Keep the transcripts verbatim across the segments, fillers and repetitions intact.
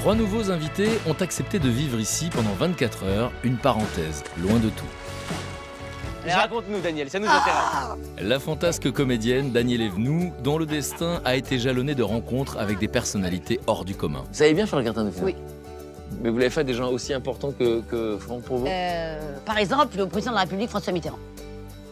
Trois nouveaux invités ont accepté de vivre ici pendant vingt-quatre heures, une parenthèse, loin de tout. Raconte-nous, Danièle, ça nous intéresse. La fantasque comédienne Danièle Evenou, dont le destin a été jalonné de rencontres avec des personnalités hors du commun. Vous savez bien faire le gratin de Oui. Mais vous l'avez fait à des gens aussi importants que, que Franck Provost euh, Par exemple, le président de la République, François Mitterrand.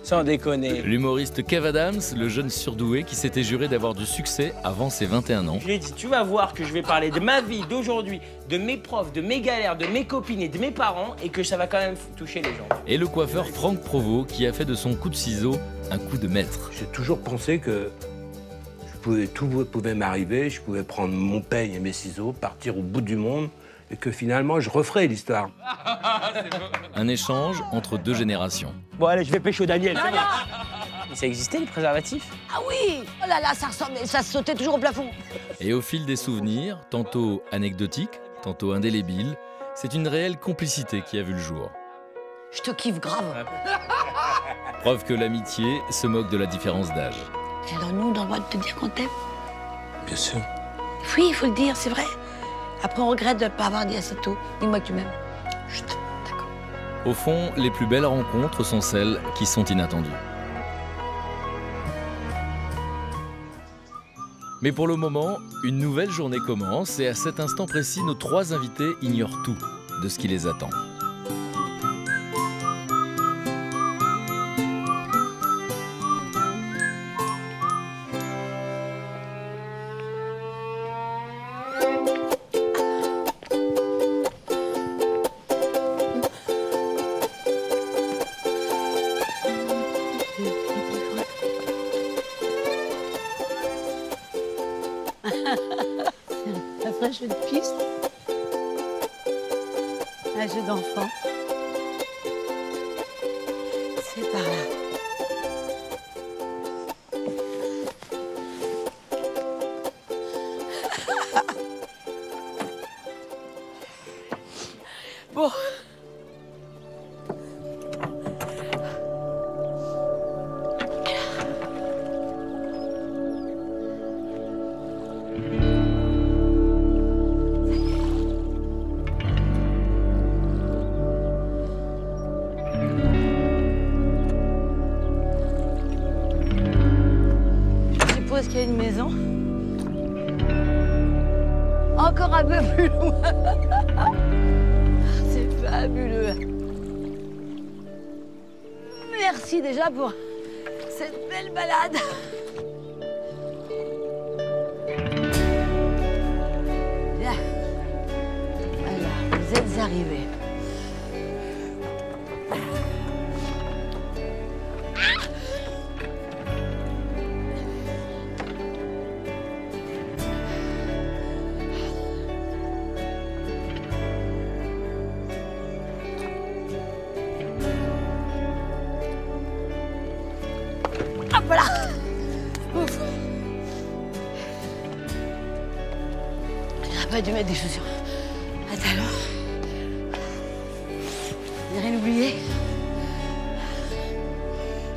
Sans déconner. L'humoriste Kev Adams, le jeune surdoué qui s'était juré d'avoir du succès avant ses vingt-et-un ans. Je lui ai dit, tu vas voir que je vais parler de ma vie, d'aujourd'hui, de mes profs, de mes galères, de mes copines et de mes parents et que ça va quand même toucher les gens. Et le coiffeur Franck Provost qui a fait de son coup de ciseau un coup de maître. J'ai toujours pensé que je pouvais, tout pouvait m'arriver, je pouvais prendre mon peigne et mes ciseaux, partir au bout du monde et que finalement je referais l'histoire. Un échange entre deux générations. Bon, allez, je vais pêcher au Daniel. Ça, ça existait, les préservatifs? Ah oui! Oh là là, ça ressemblait, ça sautait toujours au plafond. Et au fil des souvenirs, tantôt anecdotiques, tantôt indélébiles, c'est une réelle complicité qui a vu le jour. Je te kiffe grave. Preuve que l'amitié se moque de la différence d'âge. Alors nous, on a le droit de te dire qu'on t'aime? Bien sûr. Oui, il faut le dire, c'est vrai. Après, on regrette de ne pas avoir dit assez tôt. Dis-moi que tu m'aimes. Chut. Au fond, les plus belles rencontres sont celles qui sont inattendues. Mais pour le moment, une nouvelle journée commence et à cet instant précis, nos trois invités ignorent tout de ce qui les attend. Pour cette belle balade. Là. Voilà, vous êtes arrivés. J'ai dû mettre des chaussures. Attends alors. J'ai rien oublié.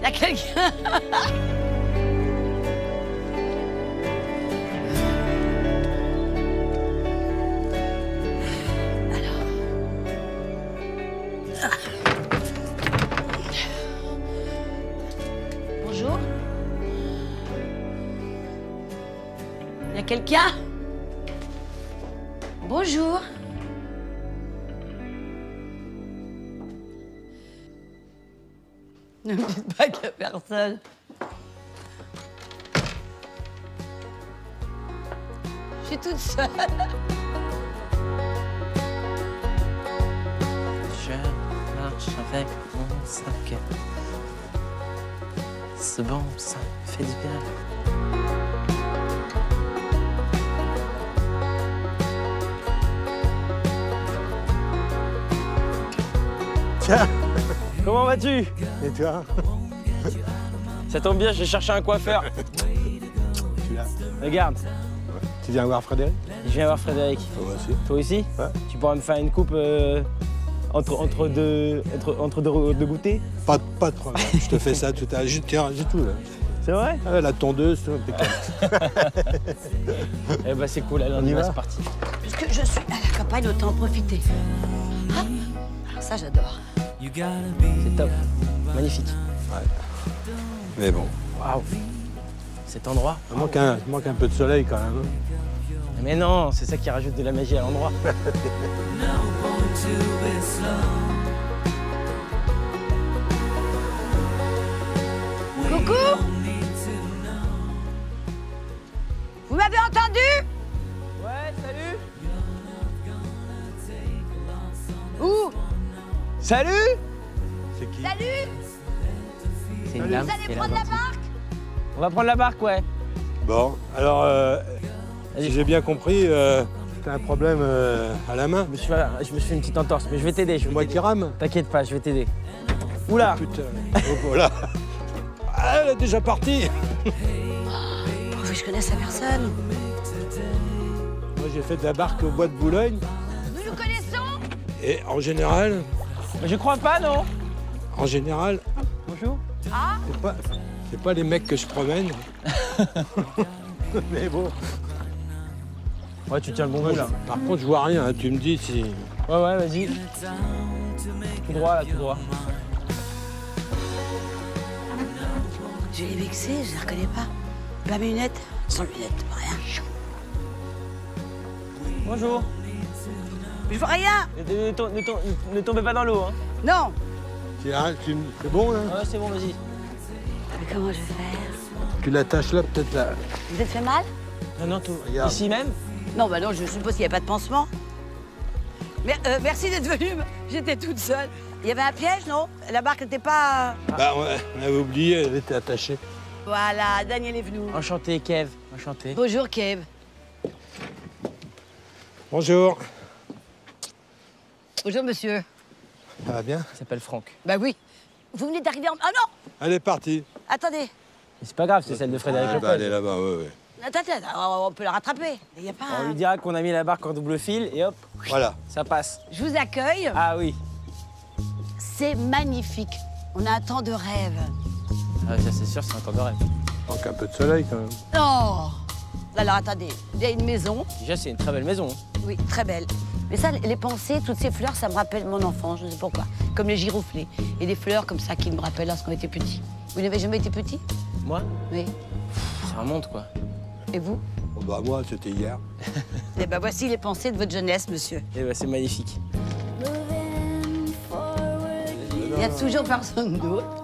Il y a quelqu'un. Alors. Bonjour. Il y a quelqu'un? Bonjour. Ne me dites pas qu'il n'y a personne. Je suis toute seule. Je marche avec mon sac. C'est bon, ça fait du bien. Comment vas-tu? Et toi? Ça tombe bien, j'ai cherché un coiffeur. Tu l'as? Regarde. Ouais. Tu viens voir Frédéric? Je viens voir Frédéric. Toi aussi? Toi aussi? Ouais. Tu pourras me faire une coupe euh, entre, entre deux, entre, entre deux, deux goûters? Pas, pas de problème, je te fais ça tout à l'heure. Tiens, j'ai tout là. C'est vrai? Ah, la tondeuse, c'est impeccable. Eh ben c'est cool, alors on y va, c'est parti. Puisque je suis à la campagne, autant en profiter. Hop. Alors ça, j'adore. C'est top. Magnifique. Ouais. Mais bon. Waouh. Cet endroit. Il manque, un, il manque un peu de soleil quand même. Mais non, c'est ça qui rajoute de la magie à l'endroit. Coucou. Vous m'avez entendu? Ouais, salut. Où? Salut. C'est qui? Salut. C'est une dame. Vous allez prendre la barque? On va prendre la barque, ouais. Bon, alors, euh, si j'ai bien compris, euh, t'as un problème euh, à la main. Je me, suis, je me suis fait une petite entorse, mais je vais t'aider. Moi qui rame. T'inquiète pas, je vais t'aider. Oula. Oh, putain. Oh, voilà. Elle est déjà partie. Pourvu que je connaisse la personne. Moi, j'ai fait de la barque au bois de Boulogne. Nous nous connaissons. Et en général... Je crois pas, non. En général... Bonjour. Ah. C'est pas... C'est pas les mecs que je promène. Mais bon. Ouais, tu tiens le bon bout là. Par contre, je vois rien, hein. Tu me dis si. Ouais, ouais, vas-y. Tout droit là, tout droit. Je l'ai vexé, je la reconnais pas. Pas mes lunettes, sans lunettes, rien. Bonjour. Je vois rien. Ne, to ne, to ne tombez pas dans l'eau, hein. Non. C'est bon là? Ouais, c'est bon, vas-y. Mais comment je vais faire? Tu l'attaches là, peut-être là. Vous êtes fait mal? Non, non, tout. Regarde. Ici même? Non, bah non, je suppose qu'il n'y a pas de pansement. Mais, euh, merci d'être venu, j'étais toute seule. Il y avait un piège, non? La barque n'était pas... Bah, on, on avait oublié, elle était attachée. Voilà, Danièle Evenou. Enchanté, Kev. Enchanté. Bonjour, Kev. Bonjour. Bonjour, monsieur. Ça va bien? Il s'appelle Franck. Bah oui. Vous venez d'arriver en... Ah non! Elle est partie. Attendez. C'est pas grave, c'est celle de Frédéric ah, Lopez. Bah, elle est là-bas, ouais, ouais. Attends, attends, on peut la rattraper. Il y a pas... On lui dira qu'on a mis la barque en double fil et hop, voilà, ça passe. Je vous accueille. Ah oui. C'est magnifique. On a un temps de rêve. Ah, ça, c'est sûr, c'est un temps de rêve. Il manque un peu de soleil, quand même. Oh! Alors, attendez, il y a une maison. Déjà, c'est une très belle maison. Oui, très belle. Mais ça, les pensées, toutes ces fleurs, ça me rappelle mon enfance, je ne sais pourquoi. Comme les giroflées. Et des fleurs comme ça qui me rappellent lorsqu'on était petit. Vous n'avez jamais été petit? Moi? Oui. Ça remonte, quoi. Et vous? Oh bah moi, c'était hier. Et bah voici les pensées de votre jeunesse, monsieur. Et bah c'est magnifique. Il n'y a toujours personne d'autre.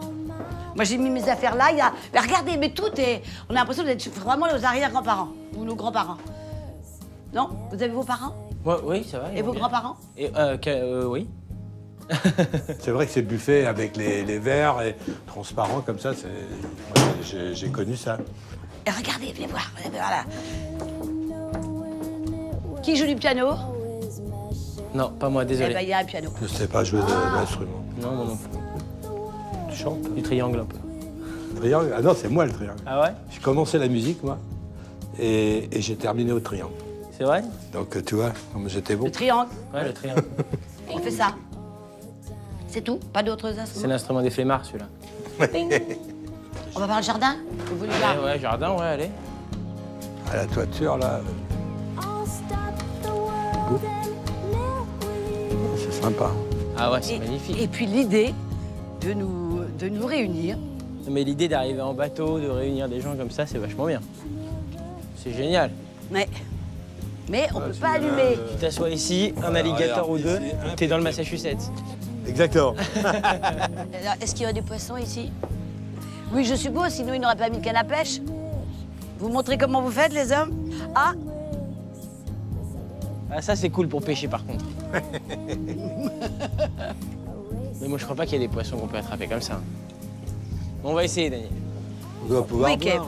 Moi, j'ai mis mes affaires là, il y a... Mais regardez, mais tout est... On a l'impression d'être vraiment nos arrière-grands-parents. Ou nos grands-parents. Non? Vous avez vos parents? Oui, ça va. Et vos grands-parents? euh, euh, Oui. C'est vrai que ces buffets avec les, les verres et transparents comme ça, c'est... j'ai connu ça. Et regardez, venez voir, venez voir là. Qui joue du piano? Non, pas moi, désolé. Eh ben, il y a un piano. Je ne sais pas jouer ah. d'instrument. Non, non, non. Tu chantes? Du triangle un peu. Triangle? Ah non, c'est moi le triangle. Ah ouais? J'ai commencé la musique, moi, et, et j'ai terminé au triangle. C'est vrai? Donc, tu vois, j'étais bon. Le triangle? Ouais, le triangle. On fait ça. C'est tout? Pas d'autres instruments? C'est l'instrument des flemmards, celui-là. On va voir le jardin? Vous voulez voir? Ouais, jardin, ouais, allez. À la toiture, là. C'est sympa. Ah ouais, c'est magnifique. Et puis l'idée de nous, de nous réunir. Non, mais l'idée d'arriver en bateau, de réunir des gens comme ça, c'est vachement bien. C'est génial. Ouais. Mais on ne ah, peut pas allumer. De... Tu t'assois ici, un voilà, alligator ou deux, t'es dans le Massachusetts. Exactement. Est-ce qu'il y a des poissons ici? Oui, je suppose, sinon ils n'auraient pas mis de canne à pêche. Vous montrez comment vous faites, les hommes? Ah. Ah, ça, c'est cool pour pêcher, par contre. Mais moi, je crois pas qu'il y a des poissons qu'on peut attraper comme ça. On va essayer, Daniel. On doit pouvoir. Oui, Kev. En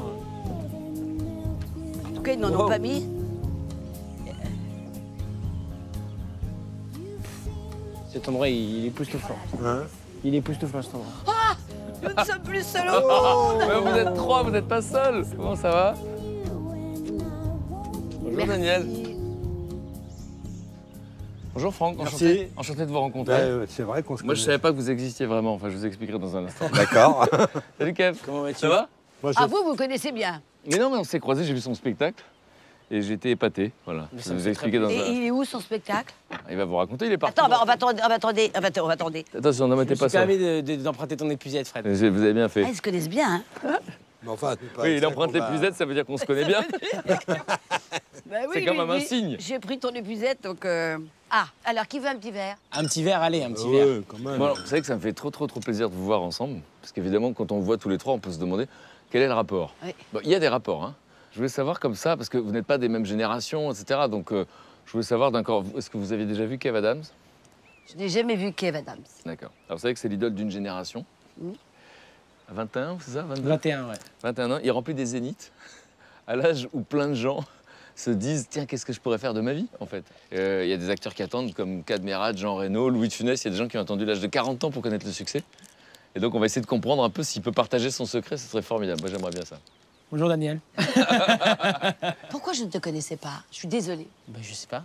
tout cas, ils n'en wow. ont pas mis. Cet endroit, il est époustouflant. Hein? Il est époustouflant, cet endroit. Ah! Nous ne sommes plus seuls au monde. Mais vous êtes trois, vous n'êtes pas seuls. Comment ça va? Bonjour, merci. Daniel. Bonjour, Franck. Merci. Enchanté, enchanté de vous rencontrer. Ben, c'est vrai qu'on se connaît. Moi, je ne savais pas que vous existiez vraiment. Enfin, je vous expliquerai dans un instant. D'accord. Salut, Kev. Comment vas-tu? Ça va? Moi, je... Ah, vous, vous connaissez bien. Mais non, mais on s'est croisés, j'ai vu son spectacle. Et j'étais épaté, voilà. Ça vous expliqué dans. Et un... il est où son spectacle? Il va vous raconter, il est parti. Attends, bah, on va attendre, on va attendre, on va attendre. On va attendre. Attention, n'embêtez pas ça. Je me suis permis d'emprunter ton épuisette, Fred. Vous avez bien fait. Ah, ils se connaissent bien, hein. Mais enfin, pas oui, il emprunte l'épuisette, ça veut dire qu'on se connaît bien. Bah oui, c'est quand même un signe. J'ai pris ton épuisette, donc... Euh... Ah, alors qui veut un petit verre? Un petit verre, allez, un petit euh, verre. Ouais, quand même. Bon, alors, vous savez que ça me fait trop, trop, trop plaisir de vous voir ensemble. Parce qu'évidemment, quand on voit tous les trois, on peut se demander quel est le rapport. Oui. Bon, il y a des rapports, hein. Je voulais savoir comme ça, parce que vous n'êtes pas des mêmes générations, et cetera. Donc, euh, je voulais savoir, d'accord, est-ce que vous avez déjà vu Kev Adams? Je n'ai jamais vu Kev Adams. D'accord. Alors, vous savez que c'est l'idole d'une génération. Mmh. vingt et un, c'est ça? vingt-deux vingt et un, ouais. vingt et un ans. Il remplit des zéniths à l'âge où plein de gens se disent « Tiens, qu'est-ce que je pourrais faire de ma vie, en fait ?» Il euh, y a des acteurs qui attendent, comme Cadmerat, Jean Reno, Louis de Funès. Il y a des gens qui ont attendu l'âge de quarante ans pour connaître le succès. Et donc, on va essayer de comprendre un peu s'il peut partager son secret. Ce serait formidable. Moi, j'aimerais bien ça. Bonjour, Danièle. Pourquoi je ne te connaissais pas? Je suis désolée. Ben, je sais pas.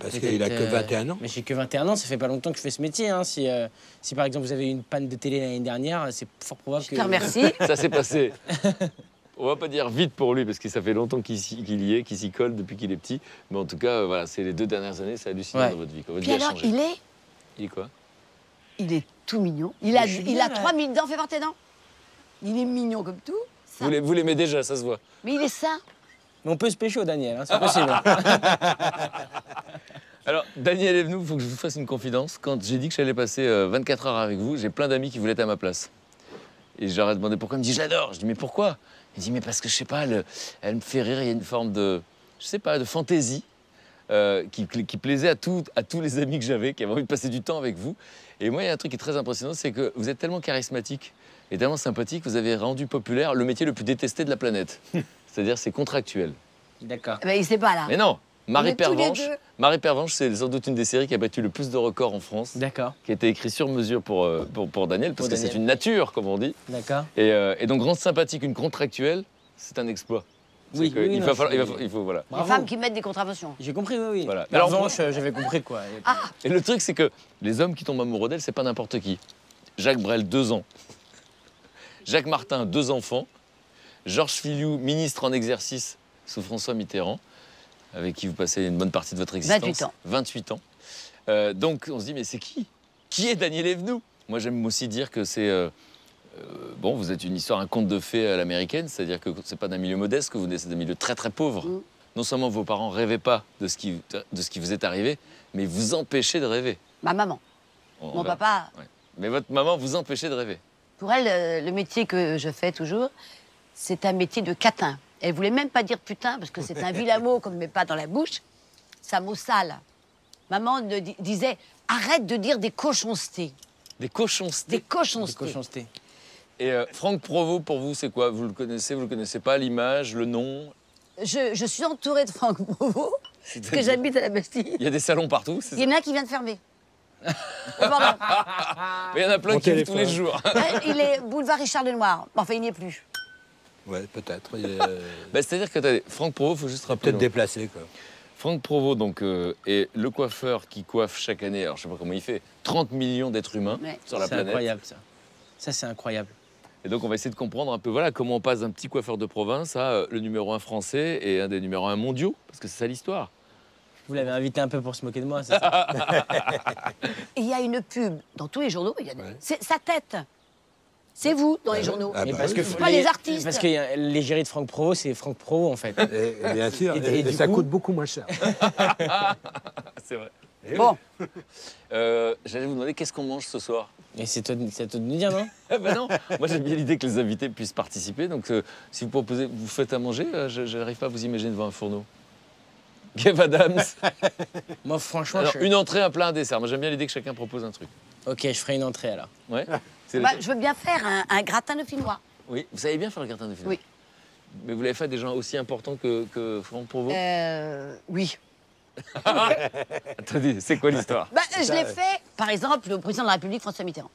Parce qu'il a que vingt et un ans. Mais j'ai que vingt et un ans, ça fait pas longtemps que je fais ce métier. Hein. Si, euh, si par exemple vous avez eu une panne de télé l'année dernière, c'est fort probable que... Je te remercie. Ça s'est passé. On va pas dire vite pour lui, parce que ça fait longtemps qu'il y est, qu'il s'y colle depuis qu'il est petit. Mais en tout cas, euh, voilà, c'est les deux dernières années, c'est hallucinant, ouais, dans votre vie. Votre Puis vie alors, il est... Il est quoi? Il est tout mignon. Il a, il bien, a trois mille dents, fait vingt et un ans. Il est mignon comme tout. Ça. Vous l'aimez déjà, ça se voit. Mais il est sain. Mais on peut se pécho, Danièle, hein, c'est possible. Alors, Danièle Evenou, il faut que je vous fasse une confidence. Quand j'ai dit que j'allais passer euh, vingt-quatre heures avec vous, j'ai plein d'amis qui voulaient être à ma place. Et j'aurais demandé pourquoi. Il me dit, j'adore. Je dis, mais pourquoi? Il me dit, mais parce que, je sais pas, elle, elle me fait rire. Il y a une forme de, je sais pas, de fantaisie euh, qui, qui plaisait à, tout, à tous les amis que j'avais, qui avaient envie de passer du temps avec vous. Et moi, il y a un truc qui est très impressionnant, c'est que vous êtes tellement charismatique et tellement sympathique, vous avez rendu populaire le métier le plus détesté de la planète. C'est-à-dire, c'est contractuel. D'accord. Mais il sait pas, là. Mais non, Marie Pervenche, Marie Pervenche, c'est sans doute une des séries qui a battu le plus de records en France. D'accord. Qui a été écrite sur mesure pour, pour, pour Danièle, parce pour que c'est une nature, comme on dit. D'accord. Et, euh, et donc, rendre sympathique une contractuelle, c'est un exploit. Oui, oui, il, non, va falloir, il, va, il faut, voilà. Les femmes qui mettent des contraventions. J'ai compris, oui, oui. Voilà. Alors, en revanche, j'avais compris, quoi. Ah. Et le truc, c'est que les hommes qui tombent amoureux d'elle, c'est pas n'importe qui. Jacques Brel, deux ans. Jacques Martin, deux enfants. Georges Fillioud, ministre en exercice sous François Mitterrand, avec qui vous passez une bonne partie de votre existence. vingt-huit ans. vingt-huit ans. Euh, donc, on se dit, mais c'est qui? Qui est Danièle Evenou? Moi, j'aime aussi dire que c'est... Euh, euh, bon, vous êtes une histoire, un conte de fées à l'américaine, c'est-à-dire que c'est pas d'un milieu modeste que vous venez, c'est d'un milieu très, très pauvre. Mmh. Non seulement vos parents rêvaient pas de ce, qui, de ce qui vous est arrivé, mais vous empêchez de rêver. Ma maman. On, Mon on papa. Ouais. Mais votre maman vous empêchait de rêver. Pour elle, le métier que je fais toujours... C'est un métier de catin. Elle voulait même pas dire putain, parce que c'est un vilain mot qu'on ne met pas dans la bouche. C'est un mot sale. Maman ne di disait, arrête de dire des cochoncetés. Des cochoncetés. Des cochoncetés. Des cochoncetés. Et euh, Franck Provost, pour vous, c'est quoi? Vous le connaissez, vous le connaissez pas? L'image, le nom? je, je suis entourée de Franck Provost, parce que j'habite à la Bastille. Il y a des salons partout, c'est ça? Il y en a un qui vient de fermer. Oh, mais il y en a plein Mon qui vivent tous les jours. Il est boulevard Richard Lenoir. Enfin, il n'y est plus. Ouais, peut-être. Est... bah, c'est-à-dire que t'as... Franck Provost, faut juste rappeler. Peut-être déplacé, quoi. Franck Provost, donc, euh, est le coiffeur qui coiffe chaque année, alors je sais pas comment il fait, trente millions d'êtres humains, ouais, sur la planète. C'est incroyable, ça. Ça, c'est incroyable. Et donc, on va essayer de comprendre un peu, voilà, comment on passe d'un petit coiffeur de province à euh, le numéro un français et un des numéros un mondiaux, parce que c'est ça l'histoire. Vous l'avez invité un peu pour se moquer de moi, c'est ça? Il y a une pub dans tous les journaux, il y a... ouais. C'est sa tête. C'est vous, dans les journaux. Ah bah parce que oui. Pas les artistes. Parce que l'égérie de Franck Provost, c'est Franck Provost, en fait. Et, et bien sûr, et, et, et, et ça coup... coûte beaucoup moins cher. C'est vrai. Et bon. Oui. Euh, J'allais vous demander, qu'est-ce qu'on mange ce soir? Et c'est à toi de nous dire, non? Ben non. Moi, j'aime bien l'idée que les invités puissent participer. Donc, euh, si vous proposez, vous faites à manger, euh, je n'arrive pas à vous imaginer devant un fourneau. Kev Adams. Moi, franchement, alors, je... une entrée, un plat, un dessert. Moi, j'aime bien l'idée que chacun propose un truc. Ok, je ferai une entrée, alors. Ouais. Bah, je veux bien faire un, un gratin dauphinois. Oui, vous savez bien faire le gratin dauphinois. Oui. Mais vous l'avez fait à des gens aussi importants que, que Franck Provost? Euh... Oui. Attendez, c'est quoi l'histoire? Bah, je l'ai fait, par exemple, au président de la République, François Mitterrand.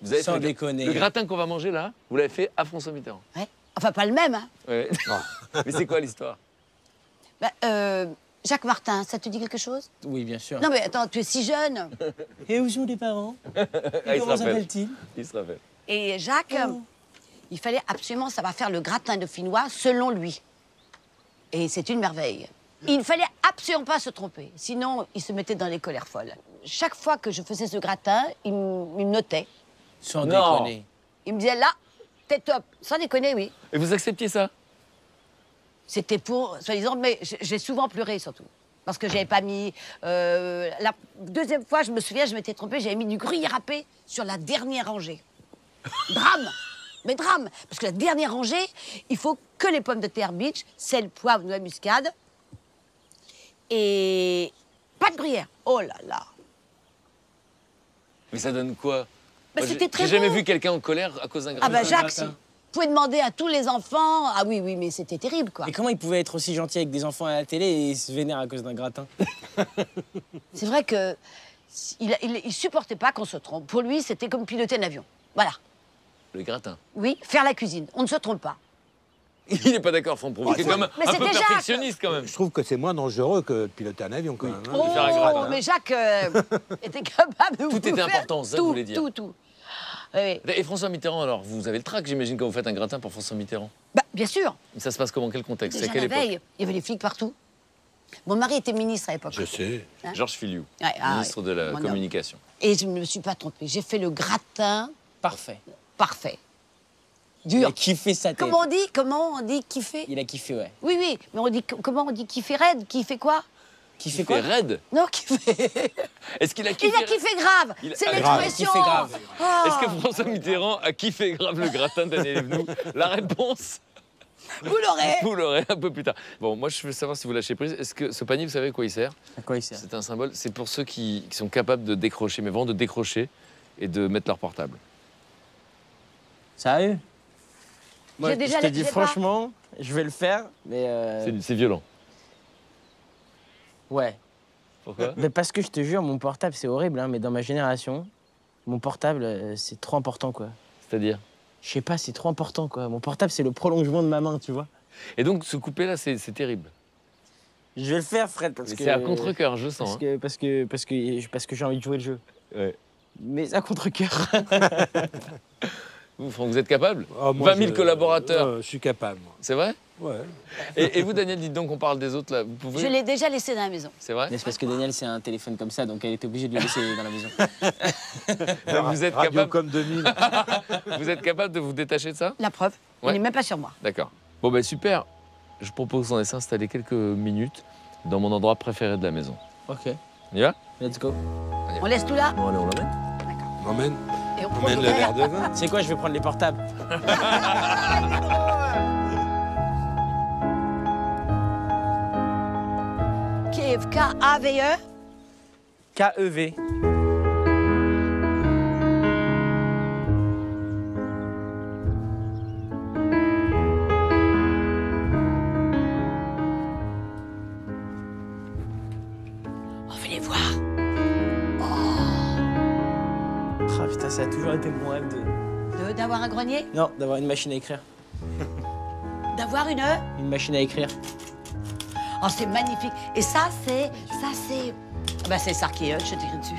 Vous avez Sans fait déconner. Le gratin qu'on va manger, là, vous l'avez fait à François Mitterrand? Ouais. Enfin, pas le même, hein. Ouais. Mais c'est quoi l'histoire? Bah, euh... Jacques Martin, ça te dit quelque chose? Oui, bien sûr. Non, mais attends, tu es si jeune. Et où sont les parents? Et ah, comment s'appellent-ils? Ils se rappellent. Et Jacques, oh. Il fallait absolument savoir faire le gratin dauphinois selon lui. Et c'est une merveille. Il ne fallait absolument pas se tromper, sinon il se mettait dans les colères folles. Chaque fois que je faisais ce gratin, il me notait. Sans non. déconner. Il me disait là, t'es top. Sans déconner, oui. Et vous acceptiez ça? C'était pour, soi-disant, mais j'ai souvent pleuré surtout. Parce que j'avais pas mis... Euh, la deuxième fois, je me souviens, je m'étais trompée, j'avais mis du gruyère râpé sur la dernière rangée. Drame. Mais drame. Parce que la dernière rangée, il faut que les pommes de terre beach, sel, poivre, noix muscade et pas de gruyère. Oh là là. Mais ça donne quoi? Bah, c'était très bon. J'ai jamais vu quelqu'un en colère à cause d'un gratin. Ah bah Jacques, si. Vous pouvez demander à tous les enfants... Ah oui, oui, mais c'était terrible, quoi. Mais comment ils pouvaient être aussi gentils avec des enfants à la télé et se vénèrent à cause d'un gratin? C'est vrai que il, il, il supportait pas qu'on se trompe. Pour lui, c'était comme piloter un avion. Voilà. Le gratin? Oui, faire la cuisine. On ne se trompe pas. Il n'est pas d'accord, Franck Provost. C'est quand même un peu perfectionniste, quand même. Je trouve que c'est moins dangereux que de piloter un avion, quand oui. même. Hein. Oh, gratin, mais Jacques euh, était capable de tout vous était faire important, ça, tout, vous voulez dire. Tout, tout. Oui. Et François Mitterrand, alors, vous avez le trac, j'imagine, quand vous faites un gratin pour François Mitterrand? Bah, bien sûr. Mais ça se passe comment? Quel contexte? C'est à quelle époque? Il y avait des flics partout. Mon mari était ministre à l'époque. Je sais. Hein? Georges Fillioud, ouais, ah, ministre ouais. de la Mon Communication. Homme. Et je ne me suis pas trompée. J'ai fait le gratin... Parfait. Parfait. Dur. Il a kiffé sa tête. Comment on dit? Comment on dit kiffer? Il a kiffé, ouais. Oui, oui. Mais on dit... Comment on dit kiffer raide? Kiffer quoi? Qui fait quoi? Raide? Non, qui fait... Est-ce qu'il a kiffé... Il a kiffé grave. Il... C'est l'expression. Oh. Est-ce que François Mitterrand a kiffé grave le gratin Danièle Evenou? La réponse... Vous l'aurez. Vous l'aurez un peu plus tard. Bon, moi, je veux savoir si vous lâchez prise. Est-ce que ce panier, vous savez à quoi il sert? À quoi il sert? C'est un symbole. C'est pour ceux qui, qui sont capables de décrocher, mais vraiment de décrocher et de mettre leur portable. Sérieux? Moi, déjà je te dis franchement, je vais le faire, mais... Euh... C'est violent. Ouais. Pourquoi? Mais parce que je te jure, mon portable, c'est horrible, hein, mais dans ma génération, mon portable, euh, c'est trop important, quoi. C'est-à-dire? Je sais pas, c'est trop important, quoi. Mon portable, c'est le prolongement de ma main, tu vois. Et donc, se couper là, c'est terrible. Je vais le faire, Fred, parce mais que... C'est à contre-cœur, je sens. Parce, hein. que, parce que, parce que, parce que j'ai envie de jouer le jeu. Ouais. Mais à contre-cœur. Vous, Franck, vous êtes capable? Oh, moi, vingt mille je, collaborateurs. Euh, je suis capable, moi. C'est vrai? Ouais. Et, et vous, Danièle, dites donc qu'on parle des autres, là, vous pouvez... Je l'ai déjà laissé dans la maison. C'est vrai? C'est parce que Danièle, c'est un téléphone comme ça, donc elle était obligée de le laisser dans la maison. Alors, vous êtes capable... comme deux mille. Vous êtes capable de vous détacher de ça? La preuve, ouais. Il n'est même pas sur moi. D'accord. Bon, ben, super. Je propose qu'on essaie d'installer quelques minutes dans mon endroit préféré de la maison. OK. On y va? Let's go. On, on laisse tout là? Bon, allez, on l'emmène. D'accord. On l'emmène. Et on prend le verre de vin. C'est quoi, je vais prendre les portables. Kev, K A V E. K E V. Ça a toujours été mon rêve de... D'avoir un grenier? Non, d'avoir une machine à écrire. D'avoir une... Une machine à écrire. Oh, c'est magnifique. Et ça, c'est... Ça, c'est... Ah bah, c'est Sarkey, je t'écris dessus.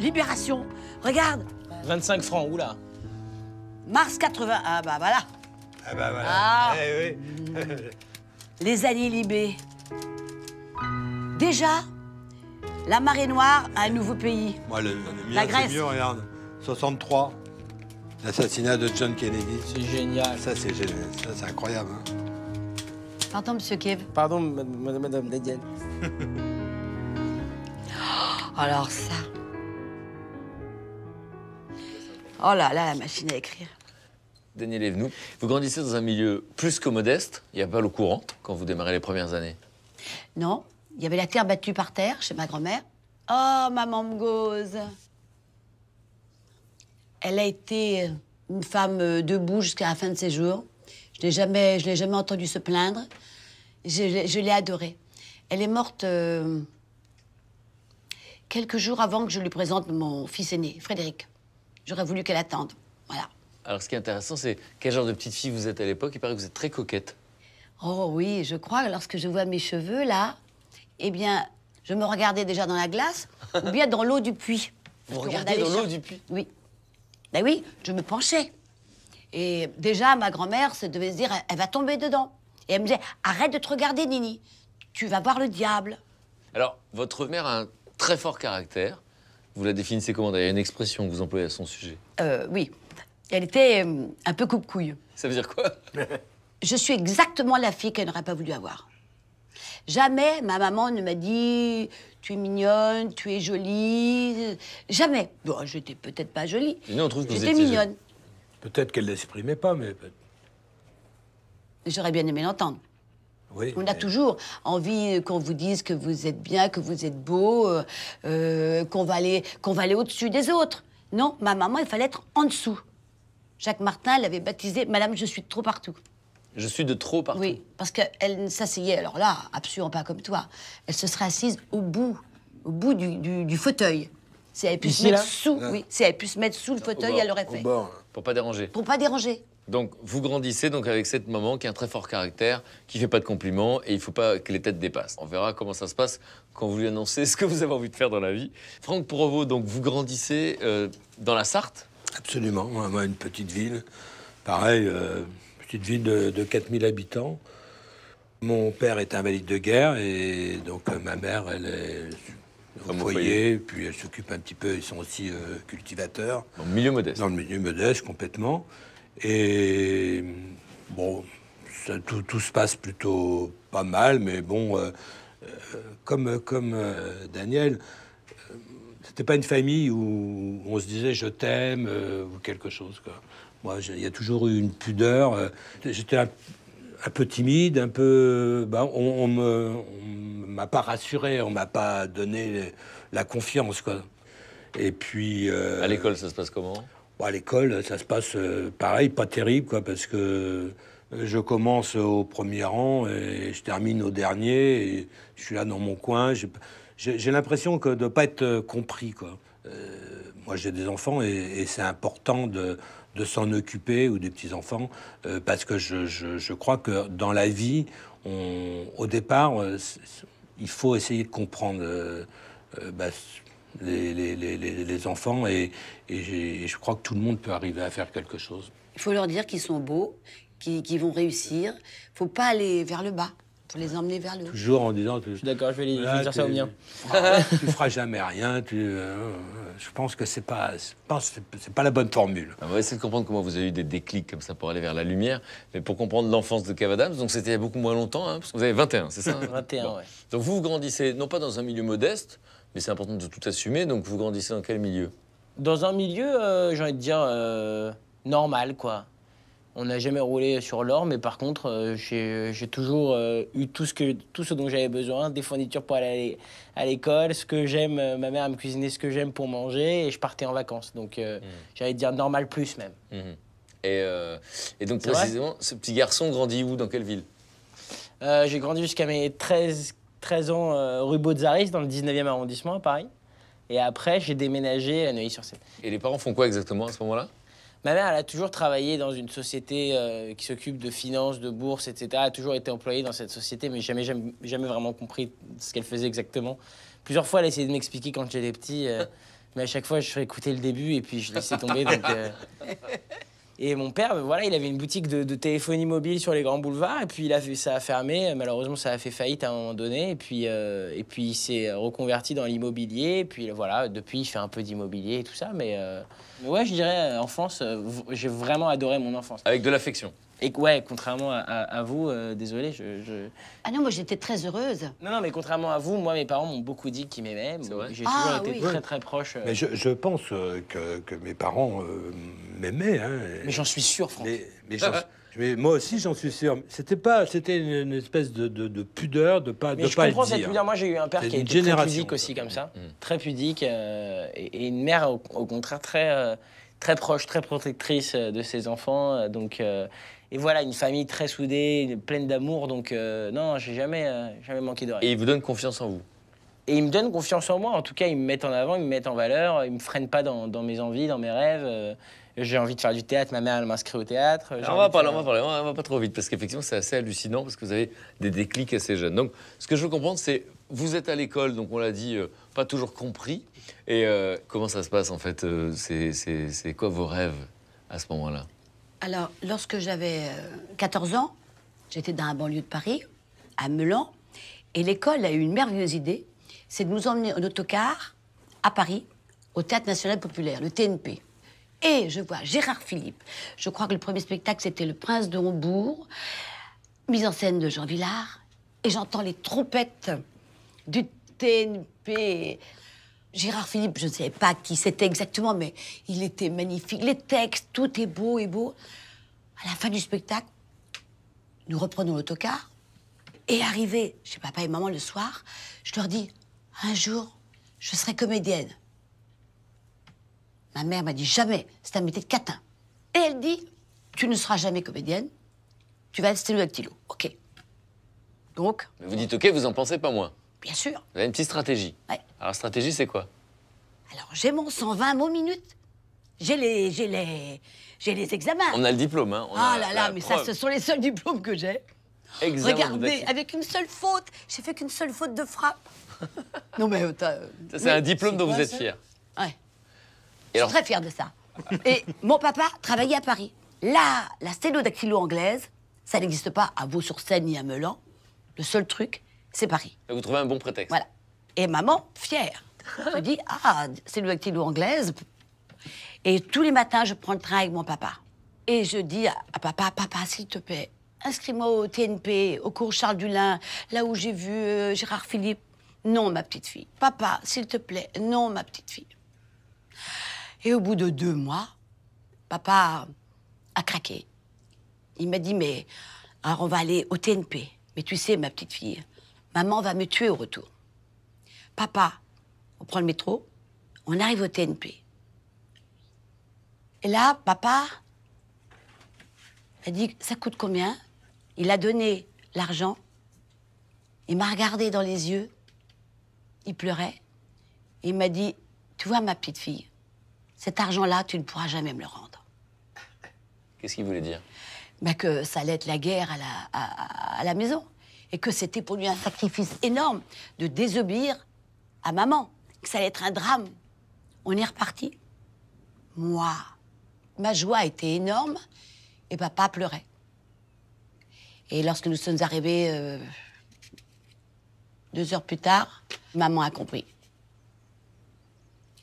Libération. Regarde. vingt-cinq francs, oula. Mars quatre-vingt. Ah bah, voilà. Ah bah, voilà. Ah. Eh, oui. Les alliés libés. Déjà, la marée noire a un nouveau pays. Moi, le, le mien, la Grèce. Mieux, regarde. soixante-trois, l'assassinat de John Kennedy. C'est génial. Ça, c'est génial. Ça, c'est incroyable. Hein. Pardon, monsieur Kev. Pardon, madame, madame Danièle. Oh, alors ça. Oh là là, la machine à écrire. Danièle Evenou, vous grandissez dans un milieu plus que modeste. Il n'y a pas le courant quand vous démarrez les premières années. Non, il y avait la terre battue par terre chez ma grand-mère. Oh, maman me gauze. Elle a été une femme debout jusqu'à la fin de ses jours. Je l'ai jamais, je l'ai jamais entendue se plaindre. Je, je l'ai adorée. Elle est morte euh, quelques jours avant que je lui présente mon fils aîné, Frédéric. J'aurais voulu qu'elle attende. Voilà. Alors, ce qui est intéressant, c'est quel genre de petite fille vous êtes à l'époque. Il paraît que vous êtes très coquette. Oh oui, je crois. Lorsque je vois mes cheveux, là, eh bien, je me regardais déjà dans la glace ou bien dans l'eau du puits. Vous regardez dans l'eau du puits? Oui. Ben oui, je me penchais. Et déjà, ma grand-mère se devait se dire, elle, elle va tomber dedans. Et elle me disait, arrête de te regarder, Nini. Tu vas voir le diable. Alors, votre mère a un très fort caractère. Vous la définissez comment? Il y a une expression que vous employez à son sujet. Euh, oui. Elle était euh, un peu coupe-couille. Ça veut dire quoi? Je suis exactement la fille qu'elle n'aurait pas voulu avoir. Jamais ma maman ne m'a dit « tu es mignonne, tu es jolie ». Jamais. Bon, j'étais peut-être pas jolie. Non, on trouve que vous étiez mignonne. Peut-être qu'elle l'exprimait pas, mais... J'aurais bien aimé l'entendre. Oui, on mais... a toujours envie qu'on vous dise que vous êtes bien, que vous êtes beau, euh, qu'on va aller, qu'on va aller au-dessus des autres. Non, ma maman, il fallait être en dessous. Jacques Martin l'avait baptisée « Madame, je suis de trop partout ». Je suis de trop partout. Oui, parce qu'elle ne s'asseyait, alors là, absolument pas comme toi. Elle se serait assise au bout, au bout du, du, du fauteuil. Si elle avait pu Ici, se mettre là? sous, là. oui, si elle avait pu se mettre sous le fauteuil, bord, elle l'aurait fait. Bord. Pour pas déranger. Pour pas déranger. Donc vous grandissez donc avec cette maman qui a un très fort caractère, qui fait pas de compliments et il faut pas que les têtes dépassent. On verra comment ça se passe quand vous lui annoncez ce que vous avez envie de faire dans la vie. Franck Provost, donc vous grandissez euh, dans la Sarthe? Absolument, moi, une petite ville, pareil. Euh... Petite ville de, de quatre mille habitants. Mon père est invalide de guerre et donc euh, ma mère, elle est au foyer, foyer, puis elle s'occupe un petit peu, ils sont aussi euh, cultivateurs. Dans le milieu modeste. Dans le milieu modeste, complètement. Et bon, ça, tout, tout se passe plutôt pas mal, mais bon, euh, euh, comme, comme euh, Danièle, euh, c'était pas une famille où on se disait je t'aime euh, ou quelque chose, quoi. Moi, il y a toujours eu une pudeur. Euh, J'étais un, un peu timide, un peu... Ben, on ne m'a pas rassuré, on ne m'a pas donné la confiance, quoi. Et puis... Euh, à l'école, ça se passe comment? Bon, à l'école, ça se passe euh, pareil, pas terrible, quoi, parce que je commence au premier rang et je termine au dernier. Et je suis là dans mon coin. J'ai l'impression que de ne pas être compris, quoi. Euh, moi, j'ai des enfants et, et c'est important de... de s'en occuper, ou des petits-enfants, euh, parce que je, je, je crois que dans la vie, on, au départ, euh, il faut essayer de comprendre euh, euh, bah, les, les, les, les enfants, et, et, et je crois que tout le monde peut arriver à faire quelque chose. Il faut leur dire qu'ils sont beaux, qu'ils qu'ils vont réussir. Il ne faut pas aller vers le bas, il faut les emmener vers le haut. Toujours en disant... Que, je suis d'accord, je vais les là, dire ça au mien. Tu ne feras jamais rien, tu... Euh, je pense que c'est pas, c'est pas la bonne formule. On va essayer de comprendre comment vous avez eu des déclics comme ça pour aller vers la lumière, mais pour comprendre l'enfance de Kev Adams, donc c'était il y a beaucoup moins longtemps, hein, parce que vous avez vingt et un, c'est ça? vingt et un, bon. Ouais. Donc vous, vous grandissez, non pas dans un milieu modeste, mais c'est important de tout assumer, donc vous grandissez dans quel milieu? Dans un milieu, euh, j'ai envie de dire, euh, normal, quoi. On n'a jamais roulé sur l'or, mais par contre, euh, j'ai toujours euh, eu tout ce, que, tout ce dont j'avais besoin, des fournitures pour aller à l'école, ce que j'aime, euh, ma mère me cuisinait ce que j'aime pour manger, et je partais en vacances. Donc, euh, mmh. j'allais dire normal plus même. Mmh. Et, euh, et donc, précisément, ce petit garçon grandit où, dans quelle ville? euh, J'ai grandi jusqu'à mes treize, treize ans, euh, rue Botzaris, dans le dix-neuvième arrondissement à Paris. Et après, j'ai déménagé à Neuilly-sur-Seine. Et les parents font quoi exactement à ce moment-là? Ma mère, elle a toujours travaillé dans une société euh, qui s'occupe de finances, de bourses, et cetera. Elle a toujours été employée dans cette société, mais jamais, jamais, jamais vraiment compris ce qu'elle faisait exactement. Plusieurs fois, elle a essayé de m'expliquer quand j'étais petit, euh, mais à chaque fois, je réécoutais le début et puis je laissais tomber. Donc, euh... Et mon père, ben, voilà, il avait une boutique de, de téléphonie mobile sur les grands boulevards, et puis il a fait, ça a fermé. Malheureusement, ça a fait faillite à un moment donné, et puis, euh, et puis il s'est reconverti dans l'immobilier. Et puis voilà, depuis, il fait un peu d'immobilier et tout ça, mais... Euh... Ouais, je dirais, enfance, euh, j'ai vraiment adoré mon enfance. Avec de l'affection. Et ouais, contrairement à, à, à vous, euh, désolé, je, je... Ah non, moi j'étais très heureuse. Non, non, mais contrairement à vous, moi mes parents m'ont beaucoup dit qu'ils m'aimaient. J'ai ah, toujours été oui. très très proche. Euh... Mais je, je pense euh, que, que mes parents euh, m'aimaient. Hein, et... Mais j'en suis sûr, Franck. Mais, mais, mais moi aussi j'en suis sûr. C'était pas, c'était une espèce de, de, de pudeur, de pas, mais de je pas le dire. Je comprends cette pudeur. Moi j'ai eu un père qui a été très pudique aussi, comme ça. Mmh. Très pudique. Euh, et, et une mère, au, au contraire, très, euh, très proche, très protectrice de ses enfants. Donc... Euh, Et voilà, une famille très soudée, pleine d'amour, donc euh, non, j'ai jamais, euh, jamais manqué de rien. Et ils vous donnent confiance en vous? Et ils me donnent confiance en moi, en tout cas, ils me mettent en avant, ils me mettent en valeur, ils me freinent pas dans, dans mes envies, dans mes rêves. Euh, j'ai envie de faire du théâtre, ma mère, elle m'inscrit au théâtre. On va parler, on va parler, on va pas trop vite, parce qu'effectivement, c'est assez hallucinant, parce que vous avez des déclics assez jeunes. Donc, ce que je veux comprendre, c'est, vous êtes à l'école, donc on l'a dit, euh, pas toujours compris. Et euh, comment ça se passe, en fait? euh, C'est quoi vos rêves à ce moment-là? Alors, lorsque j'avais quatorze ans, j'étais dans la banlieue de Paris, à Meulan, et l'école a eu une merveilleuse idée, c'est de nous emmener en autocar à Paris, au Théâtre National Populaire, le T N P. Et je vois Gérard Philipe. Je crois que le premier spectacle, c'était Le Prince de Hambourg, mise en scène de Jean Villard, et j'entends les trompettes du T N P. Gérard Philipe, je ne savais pas qui c'était exactement, mais il était magnifique. Les textes, tout est beau et beau. À la fin du spectacle, nous reprenons l'autocar. Et arrivé chez papa et maman le soir, je leur dis, un jour, je serai comédienne. Ma mère m'a dit, jamais, c'est un métier de catin. Et elle dit, tu ne seras jamais comédienne, tu vas être sténodactylo. OK. Donc... Vous dites OK, vous en pensez pas moins. Bien sûr. Vous avez une petite stratégie. Ouais. Alors, stratégie, c'est quoi? Alors, j'ai mon cent vingt mots minute. J'ai les, j'ai les, j'ai les examens. On a le diplôme, hein. On ah là là, mais preuve. Ça, ce sont les seuls diplômes que j'ai. Examen. Regardez, avec une seule faute. J'ai fait qu'une seule faute de frappe. Non, mais... Euh, c'est un diplôme dont quoi, vous êtes fier. Ouais. Et alors... Je suis très fière de ça. Et mon papa travaillait à Paris. Là, la sténodactylo anglaise, ça n'existe pas à Vaux-sur-Seine ni à Meulan. Le seul truc... c'est Paris. Vous trouvez un bon prétexte. Voilà. Et maman, fière, me dit, ah, c'est le dactylo anglaise. Et tous les matins, je prends le train avec mon papa. Et je dis à papa, papa, s'il te plaît, inscris-moi au T N P, au cours Charles Dulin, là où j'ai vu euh, Gérard Philipe. Non, ma petite fille. Papa, s'il te plaît, non, ma petite fille. Et au bout de deux mois, papa a craqué. Il m'a dit, mais alors on va aller au T N P. Mais tu sais, ma petite fille, maman va me tuer au retour. Papa, on prend le métro, on arrive au T N P. Et là, papa a dit, ça coûte combien? Il a donné l'argent. Il m'a regardé dans les yeux. Il pleurait. Il m'a dit, tu vois, ma petite fille, cet argent-là, tu ne pourras jamais me le rendre. Qu'est-ce qu'il voulait dire? Bah que ça allait être la guerre à la, à, à la maison. Et que c'était pour lui un sacrifice énorme de désobéir à maman, que ça allait être un drame. On est reparti. Moi, ma joie était énorme et papa pleurait. Et lorsque nous sommes arrivés euh, deux heures plus tard, maman a compris.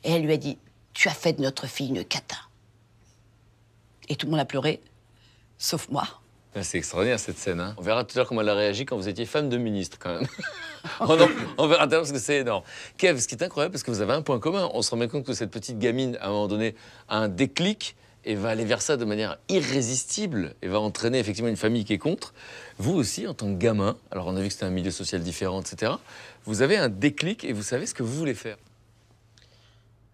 Et elle lui a dit, tu as fait de notre fille une catin. Et tout le monde a pleuré, sauf moi. C'est extraordinaire, cette scène. Hein. On verra tout à l'heure comment elle a réagi quand vous étiez femme de ministre, quand même. on, en, on verra tout à l'heure parce que c'est énorme. Kev, ce qui est incroyable, parce que vous avez un point commun. On se rend compte que cette petite gamine, à un moment donné, a un déclic et va aller vers ça de manière irrésistible et va entraîner effectivement une famille qui est contre. Vous aussi, en tant que gamin, alors on a vu que c'était un milieu social différent, et cetera, vous avez un déclic et vous savez ce que vous voulez faire.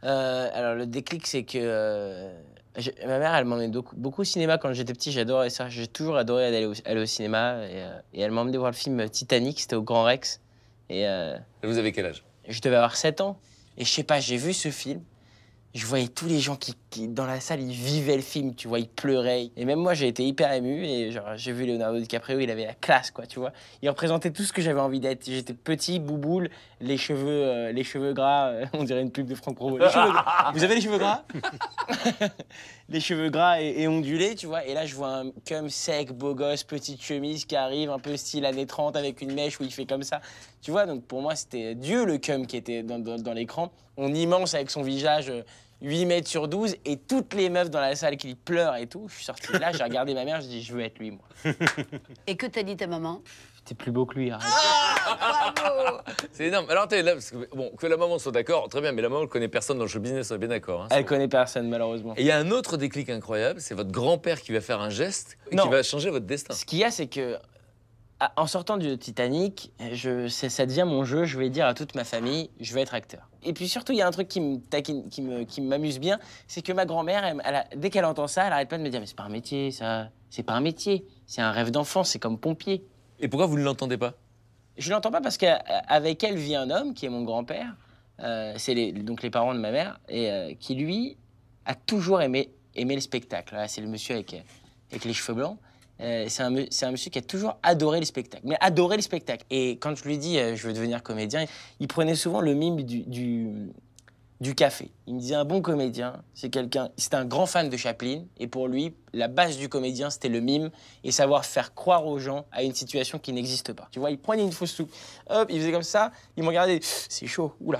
Euh, alors, le déclic, c'est que... Euh... Je, ma mère, elle m'emmenait beaucoup, beaucoup au cinéma quand j'étais petit. J'adorais ça. J'ai toujours adoré aller au, aller au cinéma. Et, euh, et elle m'a emmené voir le film Titanic. C'était au Grand Rex. Et, euh, et vous avez quel âge? Je devais avoir sept ans. Et je sais pas, j'ai vu ce film. Je voyais tous les gens qui, qui, dans la salle, ils vivaient le film. Tu vois, ils pleuraient. Et même moi, j'ai été hyper ému. Et genre, j'ai vu Leonardo DiCaprio, il avait la classe, quoi, tu vois. Il représentait tout ce que j'avais envie d'être. J'étais petit, bouboule, les cheveux, euh, les cheveux gras. Euh, on dirait une pub de Franck Provost. Vous avez les cheveux gras? Les cheveux gras et, et ondulés, tu vois. Et là, je vois un cum sec, beau gosse, petite chemise qui arrive, un peu style années trente, avec une mèche où il fait comme ça. Tu vois, donc pour moi, c'était Dieu, le cum, qui était dans, dans, dans l'écran. On immense avec son visage... Euh, huit mètres sur douze et toutes les meufs dans la salle qui pleurent et tout. Je suis sorti de là, j'ai regardé ma mère, je dis je veux être lui, moi. Et que t'as dit ta maman? T'es plus beau que lui, arrête. Ah, bravo. C'est énorme. Alors t'es là, parce que, bon, que la maman soit d'accord, très bien, mais la maman ne connaît personne dans le show business, on est bien d'accord. Hein, elle connaît personne, malheureusement. Et il y a un autre déclic incroyable, c'est votre grand-père qui va faire un geste et qui va changer votre destin. Ce qu'il y a, c'est que, en sortant du Titanic, je, ça devient mon jeu, je vais dire à toute ma famille, je vais être acteur. Et puis surtout, il y a un truc qui m'amuse bien, c'est que ma grand-mère, elle, elle, elle, dès qu'elle entend ça, elle arrête pas de me dire « Mais c'est pas un métier, ça, c'est pas un métier, c'est un rêve d'enfant, c'est comme pompier. » Et pourquoi vous ne l'entendez pas? Je l'entends pas parce qu'avec elle vit un homme, qui est mon grand-père, euh, c'est les, donc les parents de ma mère, et euh, qui, lui, a toujours aimé, aimé le spectacle. C'est le monsieur avec, avec les cheveux blancs. Euh, c'est un, c'est un monsieur qui a toujours adoré les spectacles, mais adoré les spectacles. Et quand je lui dis euh, « je veux devenir comédien », il prenait souvent le mime du, du, du café. Il me disait un bon comédien, c'est quelqu'un, c'était un grand fan de Chaplin, et pour lui, la base du comédien, c'était le mime et savoir faire croire aux gens à une situation qui n'existe pas. Tu vois, il prenait une fausse soupe, hop, il faisait comme ça, il me regardait, c'est chaud, oula,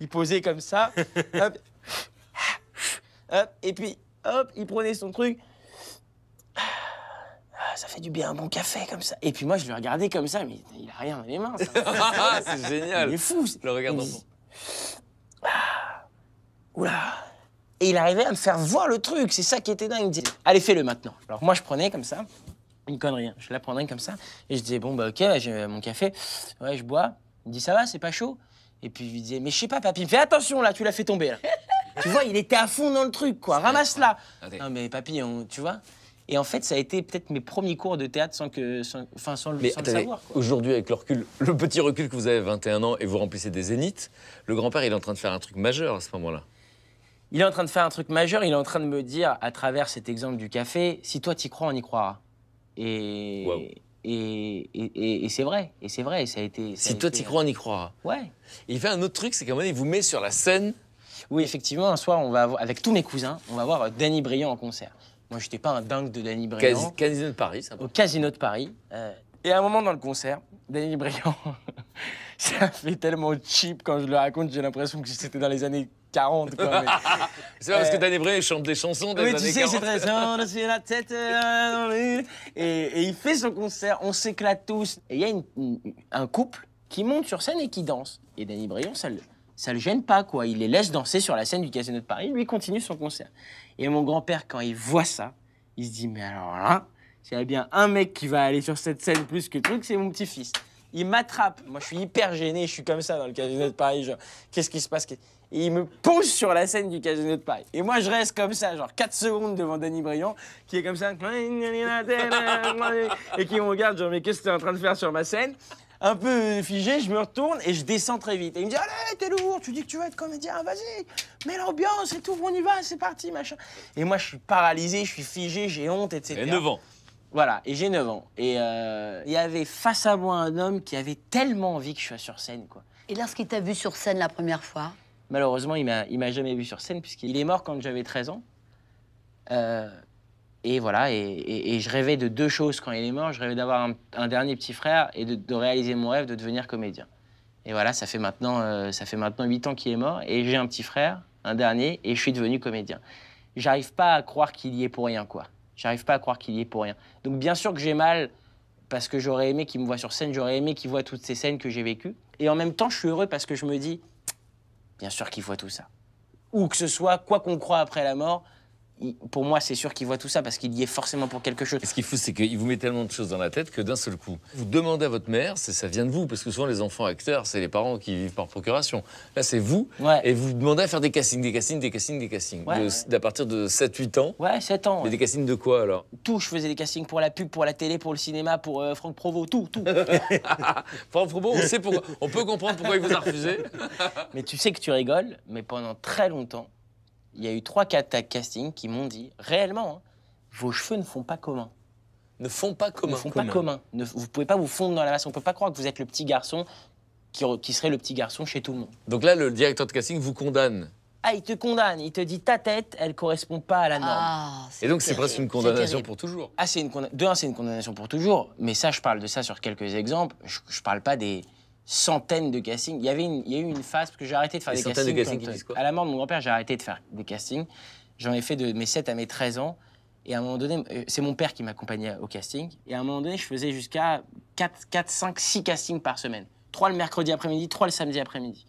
il posait comme ça, hop, hop, et puis hop, il prenait son truc. Ça fait du bien, un bon café, comme ça. Et puis moi, je le regardais comme ça, mais il a rien dans les mains. C'est génial. Il est fou. Le regarde en fond. Ah, oula. Et il arrivait à me faire voir le truc. C'est ça qui était dingue. Il me disait, allez, fais-le maintenant. Alors moi, je prenais comme ça, une connerie. Je la prenais comme ça. Et je disais, bon, bah, OK, bah, j'ai mon café. Ouais, je bois. Il me dit, ça va, c'est pas chaud? Et puis je lui disais, mais je sais pas, papy. Il me fait, attention, là, tu l'as fait tomber, là. Tu vois, il était à fond dans le truc, quoi. Ramasse-la. Non, mais papy, on... tu vois. Et en fait, ça a été peut-être mes premiers cours de théâtre sans, que, sans, enfin, sans, mais, sans le savoir. Aujourd'hui, avec le recul, le petit recul que vous avez, vingt et un ans, et vous remplissez des zéniths, le grand-père, il est en train de faire un truc majeur à ce moment-là. Il est en train de faire un truc majeur, il est en train de me dire, à travers cet exemple du café, si toi, t'y crois, on y croira. Et, wow. et, et, et, et c'est vrai, et c'est vrai, et ça a été... Ça si a toi, été... t'y crois, on y croira. Ouais. Et il fait un autre truc, c'est qu'à un moment, il vous met sur la scène. Oui, effectivement, un soir, on va avoir, avec tous mes cousins, on va voir Dany Brillant en concert. Moi, je n'étais pas un dingue de Dany Brillant. Casino de Paris, ça. Au Casino de Paris. Euh, et à un moment dans le concert, Dany Brillant, ça fait tellement cheap quand je le raconte, j'ai l'impression que c'était dans les années quarante. C'est pas parce que Dany Brillant chante des chansons des oui, années tu sais, quarante. C'est très c'est la tête. Et, et il fait son concert, on s'éclate tous. Et il y a une, une, un couple qui monte sur scène et qui danse. Et Dany Brillant, ça le... Ça le gêne pas, quoi. Il les laisse danser sur la scène du Casino de Paris. Lui, continue son concert. Et mon grand-père, quand il voit ça, il se dit, mais alors là, s'il y a bien un mec qui va aller sur cette scène plus que le truc, c'est mon petit-fils. Il m'attrape. Moi, je suis hyper gêné. Je suis comme ça dans le Casino de Paris. Genre, qu'est-ce qui se passe? Et il me pousse sur la scène du Casino de Paris. Et moi, je reste comme ça, genre quatre secondes devant Dany Brillant, qui est comme ça. Et qui me regarde, genre, mais qu'est-ce que tu es en train de faire sur ma scène? Un peu figé, je me retourne et je descends très vite. Et il me dit, allez, t'es lourd, tu dis que tu veux être comédien, vas-y, mets l'ambiance et tout, on y va, c'est parti, machin. Et moi, je suis paralysé, je suis figé, j'ai honte, et cetera. J'ai neuf ans. Voilà, et j'ai neuf ans. Et euh, il y avait face à moi un homme qui avait tellement envie que je sois sur scène, quoi. Et lorsqu'il t'a vu sur scène la première fois? Malheureusement, il m'a jamais vu sur scène, puisqu'il est mort quand j'avais treize ans. Euh, Et voilà, et, et, et je rêvais de deux choses quand il est mort. Je rêvais d'avoir un, un dernier petit frère et de, de réaliser mon rêve de devenir comédien. Et voilà, ça fait maintenant, euh, ça fait maintenant huit ans qu'il est mort et j'ai un petit frère, un dernier, et je suis devenu comédien. J'arrive pas à croire qu'il y est pour rien, quoi. J'arrive pas à croire qu'il y est pour rien. Donc bien sûr que j'ai mal parce que j'aurais aimé qu'il me voie sur scène, j'aurais aimé qu'il voie toutes ces scènes que j'ai vécues. Et en même temps, je suis heureux parce que je me dis, bien sûr qu'il voit tout ça. Où que ce soit, quoi qu'on croit après la mort, pour moi, c'est sûr qu'il voit tout ça parce qu'il y est forcément pour quelque chose. Et ce qu'il faut, c'est qu'il vous met tellement de choses dans la tête que d'un seul coup, vous demandez à votre mère, ça vient de vous, parce que souvent les enfants acteurs, c'est les parents qui vivent par procuration. Là, c'est vous, ouais. Et vous demandez à faire des castings, des castings, des castings, des castings. Ouais, de, ouais. À partir de sept huit ans. Ouais, sept ans. Mais ouais. Des castings de quoi alors? Tout, je faisais des castings pour la pub, pour la télé, pour le cinéma, pour euh, Franck Provost, tout, tout. Franck Provost, on sait pourquoi, on peut comprendre pourquoi il vous a refusé. Mais tu sais que tu rigoles, mais pendant très longtemps, il y a eu trois quatre castings qui m'ont dit, réellement, hein, vos cheveux ne font pas commun. Ne font pas commun. Ne font commun. Pas commun. Ne, vous ne pouvez pas vous fondre dans la masse. On ne peut pas croire que vous êtes le petit garçon qui, qui serait le petit garçon chez tout le monde. Donc là, le directeur de casting vous condamne. Ah, il te condamne. Il te dit, ta tête, elle ne correspond pas à la norme. Ah, et donc, c'est presque une condamnation pour toujours. Ah, c'est une condam... De un, c'est une condamnation pour toujours. Mais ça, je parle de ça sur quelques exemples. Je ne parle pas des... centaines de castings. Il y avait une, il y a eu une phase, parce que j'ai arrêté de faire des, des castings. De castings quand, qui quoi à la mort de mon grand-père, j'ai arrêté de faire des castings. J'en ai fait de mes sept à mes treize ans. Et à un moment donné, c'est mon père qui m'accompagnait au casting. Et à un moment donné, je faisais jusqu'à quatre, cinq, six castings par semaine. trois le mercredi après-midi, trois le samedi après-midi.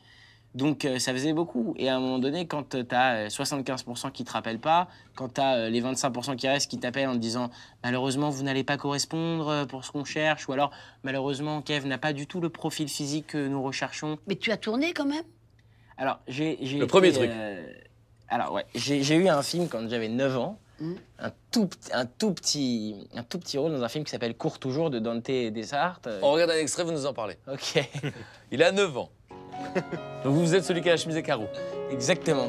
Donc euh, ça faisait beaucoup. Et à un moment donné, quand t'as soixante-quinze pour cent qui te rappellent pas, quand t'as euh, les vingt-cinq pour cent qui restent qui t'appellent en te disant « Malheureusement, vous n'allez pas correspondre pour ce qu'on cherche » ou alors « Malheureusement, Kev n'a pas du tout le profil physique que nous recherchons. » Mais tu as tourné quand même? Alors, j'ai... Le été, premier truc. Euh, alors, ouais, j'ai eu un film quand j'avais neuf ans, mmh. un, tout, un, tout petit, un tout petit rôle dans un film qui s'appelle « Cours toujours » de Dante de Sarthe. On regarde un extrait, vous nous en parlez. Ok. Il a neuf ans. Donc vous êtes celui qui a la chemise à carreaux. Exactement.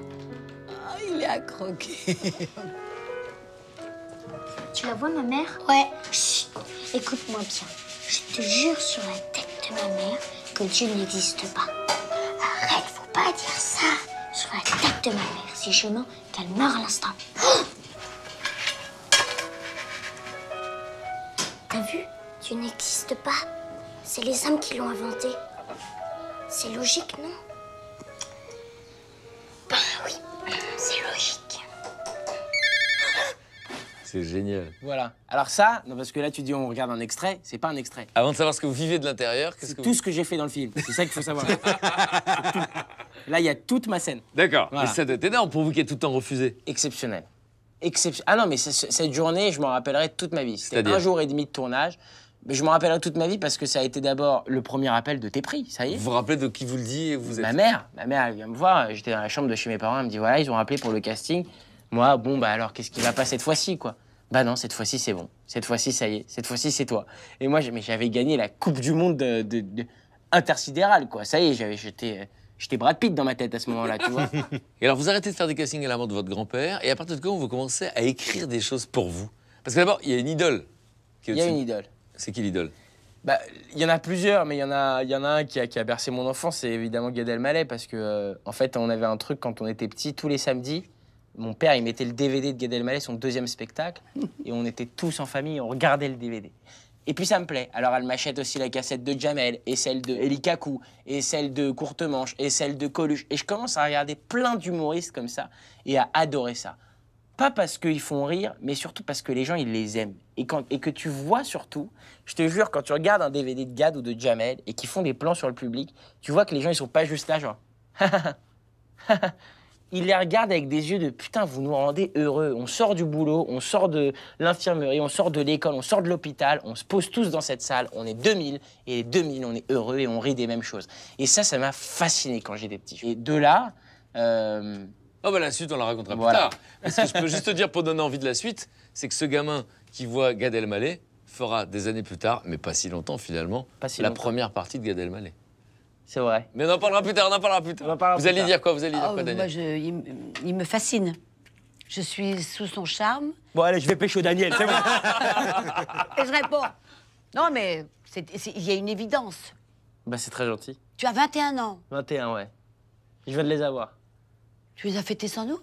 Oh, il est à croquer. Tu la vois, ma mère? Ouais. Chut, écoute-moi bien. Je te jure sur la tête de ma mère que Dieu n'existe pas. Arrête, faut pas dire ça. de ma mère. Si je mens, qu'elle meurt à l'instant. Oh, t'as vu? Tu n'existes pas. C'est les hommes qui l'ont inventé. C'est logique, non? Ben oui, c'est logique. C'est génial. Voilà. Alors ça, non, parce que là tu dis on regarde un extrait, c'est pas un extrait. Avant de savoir ce que vous vivez de l'intérieur, qu'est-ce que vous... tout ce que j'ai fait dans le film, c'est ça qu'il faut savoir. Là, il y a toute ma scène. D'accord. Voilà. Mais ça doit être énorme pour vous qui ait tout le temps refusé. Exceptionnel. Exception... Ah non, mais cette journée, je m'en rappellerai toute ma vie. C'était un jour et demi de tournage. Mais je m'en rappellerai toute ma vie parce que ça a été d'abord le premier appel de tes prix, ça y est. Vous vous rappelez de qui vous le dit et vous êtes... Ma mère. Ma mère, elle vient me voir. J'étais dans la chambre de chez mes parents. Elle me dit voilà, ils ont appelé pour le casting. Moi, bon, bah alors, qu'est-ce qui va pas cette fois-ci, quoi? Bah non, cette fois-ci, c'est bon. Cette fois-ci, ça y est. Cette fois-ci, c'est toi. Et moi, j'avais gagné la Coupe du Monde de, de, de intersidérale, quoi. Ça y est, j'étais j'étais Brad Pitt dans ma tête à ce moment-là, tu vois. Et alors, vous arrêtez de faire des castings à la mort de votre grand-père, et à partir de quand vous commencez à écrire des choses pour vous? Parce que d'abord, il y a une idole. Il y a une idole. C'est qui l'idole? Bah, il y en a plusieurs, mais il y en a, y en a un qui a, qui a bercé mon enfance, c'est évidemment Gad Elmaleh, parce que, euh, en fait, on avait un truc quand on était petit, tous les samedis. Mon père, il mettait le D V D de Gad Elmaleh, son deuxième spectacle, et on était tous en famille, on regardait le D V D. Et puis ça me plaît. Alors elle m'achète aussi la cassette de Jamel, et celle de Eli Kakou, et celle de Courtemanche, et celle de Coluche. Et je commence à regarder plein d'humoristes comme ça, et à adorer ça. Pas parce qu'ils font rire, mais surtout parce que les gens, ils les aiment. Et, quand, et que tu vois surtout, je te jure, quand tu regardes un D V D de Gad ou de Jamel, et qu'ils font des plans sur le public, tu vois que les gens, ils sont pas juste là, genre... Il les regarde avec des yeux de « Putain, vous nous rendez heureux. On sort du boulot, on sort de l'infirmerie, on sort de l'école, on sort de l'hôpital, on se pose tous dans cette salle, on est deux mille, et les deux mille, on est heureux et on rit des mêmes choses. » Et ça, ça m'a fasciné quand j'étais petit. Et de là... Euh... Oh bah la suite, on la racontera voilà. plus tard. Mais ce que je peux juste te dire pour donner envie de la suite, c'est que ce gamin qui voit Gad Elmaleh fera des années plus tard, mais pas si longtemps finalement, pas si la longtemps. première partie de Gad Elmaleh. C'est vrai. Mais on en parlera plus tard, on en parlera plus tard. On en parlera vous plus allez tard. dire quoi, vous allez dire oh, quoi, Danièle? Moi, je, il, il me fascine. Je suis sous son charme. Bon, allez, je vais pêcher au Danièle, c'est bon. Et je réponds. Non, mais il y a une évidence. Bah, c'est très gentil. Tu as vingt et un ans. vingt et un, ouais. Je viens de les avoir. Tu les as fêtés sans nous?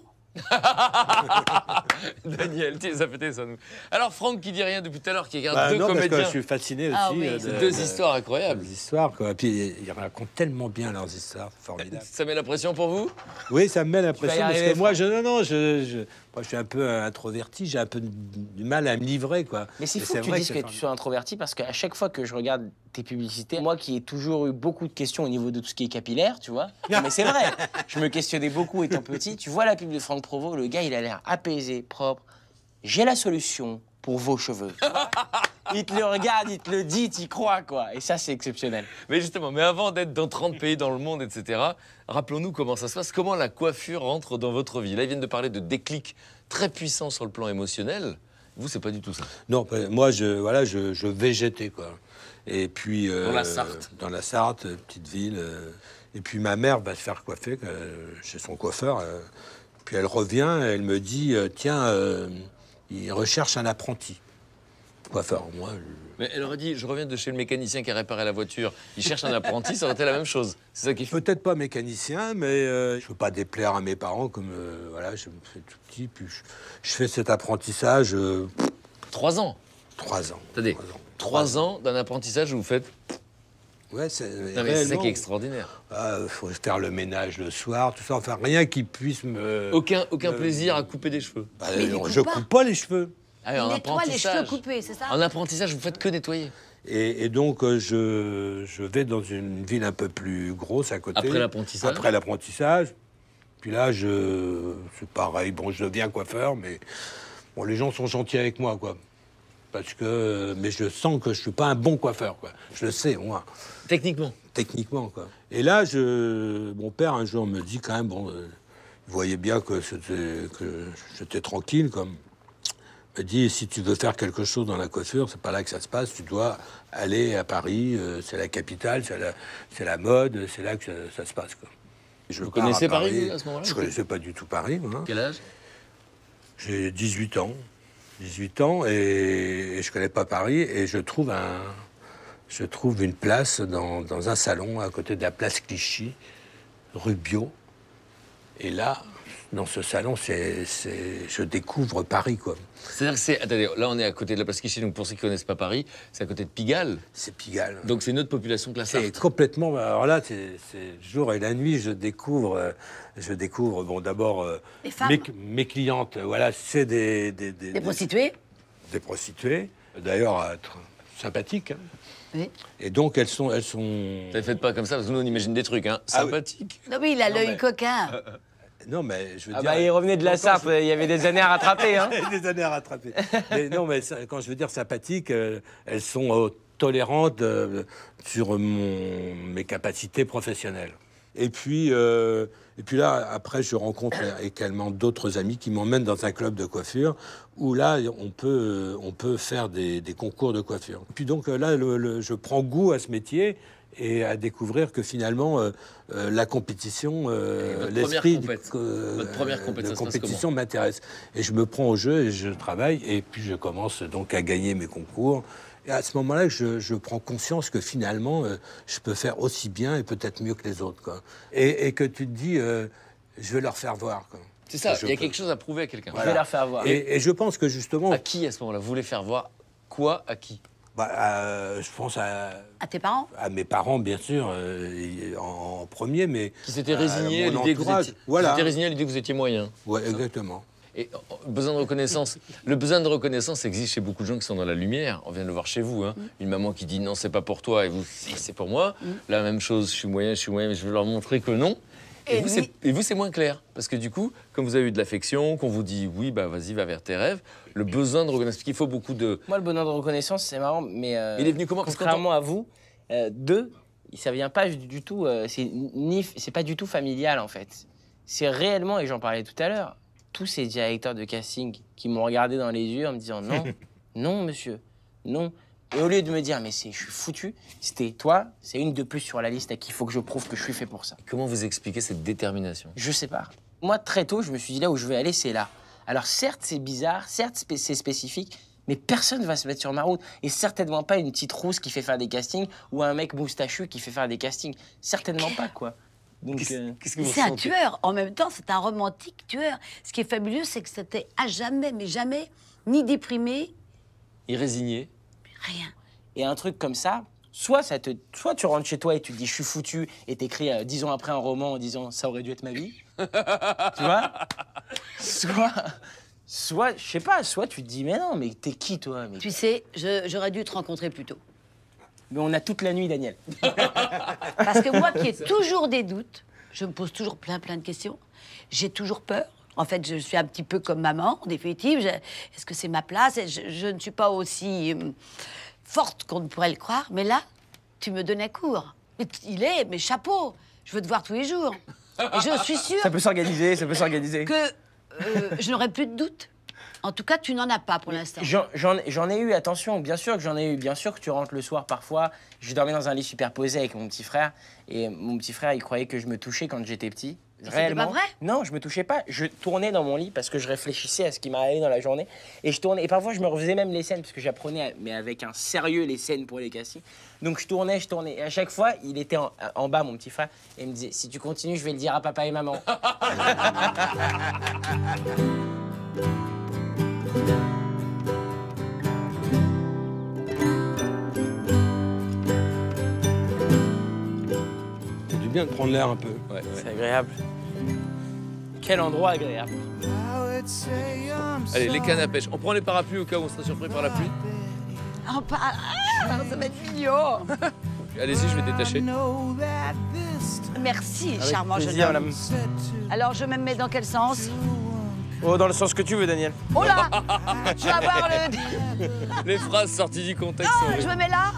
Danièle, tu les as fêtés sans nous. Alors, Franck qui dit rien depuis tout à l'heure, qui regarde bah, deux non, comédiens. Parce que je suis fasciné aussi. Ah, oui. de, deux de, histoires incroyables. Deux histoires, quoi. Et puis, ils racontent tellement bien leurs histoires. Formidable. Ça met la pression pour vous? Oui, ça me met la pression. Parce que moi, je, non, non, je, je, moi, je suis un peu introverti, j'ai un peu du mal à me livrer, quoi. Mais c'est fou que tu dises que, que tu sois introverti, parce qu'à chaque fois que je regarde tes publicités, moi qui ai toujours eu beaucoup de questions au niveau de tout ce qui est capillaire, tu vois. Mais c'est vrai, je me questionnais beaucoup étant petit. Tu vois la pub de Franck Provost, le gars, il a l'air apaisé, propre. J'ai la solution pour vos cheveux. Il te le regarde, il te le dit, t'y crois, quoi. Et ça, c'est exceptionnel. Mais justement, mais avant d'être dans trente pays dans le monde, et cetera, rappelons-nous comment ça se passe, comment la coiffure rentre dans votre vie. Là, ils viennent de parler de déclic très puissant sur le plan émotionnel. Vous, c'est pas du tout ça. Non, moi, je, voilà, je, je végétais, quoi. Et puis... Euh, dans la Sarthe. Dans la Sarthe, petite ville. Euh, et puis ma mère va se faire coiffer euh, chez son coiffeur. Euh, puis elle revient, elle me dit, euh, tiens, euh, il recherche un apprenti. Coiffeur, moi... Je... Mais elle aurait dit, je reviens de chez le mécanicien qui a réparé la voiture, il cherche un apprenti, ça aurait été la même chose. C'est ça qui fait. Peut-être pas mécanicien, mais euh, je veux pas déplaire à mes parents, comme, euh, voilà, je me fais tout petit, puis je, je fais cet apprentissage... Euh... Trois ans Trois ans. Attendez. Trois ans. Trois ans d'un apprentissage où vous faites... Ouais, c'est ça qui est extraordinaire. Il ah, faut faire le ménage le soir, tout ça. Enfin, rien qui puisse me... Aucun, aucun me... plaisir à couper des cheveux. Bah, non, coupe je pas. coupe pas les cheveux. Ah, oui, en nettoie les cheveux coupés, c'est ça? En apprentissage, vous ne faites que nettoyer. Et, et donc, euh, je, je vais dans une ville un peu plus grosse à côté. Après l'apprentissage? Après l'apprentissage. Puis là, je... c'est pareil. Bon, je deviens coiffeur, mais... Bon, les gens sont gentils avec moi, quoi. Parce que... Mais je sens que je suis pas un bon coiffeur, quoi. Je le sais, moi. Techniquement? Techniquement, quoi. Et là, je... Mon père, un jour, me dit quand même... Bon, euh, il voyait bien que j'étais tranquille, comme... Il me dit, si tu veux faire quelque chose dans la coiffure, c'est pas là que ça se passe, tu dois aller à Paris, euh, c'est la capitale, c'est la, c'est la mode, c'est là que ça, ça se passe, quoi. Je Vous connaissez Paris, Paris à ce moment-là? Je connaissais pas du tout Paris, moi. Quel âge? J'ai dix-huit ans. dix-huit ans et je connais pas Paris et je trouve un je trouve une place dans, dans un salon à côté de la place Clichy, rue Bio. Et là, dans ce salon, c'est, c'est, je découvre Paris, quoi. C'est-à-dire que c'est... Attendez, là, on est à côté de la place Clichy, donc pour ceux qui ne connaissent pas Paris, c'est à côté de Pigalle. C'est Pigalle. Donc c'est notre population que la Sarthe. C'est complètement... Alors là, c'est, c'est jour et la nuit, je découvre... Je découvre, bon, d'abord... Mes, mes clientes, voilà, c'est des... Des, des, des prostituées. Des, des prostituées, d'ailleurs, sympathiques, hein. Oui. Et donc, elles sont... elles sont... Ne faites pas comme ça, parce que nous, on imagine des trucs, hein. Ah, sympathiques. Oui. Non, mais il a l'œil mais... coquin. Euh, euh... Non, mais je veux ah dire... Bah, il revenait de la Sarthe, je... il y avait des années à rattraper, hein. Des années à rattraper. Mais non, mais quand je veux dire sympathiques, euh, elles sont euh, tolérantes euh, sur mon... mes capacités professionnelles. Et puis, euh, et puis là, après, je rencontre également d'autres amis qui m'emmènent dans un club de coiffure où là, on peut, on peut faire des, des concours de coiffure. Puis donc là, le, le, je prends goût à ce métier et à découvrir que finalement, euh, euh, la compétition, euh, l'esprit euh, de compétition m'intéresse. Et je me prends au jeu et je travaille et puis je commence donc à gagner mes concours. Et à ce moment-là, je, je prends conscience que finalement, euh, je peux faire aussi bien et peut-être mieux que les autres, quoi. Et, et que tu te dis, euh, je vais leur faire voir, quoi. C'est ça, il y a peux. quelque chose à prouver à quelqu'un. Voilà. Je vais leur faire voir. Et, et je pense que justement... À qui, à ce moment-là? Vous voulez faire voir quoi à qui? Bah, euh, je pense à... À tes parents? À mes parents, bien sûr, euh, en, en premier, mais... Qui s'étaient résignés à l'idée que, voilà. que vous étiez moyen. Oui, exactement. Et besoin de reconnaissance. Le besoin de reconnaissance existe chez beaucoup de gens qui sont dans la lumière. On vient de le voir chez vous, hein. Mmh. Une maman qui dit non, c'est pas pour toi, et vous, si, c'est pour moi. Mmh. La même chose, je suis moyen, je suis moyen, mais je veux leur montrer que non. Et, et vous, oui. c'est moins clair. Parce que du coup, comme vous avez eu de l'affection, qu'on vous dit oui, bah vas-y, va vers tes rêves, le besoin de reconnaissance, qu'il faut beaucoup de. Moi, le besoin de reconnaissance, c'est marrant, mais. Euh, Il est venu comment? Contrairement à vous, euh, deux, ça vient pas du tout. Euh, c'est c'est pas du tout familial, en fait. C'est réellement, et j'en parlais tout à l'heure, tous ces directeurs de casting qui m'ont regardé dans les yeux en me disant non, non monsieur, non. Et au lieu de me dire mais c'est, je suis foutu, c'était toi, c'est une de plus sur la liste à qui il faut que je prouve que je suis fait pour ça. Et comment vous expliquez cette détermination? Je sais pas. Moi très tôt je me suis dit là où je veux aller c'est là. Alors certes c'est bizarre, certes c'est spécifique, mais personne va se mettre sur ma route. Et certainement pas une petite rousse qui fait faire des castings ou un mec moustachu qui fait faire des castings. Certainement pas quoi. C'est euh, -ce un tueur, en même temps, c'est un romantique tueur. Ce qui est fabuleux, c'est que c'était à jamais, mais jamais, ni déprimé. Et résigné. Rien. Et un truc comme ça, soit, ça te, soit tu rentres chez toi et tu te dis je suis foutu et t'écris euh, dix ans après un roman en disant ça aurait dû être ma vie. Tu vois? Soit, soit, je sais pas, soit tu te dis mais non, mais t'es qui toi mais... Tu sais, j'aurais dû te rencontrer plus tôt. Mais on a toute la nuit, Danièle. Parce que moi, qui ai toujours des doutes, je me pose toujours plein, plein de questions. J'ai toujours peur. En fait, je suis un petit peu comme maman, en définitive. Est-ce que c'est ma place? je, je ne suis pas aussi euh, forte qu'on ne pourrait le croire. Mais là, tu me donnais cours. Il est, mes chapeaux. Je veux te voir tous les jours. Et je suis sûre... Ça peut s'organiser, ça peut s'organiser. ...que euh, je n'aurai plus de doutes. En tout cas, tu n'en as pas pour l'instant. J'en ai eu, attention, bien sûr que j'en ai eu. Bien sûr que tu rentres le soir parfois. Je dormais dans un lit superposé avec mon petit frère. Et mon petit frère, il croyait que je me touchais quand j'étais petit. Réellement. C'était pas vrai? Non, je me touchais pas. Je tournais dans mon lit parce que je réfléchissais à ce qui m'arrivait dans la journée. Et je tournais. Et parfois, je me refaisais même les scènes parce que j'apprenais, mais avec un sérieux, les scènes pour les castings. Donc, je tournais, je tournais. Et à chaque fois, il était en, en bas, mon petit frère. Et il me disait, si tu continues, je vais le dire à papa et maman. C'est du bien de prendre l'air un peu. Ouais, ouais. C'est agréable. Quel endroit agréable. Allez, les cannes à pêche. On prend les parapluies au cas où on sera surpris par la pluie. Oh, par... ah, ça va être mignon. Allez-y, je vais détacher. Merci, avec charmant jeune homme. Alors, je me mets dans quel sens? Oh, dans le sens que tu veux, Danièle. Oh là! Je vais avoir le... Les phrases sorties du contexte. Non, je me mets là.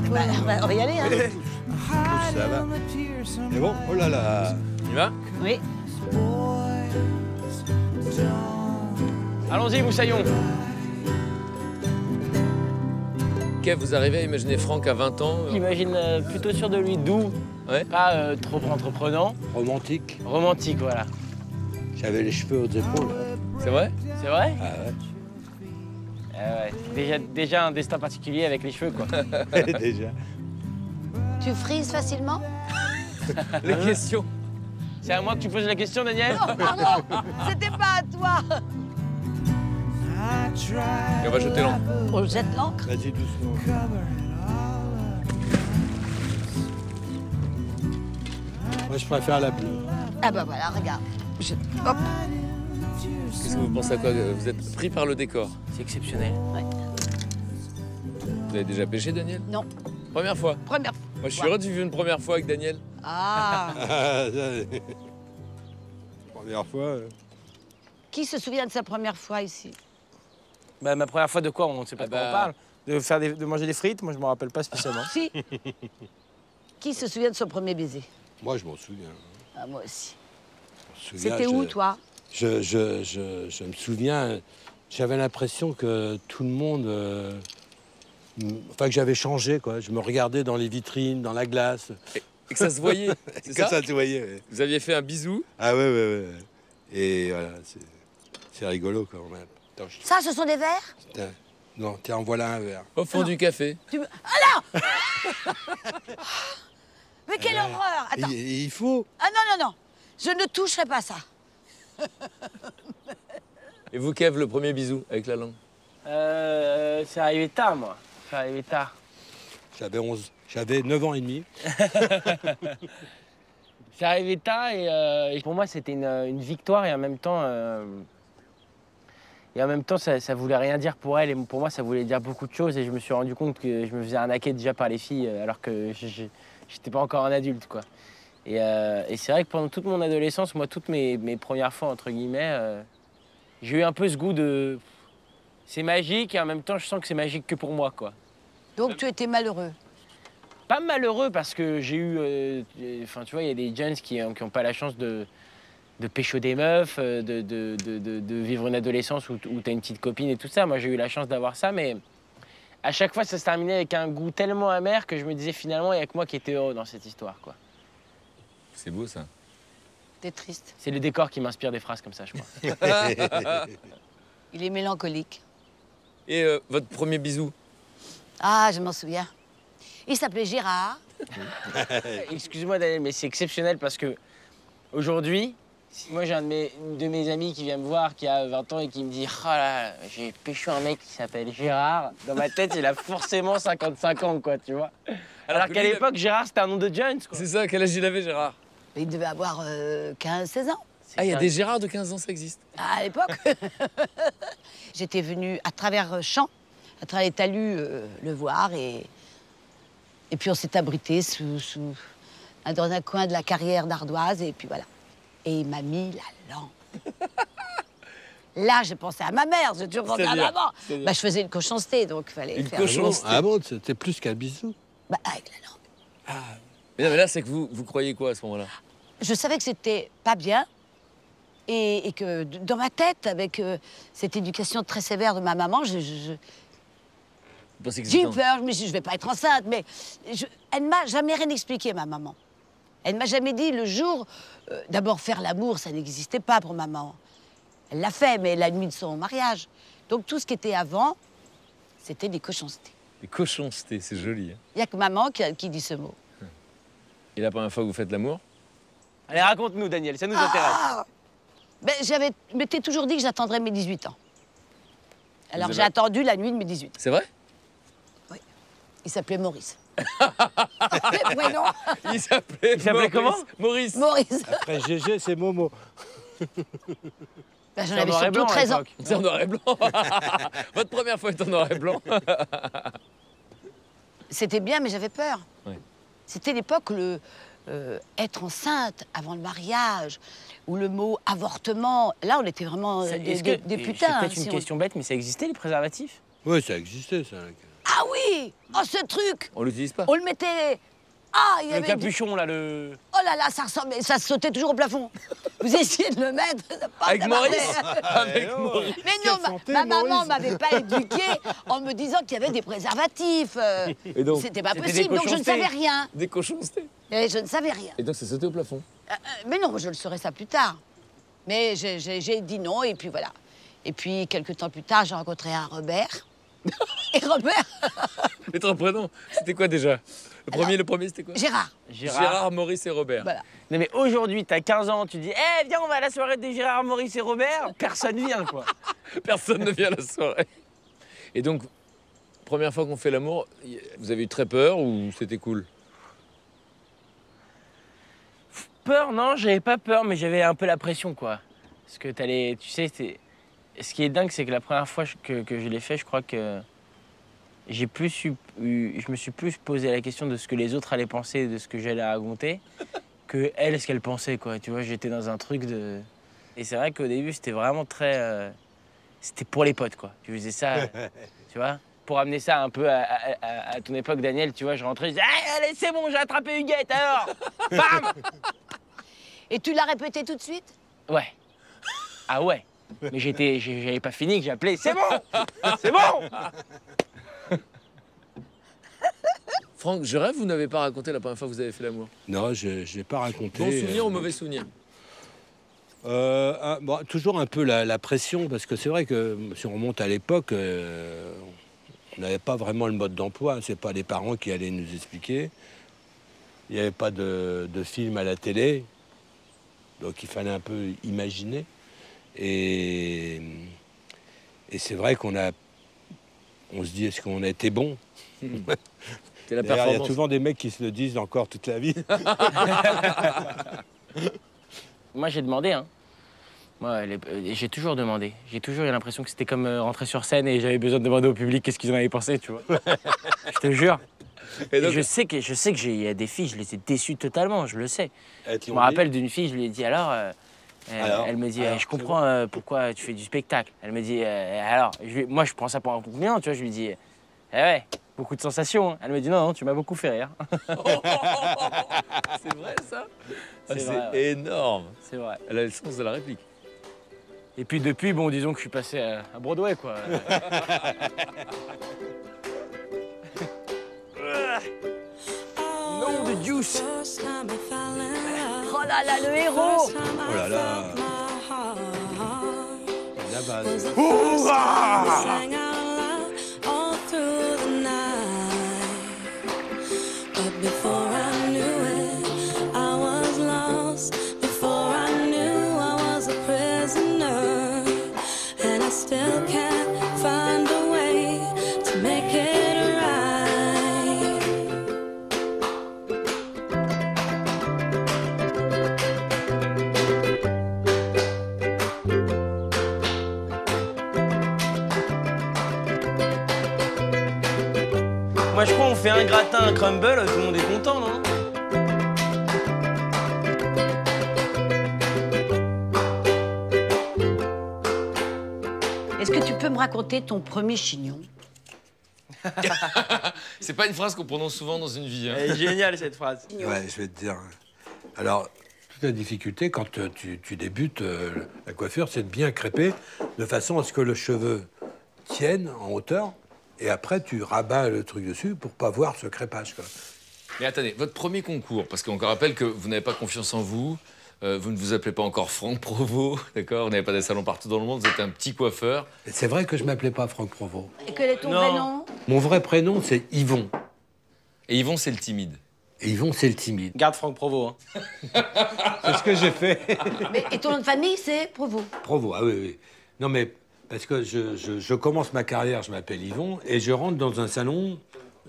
Bah, on va y aller, hein. Ça va. Mais bon, oh là là. Tu y vas? Oui. Allons-y, Moussaillon. Kev, vous arrivez à imaginer Franck à vingt ans? J'imagine euh, plutôt sûr de lui, doux. Ouais. Pas euh, trop entreprenant. Romantique. Romantique, voilà. J'avais les cheveux aux épaules. C'est vrai? C'est vrai? Ah ouais. Euh, ouais. Déjà, déjà un destin particulier avec les cheveux, quoi. Déjà. Tu Tu frises facilement? Les questions. C'est à moi que tu poses la question, Danièle? Non, pardon. C'était pas à toi. Et on va jeter l'encre. On jette l'encre? Vas-y, doucement. Moi, je préfère la bleue. Ah bah voilà, regarde. Je... Hop. Qu'est-ce que vous pensez à quoi? Vous êtes pris par le décor. C'est exceptionnel. Ouais. Vous avez déjà pêché, Danièle? Non. Première fois? Première fois. Moi, je suis ouais. heureux de vivre une première fois avec Danièle. Ah. Première fois. Euh... Qui se souvient de sa première fois ici? Bah, ma première fois de quoi? On ne sait pas ah de bah... quoi on parle. De, faire des, de manger des frites? Moi, je ne m'en rappelle pas spécialement. Si. Qui se souvient de son premier baiser? Moi, je m'en souviens. Ah, moi aussi. C'était où, toi? Je, je, je, je me souviens, j'avais l'impression que tout le monde... Euh, enfin, que j'avais changé, quoi. Je me regardais dans les vitrines, dans la glace. Et, et que ça se voyait, c'est ça, ça se voyait, ouais. Vous aviez fait un bisou? Ah ouais, ouais, ouais. Et voilà, c'est rigolo, quand même. Attends, je... Ça, ce sont des verres? Putain. Non, tiens, en voilà un verre. Au fond alors, du café. Tu me... Ah non. Mais quelle euh, horreur! Attends. Il, il faut... Ah non, non, non. Je ne toucherai pas ça. Et vous, Kev, le premier bisou avec la langue? Euh... C'est arrivé tard, moi. C'est arrivé tard. J'avais onze... J'avais neuf ans et demi. C'est arrivé tard et, euh, et pour moi, c'était une, une victoire et en même temps... Euh, et en même temps, ça, ça voulait rien dire pour elle et pour moi, ça voulait dire beaucoup de choses et je me suis rendu compte que je me faisais arnaquer déjà par les filles alors que j'étais pas encore un adulte, quoi. Et, euh, et c'est vrai que pendant toute mon adolescence, moi, toutes mes, mes premières fois, entre guillemets, euh, j'ai eu un peu ce goût de... C'est magique et en même temps, je sens que c'est magique que pour moi, quoi. Donc, tu étais malheureux? Pas malheureux parce que j'ai eu... Enfin, euh, tu vois, il y a des jeunes qui n'ont pas la chance de, de pécho des meufs, de, de, de, de, de vivre une adolescence où, où t'as une petite copine et tout ça. Moi, j'ai eu la chance d'avoir ça, mais... À chaque fois, ça se terminait avec un goût tellement amer que je me disais finalement, il n'y a que moi qui étais heureux dans cette histoire, quoi. C'est beau, ça. T'es triste. C'est le décor qui m'inspire des phrases comme ça, je crois. Il est mélancolique. Et euh, votre premier bisou? Ah, je m'en souviens. Il s'appelait Gérard. Excuse-moi, Danièle, mais c'est exceptionnel parce que aujourd'hui, si moi j'ai un de mes, de mes amis qui vient me voir, qui a vingt ans et qui me dit « Oh là, j'ai pécho un mec qui s'appelle Gérard », dans ma tête, il a forcément cinquante-cinq ans, quoi, tu vois. Alors, Alors qu'à l'époque, avait... Gérard, c'était un nom de Jones, quoi. C'est ça, quel âge il avait, Gérard? Il devait avoir euh, quinze, seize ans. Ah, il y a des Gérards de quinze ans, ça existe? À l'époque. J'étais venue à travers champs, à travers les talus, euh, le voir. Et, et puis on s'est abrité sous, sous, dans un coin de la carrière d'ardoise. Et puis voilà. Et il m'a mis la lampe. Là, je pensais à ma mère, j'ai toujours pensé à ma maman. Bah, je faisais une cochonceté, donc il fallait une faire... Une cochonceté? Ah bon, c'était plus qu'un bisou? Bah, avec la lampe. Ah. Mais, non, mais là, c'est que vous, vous croyez quoi à ce moment-là? Je savais que c'était pas bien et, et que dans ma tête, avec euh, cette éducation très sévère de ma maman, je... je, je... J'ai eu peur, je me suis dit, je vais pas être enceinte, mais je, elle ne m'a jamais rien expliqué, ma maman. Elle ne m'a jamais dit le jour... Euh, D'abord, faire l'amour, ça n'existait pas pour maman. Elle l'a fait, mais la nuit de son mariage. Donc tout ce qui était avant, c'était des cochoncetés. Des cochoncetés, c'est joli. Il hein. n'y a que maman qui, qui dit ce mot. Et la première fois que vous faites l'amour? Allez, raconte-nous, Danièle, ça nous ah intéresse. Ben, je m'étais toujours dit que j'attendrais mes dix-huit ans. Alors, j'ai attendu la nuit de mes dix-huit ans. C'est vrai? Oui. Il s'appelait Maurice. Oui, non. Il s'appelait Maurice. Comment? Maurice. Maurice. Après G G, c'est Momo. Ben, j'en avais surtout treize ans. C'est en noir et blanc. Votre première fois est en noir et blanc. C'était bien, mais j'avais peur. Oui. C'était l'époque où le, euh, être enceinte avant le mariage, ou le mot avortement, là on était vraiment euh, des, que, des putains. C'est peut-être hein, une si question on... bête, mais ça existait les préservatifs? Oui, ça existait ça. Ah oui! Oh ce truc! On l'utilise pas? On le mettait... Ah, il y avait... Le capuchon là, le... Oh là là, ça ressemblait, ça sautait toujours au plafond. Vous essayez de le mettre, ça part, Avec ça Maurice Avec oh. Maurice. Mais non, ma, santé, ma maman m'avait pas éduquée en me disant qu'il y avait des préservatifs. C'était pas possible, donc je ne savais rien. Des cochoncetés. Et je ne savais rien. Et donc ça sautait au plafond. Euh, euh, mais non, je le saurais ça plus tard. Mais j'ai dit non, et puis voilà. Et puis, quelques temps plus tard, j'ai rencontré un Robert. et Robert. Les trois prénoms, c'était quoi déjà? Le premier, Alors, le premier c'était quoi? Gérard. Gérard. Gérard, Maurice et Robert. Voilà. Non mais aujourd'hui, t'as quinze ans, tu dis eh, viens, on va à la soirée de Gérard, Maurice et Robert. Personne vient, quoi. Personne ne vient à la soirée. Et donc, première fois qu'on fait l'amour, vous avez eu très peur ou c'était cool? Peur, non, j'avais pas peur, mais j'avais un peu la pression, quoi. Parce que t'allais, tu sais, ce qui est dingue, c'est que la première fois que, que je l'ai fait, je crois que j'ai plus eu, je me suis plus posé la question de ce que les autres allaient penser, de ce que j'allais raconter, que elle, ce qu'elle pensait, quoi. Tu vois, j'étais dans un truc de... Et c'est vrai qu'au début, c'était vraiment très... Euh... C'était pour les potes, quoi. Je faisais ça, tu vois, pour amener ça un peu à, à, à, à ton époque, Danièle, tu vois, je rentrais, je disais hey, allez, c'est bon, j'ai attrapé Huguette, alors bam. Et tu l'as répété tout de suite? Ouais. Ah ouais. Mais j'étais, j'avais pas fini que j'appelais, c'est bon, c'est bon. Franck, je rêve, vous n'avez pas raconté la première fois que vous avez fait l'amour? Non, je, je n'ai pas raconté. Bon souvenir euh... ou mauvais souvenir? Euh, un, bon, toujours un peu la, la pression, parce que c'est vrai que si on remonte à l'époque, euh, on n'avait pas vraiment le mode d'emploi. C'est pas les parents qui allaient nous expliquer. Il n'y avait pas de, de film à la télé, donc il fallait un peu imaginer. Et, et c'est vrai qu'on a, on se dit est-ce qu'on a été bon? C'est la performance. Il y a souvent des mecs qui se le disent encore toute la vie. Moi, j'ai demandé, hein. Moi, j'ai toujours demandé. J'ai toujours eu l'impression que c'était comme rentrer sur scène et j'avais besoin de demander au public qu'est-ce qu'ils en avaient pensé, tu vois. Je te jure. Et donc... et je sais que je sais que j'ai des filles, je les ai déçues totalement, je le sais. Je me rappelle d'une fille, je lui ai dit alors. Euh, alors elle me dit, alors, je comprends euh, pourquoi tu fais du spectacle. Elle me dit, euh, alors, je, moi, je prends ça pour un compliment, tu vois. Je lui dis, eh ouais, beaucoup de sensations. Elle me dit, non, non, tu m'as beaucoup fait rire. C'est vrai, ça? C'est énorme. C'est vrai. Elle a le sens de la réplique. Et puis depuis, bon, disons que je suis passé à Broadway, quoi. Nom de Juice. Oh là là, le héros. Oh là là. La base. Ouah! Moi je crois qu'on fait un gratin, un crumble, tout le monde est content, non? Est-ce que tu peux me raconter ton premier chignon? C'est pas une phrase qu'on prononce souvent dans une vie. Hein. Elle est géniale cette phrase. Ouais, je vais te dire. Alors, toute la difficulté quand tu, tu débutes euh, la coiffure, c'est de bien crêper de façon à ce que le cheveu tienne en hauteur. Et après, tu rabats le truc dessus pour pas voir ce crépage, quoi. Mais attendez, votre premier concours, parce qu'on rappelle que vous n'avez pas confiance en vous, euh, vous ne vous appelez pas encore Franck Provost, d'accord? Vous n'avez pas des salons partout dans le monde, vous êtes un petit coiffeur. C'est vrai que je m'appelais pas Franck Provost. Et quel est ton non. vrai nom? Mon vrai prénom, c'est Yvon. Et Yvon, c'est le timide. Et Yvon, c'est le timide. Garde Franck Provost, hein. C'est ce que j'ai fait. Mais, et ton nom de famille, c'est Provost? Provost, ah oui, oui. Non, mais... Parce que je, je, je commence ma carrière, je m'appelle Yvon, et je rentre dans un salon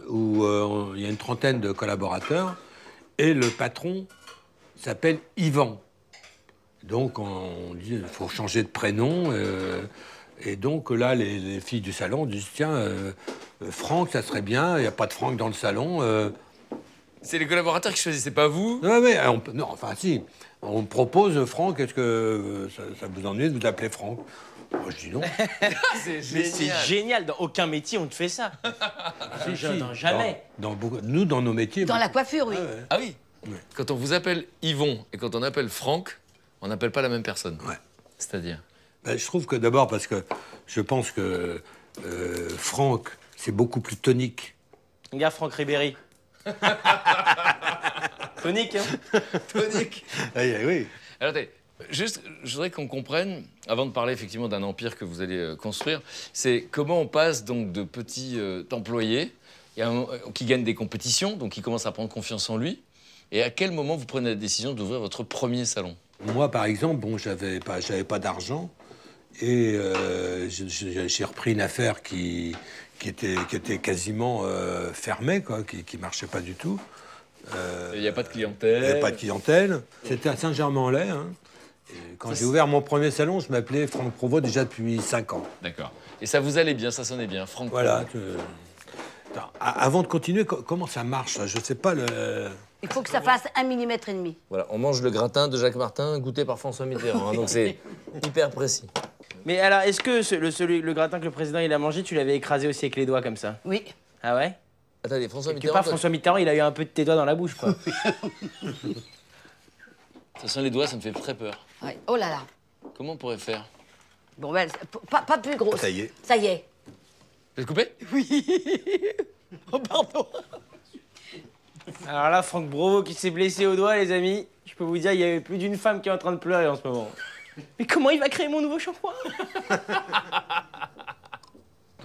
où euh, il y a une trentaine de collaborateurs, et le patron s'appelle Yvan. Donc on dit il faut changer de prénom, euh, et donc là les, les filles du salon disent tiens, euh, Franck ça serait bien, il n'y a pas de Franck dans le salon. Euh... C'est les collaborateurs qui choisissent, c'est pas vous? Non, mais on, non, enfin si, on propose Franck, est-ce que ça, ça vous ennuie de vous appeler Franck? Moi, je dis non. C'est génial. génial. Dans aucun métier, on te fait ça. Si, si, dans, jamais. Dans, dans, nous, dans nos métiers... Dans beaucoup. la coiffure, oui. Ah, ouais. ah oui. oui Quand on vous appelle Yvon et quand on appelle Franck, on n'appelle pas la même personne. Ouais. C'est-à-dire ben, je trouve que d'abord, parce que je pense que euh, Franck, c'est beaucoup plus tonique. Regarde Franck Ribéry. Tonique, hein. Tonique. Oui, oui. Alors, Juste, je voudrais qu'on comprenne, avant de parler effectivement d'un empire que vous allez construire, c'est comment on passe donc de petits euh, employés un, qui gagnent des compétitions, donc qui commencent à prendre confiance en lui, et à quel moment vous prenez la décision d'ouvrir votre premier salon? Moi, par exemple, bon, j'avais pas, j'avais pas d'argent, et euh, j'ai repris une affaire qui, qui, était, qui était quasiment euh, fermée, quoi, qui, qui marchait pas du tout. Euh, il n'y a pas de clientèle. Il n'y a pas de clientèle. C'était à Saint-Germain-en-Laye, hein. Et quand j'ai ouvert mon premier salon, je m'appelais Franck Provost déjà depuis cinq ans. D'accord. Et ça vous allait bien, ça sonnait bien, Franck Voilà. Euh... Attends, avant de continuer, comment ça marche? Je ne sais pas le... Il faut que ça fasse un millimètre et demi. Voilà, on mange le gratin de Jacques Martin, goûté par François Mitterrand, hein, donc c'est hyper précis. Mais alors, est-ce que ce, le, celui, le gratin que le président il a mangé, tu l'avais écrasé aussi avec les doigts comme ça? Oui. Ah ouais? Attendez, François Mitterrand... Pas, François Mitterrand, il a eu un peu de tes doigts dans la bouche, quoi. Ça sent les doigts, ça me fait très peur. Ouais. Oh là là. Comment on pourrait faire? Bon, ben, pas, pas plus grosse. Ça y est. Ça y est. Vous êtes coupé? Oui. Oh, pardon. Alors là, Franck Provost qui s'est blessé au doigt, les amis, je peux vous dire, il y avait plus d'une femme qui est en train de pleurer en ce moment. Mais comment il va créer mon nouveau shampoing?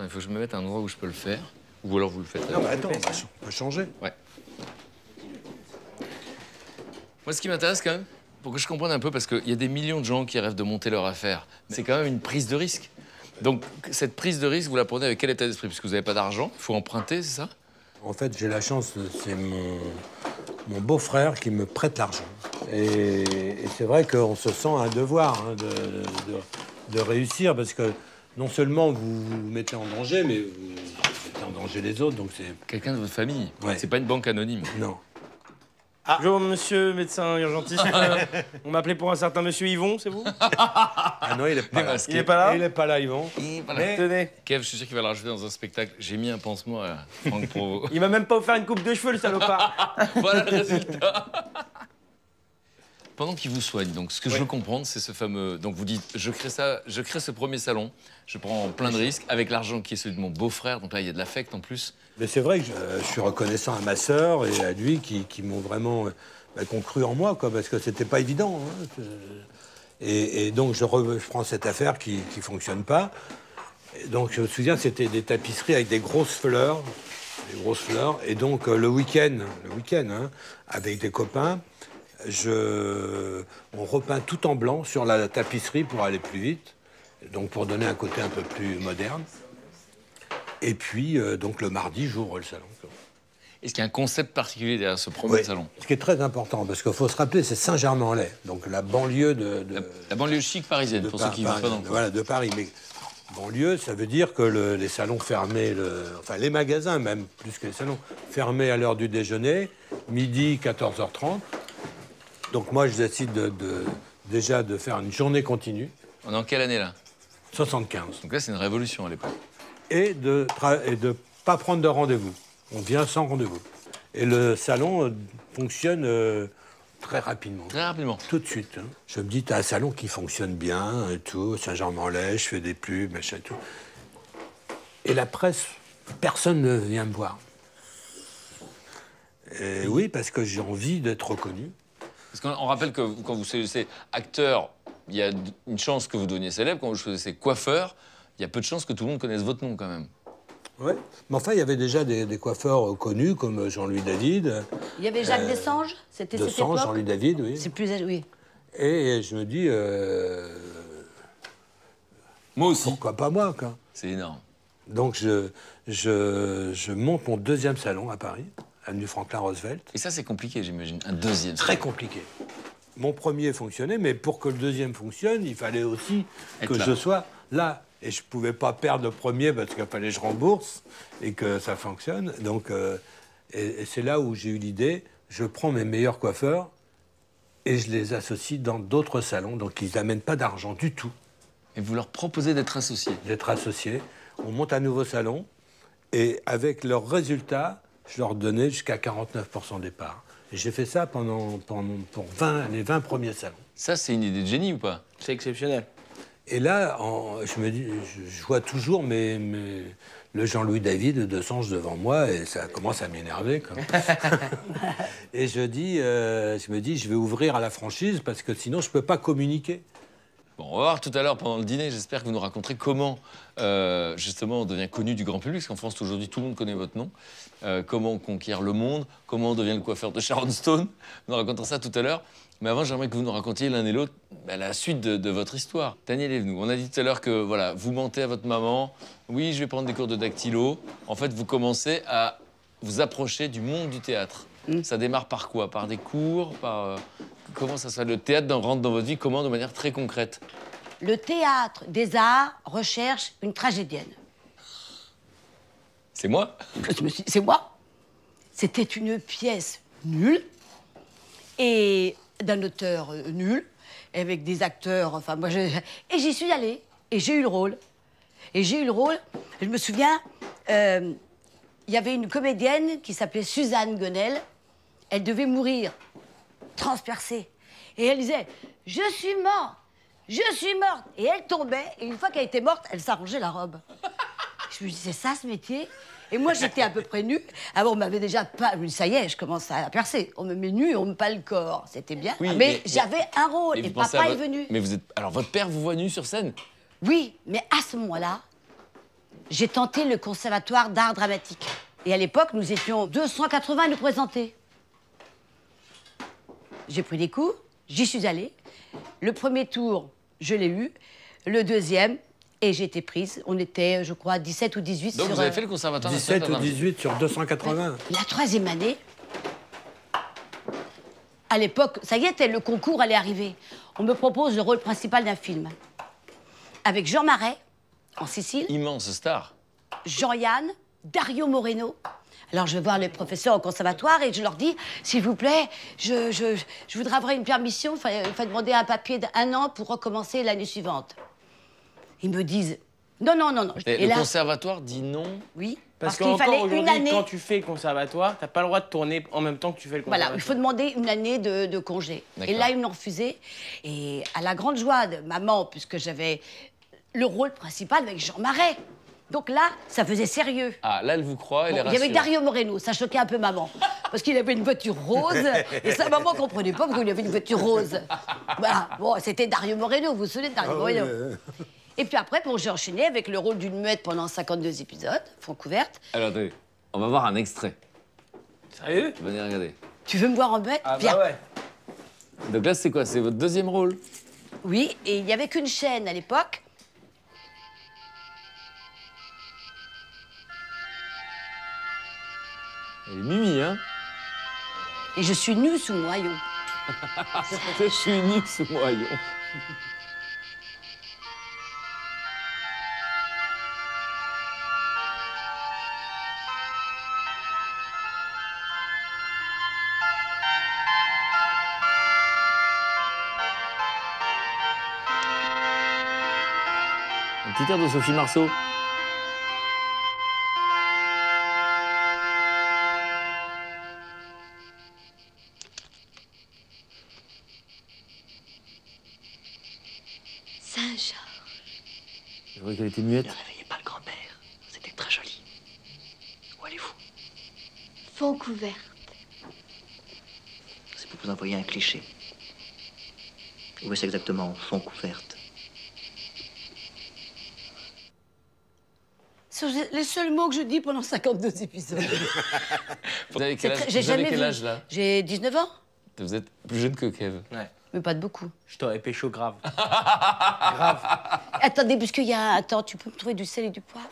Il faut que je me mette à un endroit où je peux le faire. Ou alors vous le faites. Non, mais attends, on va, on va changer. Ouais. Moi, ce qui m'intéresse quand même, pour que je comprenne un peu, parce qu'il y a des millions de gens qui rêvent de monter leur affaire. C'est quand même une prise de risque. Donc, cette prise de risque, vous la prenez avec quel état d'esprit? Parce que vous n'avez pas d'argent, il faut emprunter, c'est ça? En fait, j'ai la chance, c'est mon, mon beau-frère qui me prête l'argent. Et, et c'est vrai qu'on se sent un devoir hein, de, de, de réussir, parce que non seulement vous vous mettez en danger, mais vous mettez en danger les autres, donc c'est... Quelqu'un de votre famille, ouais. C'est pas une banque anonyme. Non. Ah. Bonjour, monsieur médecin urgentiste. On m'appelait pour un certain monsieur Yvon, c'est vous? Ah non, il est pas là. Il est pas là. Il est pas là, Yvon. Il est pas là. Mais... Tenez. Kev, je suis sûr qu'il va le rajouter dans un spectacle. J'ai mis un pansement à Franck Provost. Il m'a même pas offert une coupe de cheveux, le salopard. Voilà le résultat. Pendant qu'il vous soigne, donc ce que ouais. je veux comprendre, c'est ce fameux... Donc vous dites, je crée ça, je crée ce premier salon, je prends plein de risques, avec l'argent qui est celui de mon beau-frère, donc là, il y a de l'affect en plus. Mais c'est vrai que je, euh, je suis reconnaissant à ma sœur et à lui qui, qui m'ont vraiment... Euh, bah, qui ont cru en moi, quoi, parce que c'était pas évident. Hein, et, et donc, je, re, je prends cette affaire qui, qui fonctionne pas. Et donc, je me souviens, c'était des tapisseries avec des grosses fleurs, des grosses fleurs. Et donc, euh, le week-end, le week-end, hein, avec des copains, Je... on repeint tout en blanc sur la tapisserie pour aller plus vite, donc pour donner un côté un peu plus moderne. Et puis, euh, donc le mardi, j'ouvre le salon. Est-ce qu'il y a un concept particulier derrière ce premier oui. salon? Ce qui est très important, parce qu'il faut se rappeler, c'est Saint-Germain-en-Laye, donc la banlieue de... de la, la banlieue chic parisienne, pour par, ceux qui ne vivent pas dans le... Voilà, de Paris. Mais banlieue, ça veut dire que le, les salons fermés, le, enfin les magasins même, plus que les salons, fermés à l'heure du déjeuner, midi, quatorze heures trente. Donc moi, je décide de, de, déjà de faire une journée continue. On est en quelle année, là? soixante-quinze. Donc là, c'est une révolution, à l'époque. Et de ne pas prendre de rendez-vous. On vient sans rendez-vous. Et le salon fonctionne euh, très rapidement. Très rapidement. Tout de suite. Hein. Je me dis, t'as un salon qui fonctionne bien, et tout, Saint-Germain-en-Laye, je fais des pubs, machin, tout. Et la presse, personne ne vient me voir. Et oui, parce que j'ai envie d'être reconnu. Parce qu'on rappelle que vous, quand vous choisissez acteur, il y a une chance que vous deveniez célèbre. Quand vous choisissez coiffeur, il y a peu de chances que tout le monde connaisse votre nom, quand même. Oui, mais enfin, il y avait déjà des, des coiffeurs connus, comme Jean-Louis David. Il y avait Jacques euh, Dessange, c'était cette époque. Jean-Louis David, oui. C'est plus... oui. Et je me dis... Euh, moi aussi. Pourquoi pas moi, quoi. C'est énorme. Donc, je, je, je monte mon deuxième salon à Paris. Avenue Franklin Roosevelt. Et ça, c'est compliqué, j'imagine. Un deuxième. Très compliqué. Mon premier fonctionnait, mais pour que le deuxième fonctionne, il fallait aussi Être que là. je sois là. Et je ne pouvais pas perdre le premier parce qu'il fallait que je rembourse et que ça fonctionne. Donc, euh, et, et c'est là où j'ai eu l'idée. Je prends mes meilleurs coiffeurs et je les associe dans d'autres salons. Donc, ils n'amènent pas d'argent du tout. Et vous leur proposez d'être associés? D'être associés. On monte un nouveau salon et avec leurs résultats, je leur donnais jusqu'à quarante-neuf pour cent des parts. Et j'ai fait ça pendant, pendant pour vingt, les vingt premiers salons. Ça, c'est une idée de génie ou pas? C'est exceptionnel. Et là, en, je, me dis, je, je vois toujours mes, mes, le Jean-Louis David de Dessange devant moi et ça commence à m'énerver. Et je, dis, euh, je me dis, je vais ouvrir à la franchise parce que sinon, je ne peux pas communiquer. Bon, on va voir tout à l'heure pendant le dîner, j'espère que vous nous raconterez comment, euh, justement, on devient connu du grand public, parce qu'en France, aujourd'hui, tout le monde connaît votre nom. Euh, comment on conquiert le monde, comment on devient le coiffeur de Sharon Stone. Nous raconterons ça tout à l'heure. Mais avant, j'aimerais que vous nous racontiez l'un et l'autre bah, la suite de, de votre histoire. Danièle Evenou, on a dit tout à l'heure que, voilà, vous mentez à votre maman. Oui, je vais prendre des cours de dactylo. En fait, vous commencez à vous approcher du monde du théâtre. Mmh. Ça démarre par quoi? Par des cours, par... Euh... Comment ça se fait? Le théâtre dans, rentre dans votre vie, comment, de manière très concrète? Le théâtre des arts recherche une tragédienne. C'est moi? C'est moi. C'était une pièce nulle, et d'un auteur euh, nul, avec des acteurs, enfin moi je... Et j'y suis allée, et j'ai eu le rôle. Et j'ai eu le rôle, je me souviens, il euh, y avait une comédienne qui s'appelait Suzanne Guenel, elle devait mourir. Transpercée. Et elle disait « Je suis morte, je suis morte ». Et elle tombait, et une fois qu'elle était morte, elle s'arrangeait la robe. Je me dis « C'est ça, ce métier ?» Et moi, j'étais à peu près nue. Alors, on m'avait déjà pas... Ça y est, je commence à percer. On me met nue et on me pâle le corps. C'était bien. Oui, mais mais j'avais un rôle, et papa votre... est venu. Mais vous êtes... Alors, votre père vous voit nue sur scène? Oui, mais à ce moment-là, j'ai tenté le conservatoire d'art dramatique. Et à l'époque, nous étions deux cent quatre-vingts à nous présenter. J'ai pris des cours, j'y suis allée. Le premier tour, je l'ai eu. Le deuxième, et j'ai été prise. On était, je crois, dix-sept ou dix-huit. Donc sur... vous avez fait le conservatoire national d'art dramatique. dix-sept ou dix-huit sur deux cent quatre-vingts. La troisième année, à l'époque, ça y était, le concours allait arriver. On me propose le rôle principal d'un film. Avec Jean Marais, en Sicile. Immense star. Jean-Yann, Dario Moreno. Alors je vais voir les professeurs au conservatoire et je leur dis, s'il vous plaît, je, je, je voudrais avoir une permission, il faut, faut demander un papier d'un an pour recommencer l'année suivante. Ils me disent, non, non, non, non. Et, et le là, conservatoire dit non? Oui, parce, parce qu'il fallait une année. Quand tu fais le conservatoire, t'as pas le droit de tourner en même temps que tu fais le conservatoire. Voilà, il faut demander une année de, de congé. Et là, ils me l'ont refusé. Et à la grande joie de maman, puisque j'avais le rôle principal avec Jean Marais. Donc là, ça faisait sérieux. Ah, là, elle vous croit, elle bon, est rassurée. Il y avait Dario Moreno, ça choquait un peu maman. Parce qu'il avait une voiture rose, et sa maman ne comprenait pas pourquoi il avait une voiture rose. Voilà, bon, c'était Dario Moreno, vous vous souvenez de Dario oh, Moreno euh... Et puis après, bon, j'ai enchaîné avec le rôle d'une muette pendant cinquante-deux épisodes, front couverte. Alors, attendez, on va voir un extrait. Sérieux? Venez regarder. Tu veux me voir en muette? Ah Pierre. Bah ouais. Donc là, c'est quoi? C'est votre deuxième rôle? Oui, et il n'y avait qu'une chaîne à l'époque. Elle est mimi, hein? Et je suis nue sous moyon. Je suis nue sous moyon. Un petit air de Sophie Marceau. Elle était muette. Ne réveillez pas le grand-père. C'était très joli. Où allez-vous? Fond couverte. C'est pour vous envoyer un cliché. Où est-ce exactement, fond couverte? C'est les seuls mots que je dis pendant cinquante-deux épisodes. Vous avez quel âge, très... vous avez quel âge là? J'ai dix-neuf ans. Vous êtes plus jeune que Kev. Ouais. Mais pas de beaucoup. Je t'aurais pécho grave. Grave. Attendez, parce qu'il y a... Attends, tu peux me trouver du sel et du poivre?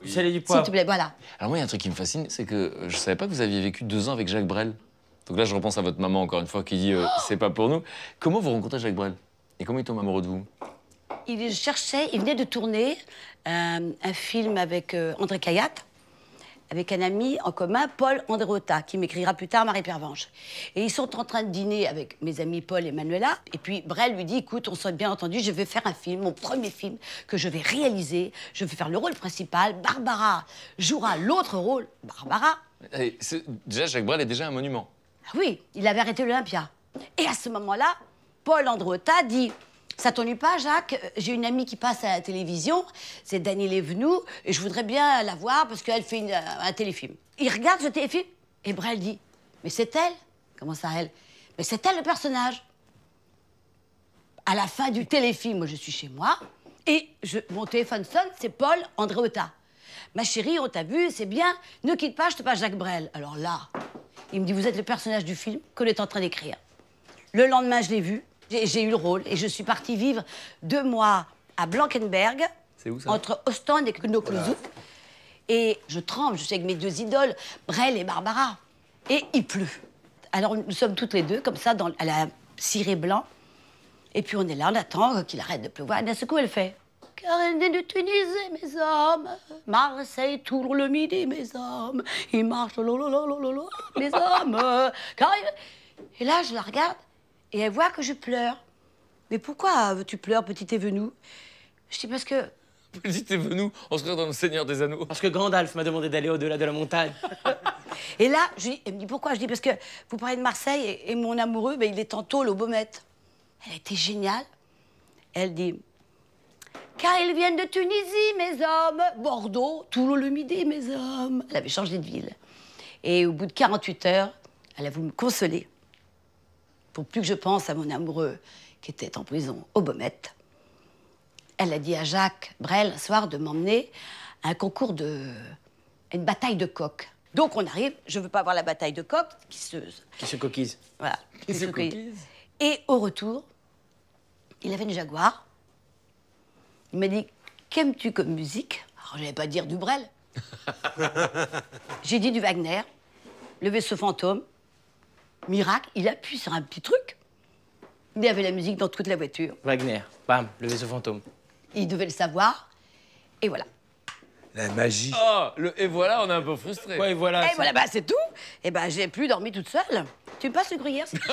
Du sel et du poivre. S'il te plaît, voilà. Alors moi, il y a un truc qui me fascine, c'est que je savais pas que vous aviez vécu deux ans avec Jacques Brel. Donc là, je repense à votre maman, encore une fois, qui dit euh, oh « c'est pas pour nous ». Comment vous rencontrez Jacques Brel? Et comment il tombe amoureux de vous? Il cherchait, il venait de tourner euh, un film avec euh, André Cayatte, avec un ami en commun, Paul Andréota, qui m'écrira plus tard Marie Pervenche. Et ils sont en train de dîner avec mes amis Paul et Manuela. Et puis Brel lui dit, écoute, on s'est bien entendu, je vais faire un film, mon premier film, que je vais réaliser. Je vais faire le rôle principal. Barbara jouera l'autre rôle, Barbara. Et déjà, Jacques Brel est déjà un monument. Ah oui, il avait arrêté l'Olympia. Et à ce moment-là, Paul Andréota dit, Ça t'ennuie pas, Jacques? J'ai une amie qui passe à la télévision, c'est Danièle Evenou, et je voudrais bien la voir parce qu'elle fait une, un téléfilm. Il regarde ce téléfilm et Brel dit, mais c'est elle? Comment ça, elle? Mais c'est elle le personnage. À la fin du téléfilm, moi je suis chez moi, et je, mon téléphone sonne, c'est Paul Andréota. Ma chérie, on t'a vu, c'est bien, ne quitte pas, je te passe Jacques Brel. Alors là, il me dit, vous êtes le personnage du film qu'on est en train d'écrire. Le lendemain, je l'ai vu, j'ai eu le rôle, et je suis partie vivre deux mois à Blankenberg, où, ça entre Ostende et Knoklozouk. Voilà. Et je tremble, je suis avec mes deux idoles, Brel et Barbara. Et il pleut. Alors nous sommes toutes les deux, comme ça, dans, à la ciré blanc. Et puis on est là, on attend qu'il arrête de pleuvoir. Et d'un coup, elle fait... Car elle naît de Tunisie, mes hommes. Marseille, Toulon, le midi, mes hommes. Ils marchent, lolololololol, mes hommes. Car il... Et là, je la regarde et elle voit que je pleure. Mais pourquoi tu pleures, petite Evenou? Je dis parce que... Petite Evenou, on se croit dans le Seigneur des Anneaux. Parce que Gandalf m'a demandé d'aller au-delà de la montagne. Et là, je dis, elle me dit pourquoi? Je dis parce que vous parlez de Marseille et, et mon amoureux, ben, il est en tôle au Baumette. Elle était géniale. Elle dit... Car ils viennent de Tunisie, mes hommes. Bordeaux, Toulon le midi, mes hommes. Elle avait changé de ville. Et au bout de quarante-huit heures, elle a voulu me consoler. Pour plus que je pense à mon amoureux qui était en prison au Baumette, elle a dit à Jacques Brel, un soir, de m'emmener à un concours de... une bataille de coqs. Donc on arrive, je veux pas voir la bataille de coqs qui se... Qui se coquise. Voilà. Qui, qui se, se coquise. coquise. Et au retour, il avait une Jaguar. Il m'a dit, qu'aimes-tu comme musique? Alors, je n'allais pas dire du Brel. J'ai dit du Wagner, le vaisseau fantôme, miracle, il appuie sur un petit truc. Il y avait la musique dans toute la voiture. Wagner, bam, le vaisseau fantôme. Il devait le savoir, et voilà. La magie. Oh, le, et voilà, on est un peu frustré. Ouais, et voilà, et voilà, bah, c'est tout. Et ben, bah, j'ai plus dormi toute seule. Tu me passes le gruyère, c'est tout.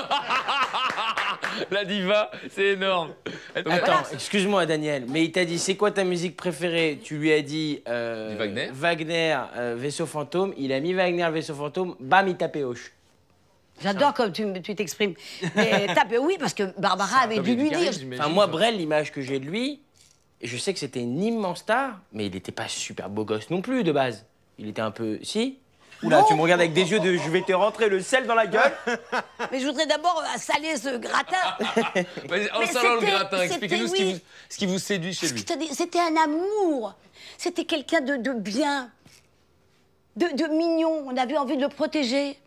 La diva, c'est énorme. Attends, voilà. Excuse-moi, Daniel, mais il t'a dit, c'est quoi ta musique préférée? Tu lui as dit... Euh, du Wagner. Wagner, euh, vaisseau fantôme. Il a mis Wagner, vaisseau fantôme. Bam, il tapait hoche. J'adore ah. comme tu t'exprimes. Mais tapé, oui, parce que Barbara avait dû lui dire... Enfin, moi, Brel, l'image que j'ai de lui, je sais que c'était une immense star, mais il n'était pas super beau gosse non plus, de base. Il était un peu... Si? Oula, non. Tu me regardes avec des yeux de je vais te rentrer le sel dans la gueule. Mais je voudrais d'abord saler ce gratin. En salant le gratin, expliquez-nous oui. ce, ce qui vous séduit chez lui. C'était un amour. C'était quelqu'un de, de bien, de, de mignon. On avait envie de le protéger.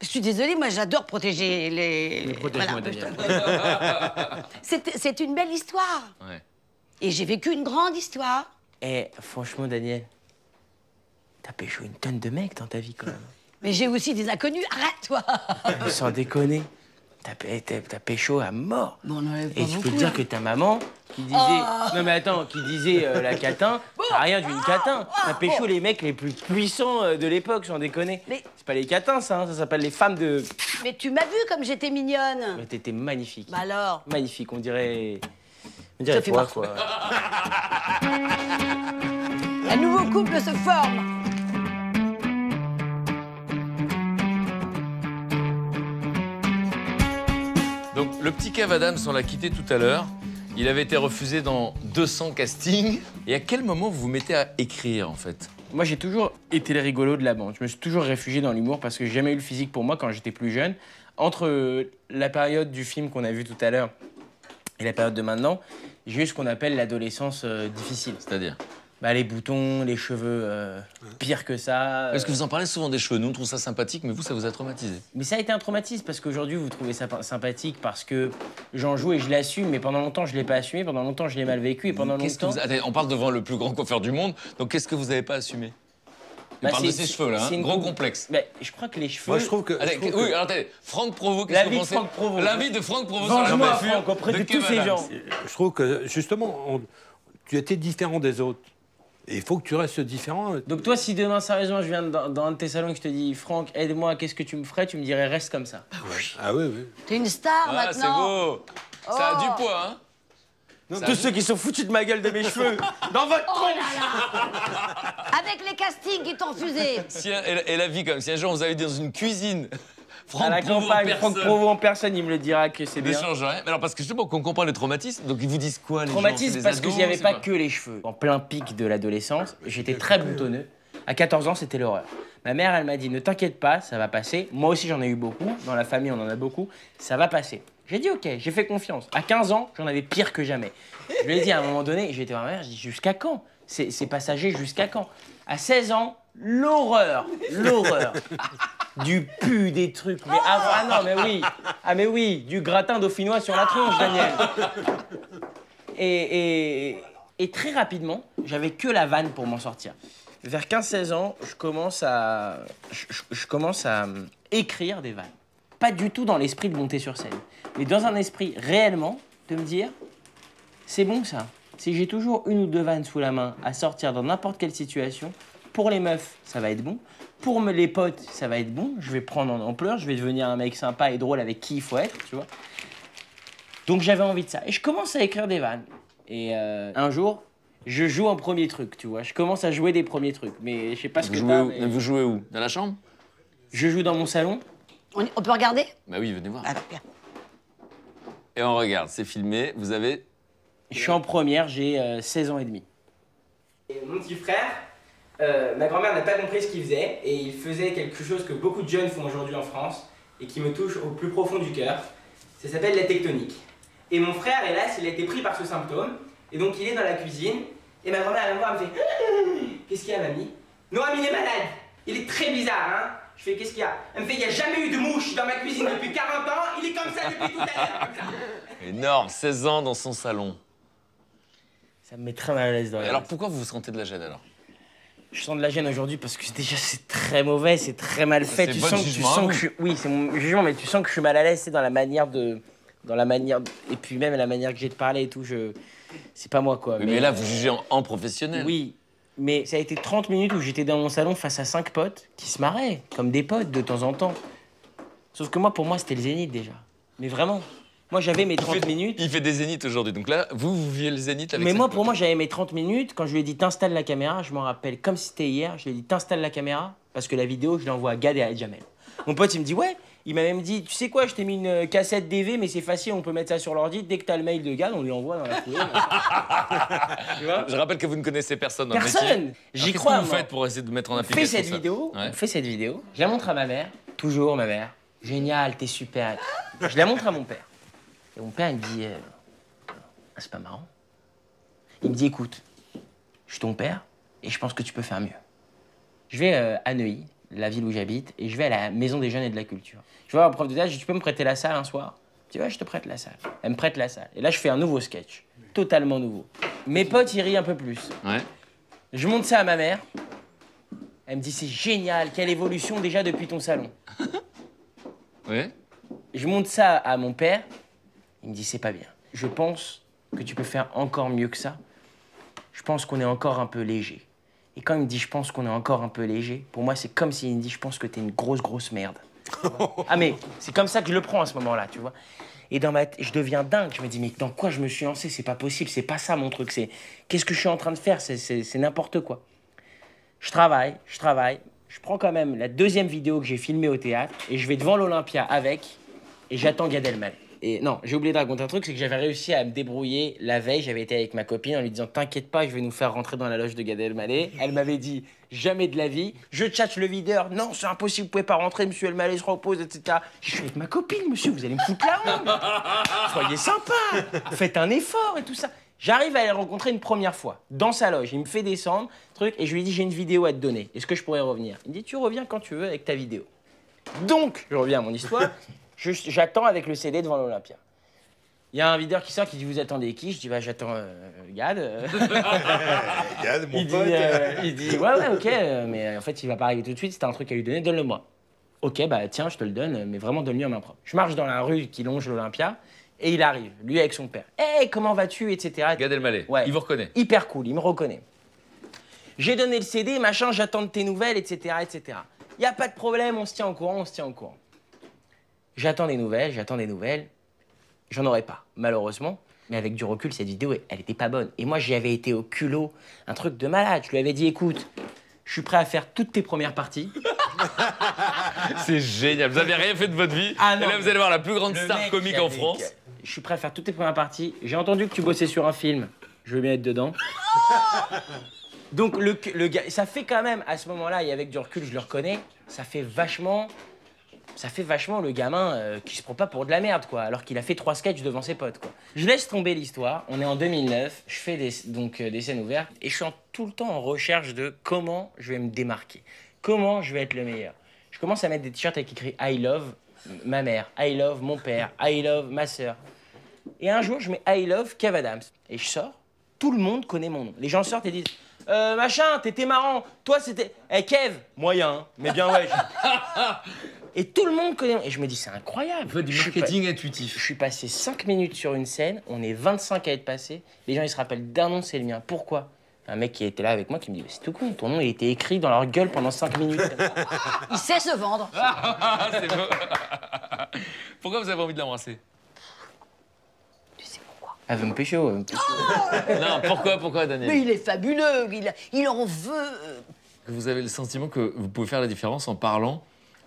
Je suis désolée, moi j'adore protéger les. les Protège-moi voilà. C'est une belle histoire. Ouais. Et j'ai vécu une grande histoire. Et franchement, Daniel. T'as pécho une tonne de mecs dans ta vie, quand même. Mais j'ai aussi des inconnus, arrête-toi. Sans déconner, t'as pécho à mort. Bon, on et pas je beaucoup, peux te dire hein. que ta maman, qui disait... Oh. Non, mais attends, qui disait euh, la catin, bon. T'as rien d'une oh. catin. Oh. T'as pécho oh. les mecs les plus puissants euh, de l'époque, sans déconner. Mais... C'est pas les catins, ça, hein, ça s'appelle les femmes de... Mais tu m'as vu comme j'étais mignonne. Mais t'étais magnifique. Bah alors. Magnifique, on dirait... On dirait toi, quoi. Un nouveau couple se forme. Donc, le petit Kev Adams, on l'a quitté tout à l'heure. Il avait été refusé dans deux cents castings. Et à quel moment vous vous mettez à écrire, en fait? Moi, j'ai toujours été les rigolos de la bande. Je me suis toujours réfugié dans l'humour parce que j'ai jamais eu le physique pour moi quand j'étais plus jeune. Entre la période du film qu'on a vu tout à l'heure et la période de maintenant, j'ai eu ce qu'on appelle l'adolescence euh, difficile. C'est-à-dire? Bah, les boutons, les cheveux, euh, pire que ça. Euh... Parce que vous en parlez souvent des cheveux. Nous, on trouve ça sympathique, mais vous, ça vous a traumatisé. Mais ça a été un traumatisme, parce qu'aujourd'hui, vous trouvez ça sympathique, parce que j'en joue et je l'assume, mais pendant longtemps, je ne l'ai pas assumé, pendant longtemps, je l'ai mal vécu, et pendant longtemps... Vous... Attends, on parle devant le plus grand coiffeur du monde, donc qu'est-ce que vous n'avez pas assumé? On bah, parle de ces cheveux-là, hein. Gros complexe. Bah, je crois que les cheveux... Moi, je trouve que... Allez, je trouve oui, que... alors attendez, Franck Provost, qu'est-ce que vous pensez? L'avis de Franck Provost sur la coiffure auprès de, de tous ces gens. Je trouve que, justement, on... tu étais différent des autres. Et il faut que tu restes différent. Donc toi, si demain, sérieusement, je viens dans, dans un de tes salons et que je te dis « Franck, aide-moi, qu'est-ce que tu me ferais ?» Tu me dirais « Reste comme ça. » Oui. Ah oui, oui. T'es une star, ah, maintenant. C'est beau oh. Ça a du poids, hein. Non, tous ceux qui sont foutus de ma gueule de mes cheveux, dans votre tronche. Oh là là. Avec les castings qui t'ont refusé. Si, et, la, et la vie, comme si un jour, on vous avait dit dans une cuisine Franck à la Provost campagne, en Franck Provost en personne, il me le dira que c'est bien. D'échange, ouais. Mais alors, parce que justement, qu'on comprend le traumatisme, donc ils vous disent quoi, les traumatisme, gens Traumatisme, parce ados, que j'y avais pas, pas que les cheveux. En plein pic de l'adolescence, j'étais très boutonneux. À quatorze ans, c'était l'horreur. Ma mère, elle m'a dit, ne t'inquiète pas, ça va passer. Moi aussi, j'en ai eu beaucoup. Dans la famille, on en a beaucoup. Ça va passer. J'ai dit, OK, j'ai fait confiance. À quinze ans, j'en avais pire que jamais. Je lui ai dit, à un moment donné, j'ai été voir ma mère, je dis, jusqu'à quand? C'est passager jusqu'à quand? À seize ans, l'horreur, l'horreur. Du pu, des trucs, mais ah, ah non, mais oui. Ah mais oui, du gratin dauphinois sur la tronche, Daniel. Et, et, et très rapidement, j'avais que la vanne pour m'en sortir. Vers quinze seize ans, je commence à... Je, je, je commence à écrire des vannes. Pas du tout dans l'esprit de monter sur scène, mais dans un esprit réellement de me dire, c'est bon ça. Si j'ai toujours une ou deux vannes sous la main à sortir dans n'importe quelle situation, pour les meufs, ça va être bon. Pour me, les potes, ça va être bon. Je vais prendre en ampleur, je vais devenir un mec sympa et drôle avec qui il faut être, tu vois. Donc j'avais envie de ça. Et je commence à écrire des vannes. Et euh, un jour, je joue un premier truc, tu vois. Je commence à jouer des premiers trucs, mais je sais pas ce que je parle. Vous jouez où? Dans la chambre? Je joue dans mon salon. On, on peut regarder? Bah oui, venez voir. Ah, bah, et on regarde, c'est filmé, vous avez... Je suis en première, j'ai euh, seize ans et demi. Et mon petit frère, euh, ma grand-mère n'a pas compris ce qu'il faisait et il faisait quelque chose que beaucoup de jeunes font aujourd'hui en France et qui me touche au plus profond du cœur. Ça s'appelle la tectonique. Et mon frère, hélas, il a été pris par ce symptôme et donc il est dans la cuisine et ma grand-mère vient me voir et me fait « Qu'est-ce qu'il y a, mamie ?»« Non, mamie, il est malade. Il est très bizarre, hein ?» Je fais « Qu'est-ce qu'il y a ?» Elle me fait « Il n'y a jamais eu de mouche dans ma cuisine depuis quarante ans. Il est comme ça depuis tout à l'heure. » Énorme, seize ans dans son salon. Ça me met très mal à l'aise dans la... Alors pourquoi vous vous sentez de la gêne alors? Je sens de la gêne aujourd'hui parce que déjà c'est très mauvais, c'est très mal fait. Tu sens, que tu sens que je... Oui, c'est mon jugement, mais tu sens que je suis mal à l'aise, c'est dans la manière de... Dans la manière... Et puis même la manière que j'ai de parler et tout, je... C'est pas moi quoi. Mais, mais, mais là vous jugez en, en professionnel. Oui, mais ça a été trente minutes où j'étais dans mon salon face à cinq potes qui se marraient, comme des potes de temps en temps. Sauf que moi, pour moi, c'était le zénith déjà. Mais vraiment. Moi, j'avais mes trente minutes. Il fait des zéniths aujourd'hui, donc là, vous, vous viviez le zénith avec... Mais moi, pour moi, j'avais mes trente minutes. Quand je lui ai dit, t'installes la caméra, je m'en rappelle comme si c'était hier. Je lui ai dit, t'installes la caméra, parce que la vidéo, je l'envoie à Gad et à Jamel. Mon pote, il me dit, ouais. Il m'a même dit, tu sais quoi, je t'ai mis une cassette D V, mais c'est facile, on peut mettre ça sur l'ordi. Dès que t'as le mail de Gad, on lui envoie dans la foulée. Tu vois ? Je rappelle que vous ne connaissez personne dans le métier. Personne ! J'y crois, moi. Qu'est-ce que vous faites pour essayer de mettre en application ça ? On fait cette vidéo, je la montre à ma mère. Toujours, ma mère. Génial, t'es super. Je la montre à mon père. Et mon père, il me dit, euh, ah, c'est pas marrant. Il me dit, écoute, je suis ton père et je pense que tu peux faire mieux. Je vais euh, à Neuilly, la ville où j'habite, et je vais à la maison des jeunes et de la culture. Je vais voir un prof de théâtre, je dis, tu peux me prêter la salle un soir? Tu vois, je te prête la salle. Elle me prête la salle. Et là, je fais un nouveau sketch, totalement nouveau. Mes potes, ils rient un peu plus. Ouais. Je monte ça à ma mère. Elle me dit, c'est génial, quelle évolution déjà depuis ton salon. Ouais. Je monte ça à mon père. Il me dit, c'est pas bien. Je pense que tu peux faire encore mieux que ça. Je pense qu'on est encore un peu léger. Et quand il me dit, je pense qu'on est encore un peu léger, pour moi, c'est comme s'il me dit, je pense que t'es une grosse, grosse merde. Ah, mais c'est comme ça que je le prends à ce moment-là, tu vois. Et dans ma tête, je deviens dingue. Je me dis, mais dans quoi je me suis lancé? C'est pas possible, c'est pas ça mon truc. C'est qu'est-ce que je suis en train de faire? C'est n'importe quoi. Je travaille, je travaille. Je prends quand même la deuxième vidéo que j'ai filmée au théâtre et je vais devant l'Olympia avec et j'attends Gad Elmaleh. Et non, j'ai oublié de raconter un truc, c'est que j'avais réussi à me débrouiller la veille. J'avais été avec ma copine en lui disant « T'inquiète pas, je vais nous faire rentrer dans la loge de Gad Elmaleh. » Elle m'avait dit « Jamais de la vie. » Je tchatche le videur. « Non, c'est impossible, vous pouvez pas rentrer, monsieur Elmaleh se repose, et cetera » Je suis avec ma copine, monsieur, vous allez me foutre la honte. Soyez sympa, faites un effort et tout ça. J'arrive à la rencontrer une première fois, dans sa loge. Il me fait descendre, truc, et je lui dis « J'ai une vidéo à te donner. Est-ce que je pourrais revenir ?» Il me dit « Tu reviens quand tu veux avec ta vidéo. » Donc, je reviens à mon histoire. J'attends avec le C D devant l'Olympia. Il y a un videur qui sort qui dit « Vous attendez qui ?» Je dis « Bah, j'attends euh, Gad. Euh. » Gad, mon il pote. Dit, euh, il dit « Ouais, ouais, OK, euh, mais en fait, il va pas arriver tout de suite. Si t'as un truc à lui donner, donne-le-moi. » OK, bah tiens, je te le donne, mais vraiment, donne-lui en main propre. Je marche dans la rue qui longe l'Olympia et il arrive, lui avec son père. « Hey, comment vas-tu » et cetera. Gad Elmaleh, ouais, il vous reconnaît. Hyper cool, il me reconnaît. J'ai donné le C D, machin, j'attends de tes nouvelles, et cetera, et cetera. Il y a pas de problème, on se tient au courant, on se tient au courant. J'attends des nouvelles, j'attends des nouvelles. J'en aurais pas, malheureusement. Mais avec du recul, cette vidéo, elle était pas bonne. Et moi, j'y avais été au culot, un truc de malade. Je lui avais dit, écoute, je suis prêt à faire toutes tes premières parties. C'est génial. Vous n'avez rien fait de votre vie. Ah non, et là, vous allez voir la plus grande star comique en France. Je suis prêt à faire toutes tes premières parties. J'ai entendu que tu bossais sur un film. Je veux bien être dedans. Donc, le, le gars, ça fait quand même, à ce moment-là, et avec du recul, je le reconnais, ça fait vachement... Ça fait vachement le gamin euh, qui se prend pas pour de la merde, quoi, alors qu'il a fait trois sketchs devant ses potes, quoi. Je laisse tomber l'histoire, on est en deux mille neuf, je fais des, donc, euh, des scènes ouvertes, et je suis en, tout le temps en recherche de comment je vais me démarquer, comment je vais être le meilleur. Je commence à mettre des t-shirts avec écrit « I love ma mère »,« I love mon père »,« I love ma sœur ». Et un jour, je mets « I love Kev Adams ». Et je sors, tout le monde connaît mon nom. Les gens sortent et disent euh, « Machin, t'étais marrant, toi c'était... Hey, Kev !» Moyen, mais bien ouais. Et tout le monde connaît. Et je me dis, c'est incroyable. Vous faites du marketing intuitif. Je suis passé cinq minutes sur une scène, on est vingt-cinq à être passés. Les gens, ils se rappellent d'un nom, c'est le mien. Pourquoi? Un mec qui était là avec moi qui me dit, c'est tout con, ton nom, il était écrit dans leur gueule pendant cinq minutes. Il sait se vendre. C'est beau. Pourquoi vous avez envie de l'embrasser? Tu sais pourquoi? Elle veut me pécho. Elle veut me pécho. Oh non, pourquoi, pourquoi, Daniel? Mais il est fabuleux, il, il en veut. Vous avez le sentiment que vous pouvez faire la différence en parlant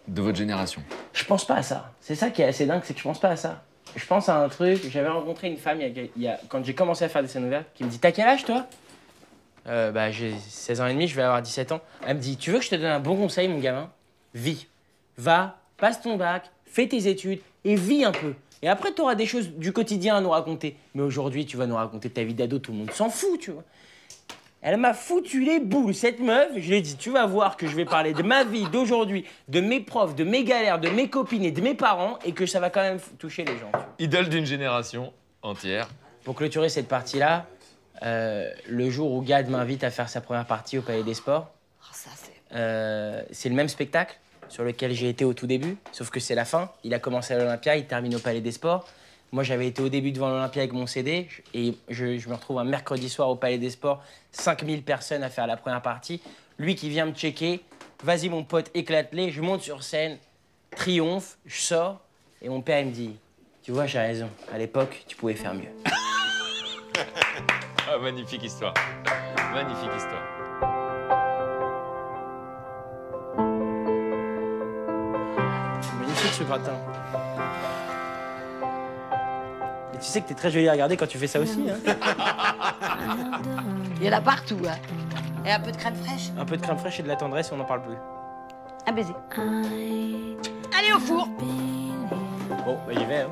de votre génération? Je pense pas à ça. C'est ça qui est assez dingue, c'est que je pense pas à ça. Je pense à un truc. J'avais rencontré une femme il y a, il y a, quand j'ai commencé à faire des scènes ouvertes qui me dit « T'as quel âge, toi ?» euh, Bah, j'ai seize ans et demi, je vais avoir dix-sept ans. Elle me dit « Tu veux que je te donne un bon conseil, mon gamin? Vis. Va, passe ton bac, fais tes études et vis un peu. Et après, t'auras des choses du quotidien à nous raconter. Mais aujourd'hui, tu vas nous raconter ta vie d'ado, tout le monde s'en fout, tu vois. » Elle m'a foutu les boules, cette meuf. Je lui ai dit, tu vas voir que je vais parler de ma vie, d'aujourd'hui, de mes profs, de mes galères, de mes copines et de mes parents, et que ça va quand même toucher les gens. Idole d'une génération entière. Pour clôturer cette partie-là, euh, le jour où Gad m'invite à faire sa première partie au Palais des Sports, oh, ça, c'est... Euh, c'est le même spectacle sur lequel j'ai été au tout début, sauf que c'est la fin. Il a commencé à l'Olympia, il termine au Palais des Sports. Moi, j'avais été au début devant l'Olympia avec mon C D et je, je me retrouve un mercredi soir au Palais des Sports, cinq mille personnes à faire la première partie. Lui qui vient me checker, vas-y mon pote, éclate-les. Je monte sur scène, triomphe, je sors et mon père, il me dit, tu vois, j'ai raison, à l'époque, tu pouvais faire mieux. Ah, magnifique histoire, magnifique histoire. C'est magnifique ce gratin. Et tu sais que t'es très jolie à regarder quand tu fais ça aussi, hein. Il y en a partout, hein. Et un peu de crème fraîche. Un peu de crème fraîche et de la tendresse, on n'en parle plus. Un baiser. Allez au four. Bon, bah j'y vais, hein.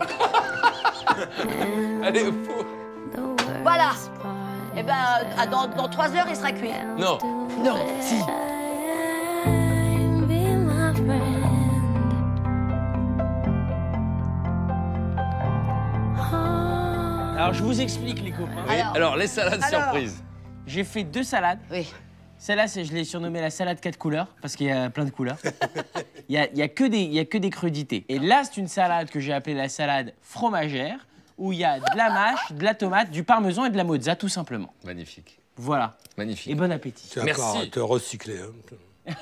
Allez au four. Voilà. Eh ben, dans, dans trois heures, il sera cuit. Non. Non, si. Alors, je vous explique, les copains. Oui. Alors, alors, les salades alors, surprises. J'ai fait deux salades. Oui. Celle-là, je l'ai surnommée la salade quatre couleurs, parce qu'il y a plein de couleurs. Il n'y a, il y a, que des, il y a que des crudités. Et là, c'est une salade que j'ai appelée la salade fromagère, où il y a de la mâche, de la tomate, du parmesan et de la mozza, tout simplement. Magnifique. Voilà. Magnifique. Et bon appétit. Tu Merci. Encore à te recycler. Hein.